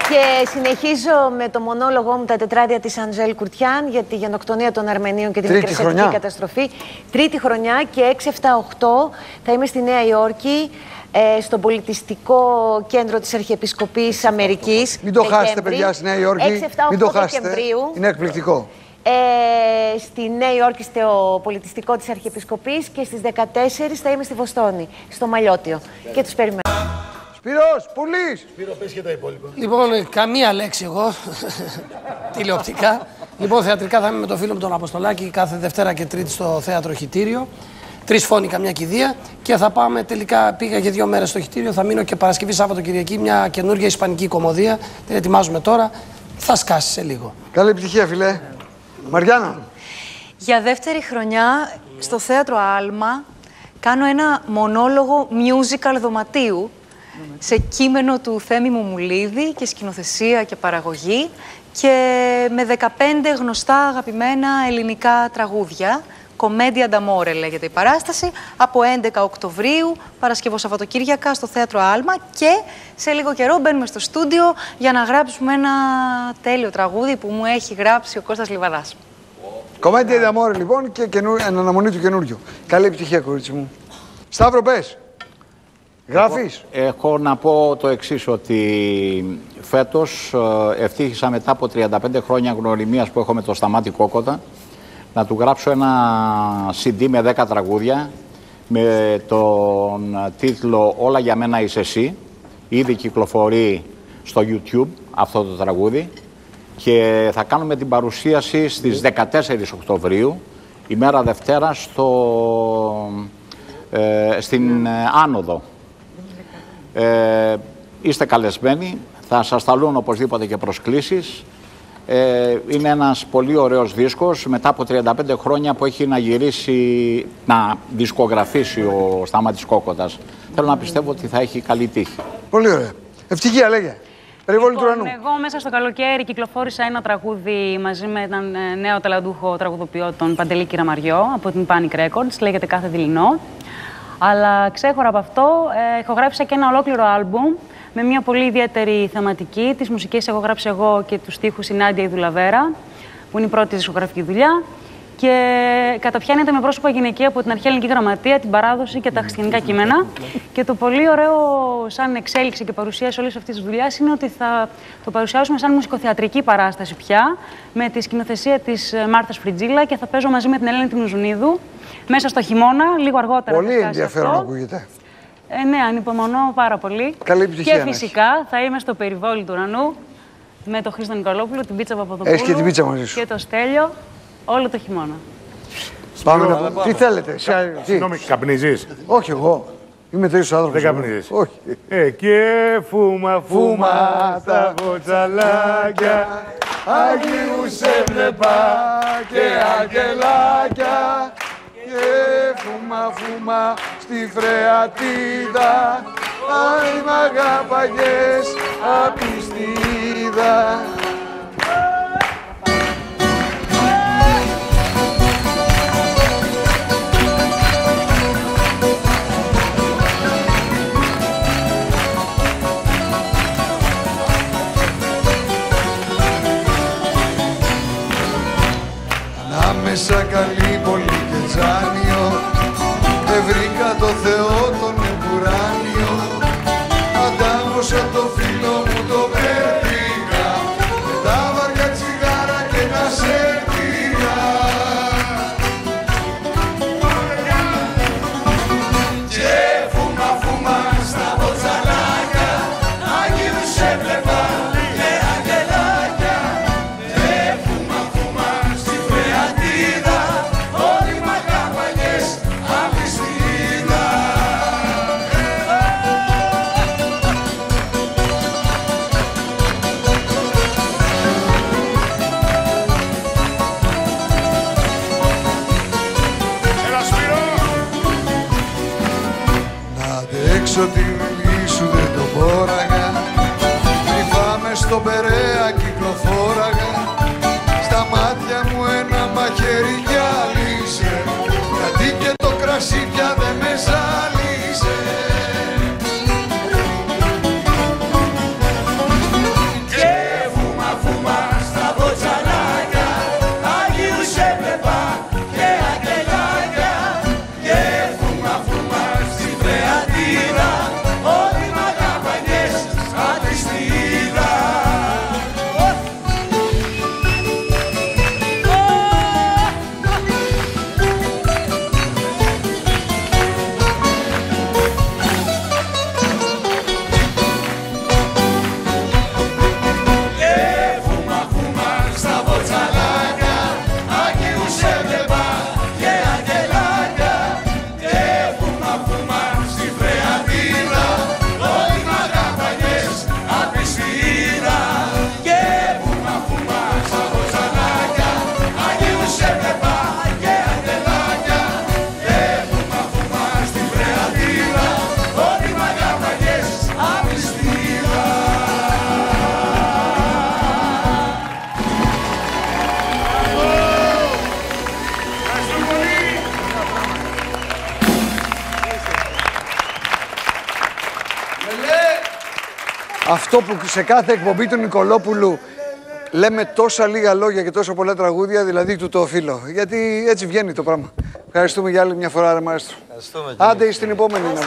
Και συνεχίζω με το μονόλογό μου τα τετράδια της Αντζέλ Κουρτιάν για τη γενοκτονία των Αρμενίων και την μικρασιατική καταστροφή. Τρίτη χρονιά και έξι, εφτά, οκτώ θα είμαι στη Νέα Υόρκη, ε, στο πολιτιστικό κέντρο της Αρχιεπισκοπής Αμερικής. Μην το χάσετε παιδιά στη Νέα Υόρκη, μην το χάσετε, είναι εκπληκτικό. Ε, στη Νέα Υόρκη, στο πολιτιστικό της Αρχιεπισκοπής και στις δεκατέσσερις θα είμαι στη Βοστόνη, στο Μαλιώτιο και τους περιμένω. Σπύρος, πουλής! Σπύρο, πες και τα υπόλοιπα. Λοιπόν, καμία λέξη εγώ, τηλεοπτικά. Λοιπόν, θεατρικά θα είμαι με τον φίλο μου τον Αποστολάκη κάθε Δευτέρα και Τρίτη στο Θέατρο Χιτήριο. Τρεις φόνοι, καμιά κηδεία. Και θα πάμε τελικά, πήγα για δύο μέρες στο Χιτήριο, θα μείνω και Παρασκευή, Σάββατο, Κυριακή, μια καινούργια ισπανική κομμωδία. Την ετοιμάζουμε τώρα, θα σκάσει σε λίγο. Καλή επιτυχία, φιλέ. Μαριάννα. Για δεύτερη χρονιά, στο Θέατρο Άλμα, κάνω ένα μονόλογο musical δωματίου. Σε κείμενο του Θέμη Μουμουλίδη και σκηνοθεσία και παραγωγή και με δεκαπέντε γνωστά αγαπημένα ελληνικά τραγούδια. Κομμέντια Νταμόρε λέγεται η παράσταση, από έντεκα Οκτωβρίου, Παρασκευό Σαββατοκύριακα στο Θέατρο Άλμα και σε λίγο καιρό μπαίνουμε στο στούντιο για να γράψουμε ένα τέλειο τραγούδι που μου έχει γράψει ο Κώστας Λιβαδάς. Κομμέντια Νταμόρε λοιπόν και καινου... αναμονή του καινούριου. Καλή επιτυχία κορίτσι μου. Σταύρο, πες. Γράφεις. Εγώ, έχω να πω το εξής, ότι φέτος ευτύχησα μετά από τριάντα πέντε χρόνια γνωριμίας που έχω με τον Σταμάτη Κόκοτα να του γράψω ένα σι ντι με δέκα τραγούδια με τον τίτλο «Όλα για μένα είσαι εσύ». Ήδη κυκλοφορεί στο YouTube αυτό το τραγούδι και θα κάνουμε την παρουσίαση στις δεκατέσσερις Οκτωβρίου, ημέρα Δευτέρα, στο, ε, στην ε, Άνοδο. Ε, είστε καλεσμένοι, θα σας σταλούν οπωσδήποτε και προσκλήσεις. Ε, είναι ένας πολύ ωραίος δίσκος, μετά από τριάντα πέντε χρόνια που έχει να γυρίσει, να δισκογραφήσει ο Σταμάτης Κόκοτας. Θέλω να πιστεύω ότι θα έχει καλή τύχη. Πολύ ωραία. Ευτυχία, λέγε. Λοιπόν, εγώ μέσα στο καλοκαίρι κυκλοφόρησα ένα τραγούδι μαζί με έναν νέο ταλαντούχο τραγουδοποιό, τον Παντελή Κυραμαριό, από την Panic Records, λέγεται «Κάθε Δειλινό». Αλλά ξέχωρα από αυτό, ε, ηχογράφησα και ένα ολόκληρο άλμπουμ με μια πολύ ιδιαίτερη θεματική. Τις μουσικές έχω γράψει εγώ και τους στίχους η Νάντια η Δουλαβέρα, που είναι η πρώτη δισκογραφική δουλειά. Και καταπιάνεται με πρόσωπα γυναικεία από την αρχαία ελληνική γραμματεία, την παράδοση και τα χριστιανικά κείμενα. Και το πολύ ωραίο, σαν εξέλιξη και παρουσίαση όλη αυτή τη δουλειά, είναι ότι θα το παρουσιάσουμε σαν μουσικοθεατρική παράσταση πια, με τη σκηνοθεσία τη Μάρθα Φριτζίλα και θα παίζω μαζί με την Ελένη Τιμνουζουνίδου μέσα στο χειμώνα, λίγο αργότερα. Πολύ ενδιαφέρον αυτό. Ακούγεται. Ε, ναι, ανυπομονώ πάρα πολύ. Καλή επιτυχία. Και φυσικά θα είμαι στο περιβόλι του ουρανού με τον Χρήστο Νικολόπουλο, την Πίτσα Παπαδοπούλου και, την πίτσα και το Στέλιο. Όλο το χειμώνα. Πάμε να πούμε. Τι θέλετε, συγγνώμη, καπνίζεις? Όχι, εγώ. Είμαι τέτοιος άνθρωπος. Δεν καπνίζεις? Όχι. Ε, και φούμα, φούμα τα βοτσαλάκια. Αγίου σε βλέπα και αγγελάκια. Και φούμα, φούμα στη Φρεατίδα. Άι μ' αγαπαγες απιστίδα. Μέσα καλή πολύ και τζάνιο, δεν βρήκα το Θεό τον εμπουράνιο. Αντάμωσα το φίλο μου το πέρτηκα, με τα βαριά τσιγάρα και τα σέρτηκα. πίσω τη μελή σου δεν το πόραγα. Κρυφάμε στον Περέα κυκλοφόραγα. Στα μάτια μου ένα μαχαίρι γυάλισε. Γιατί και το κρασί πια δεν με ζάλισε. Αυτό που σε κάθε εκπομπή του Νικολόπουλου λέμε τόσα λίγα λόγια και τόσα πολλά τραγούδια, δηλαδή του το οφείλω. Γιατί έτσι βγαίνει το πράγμα. Ευχαριστούμε για άλλη μια φορά, ρε Μαέστρο. Ευχαριστούμε. Άντε, στην επόμενη να μην.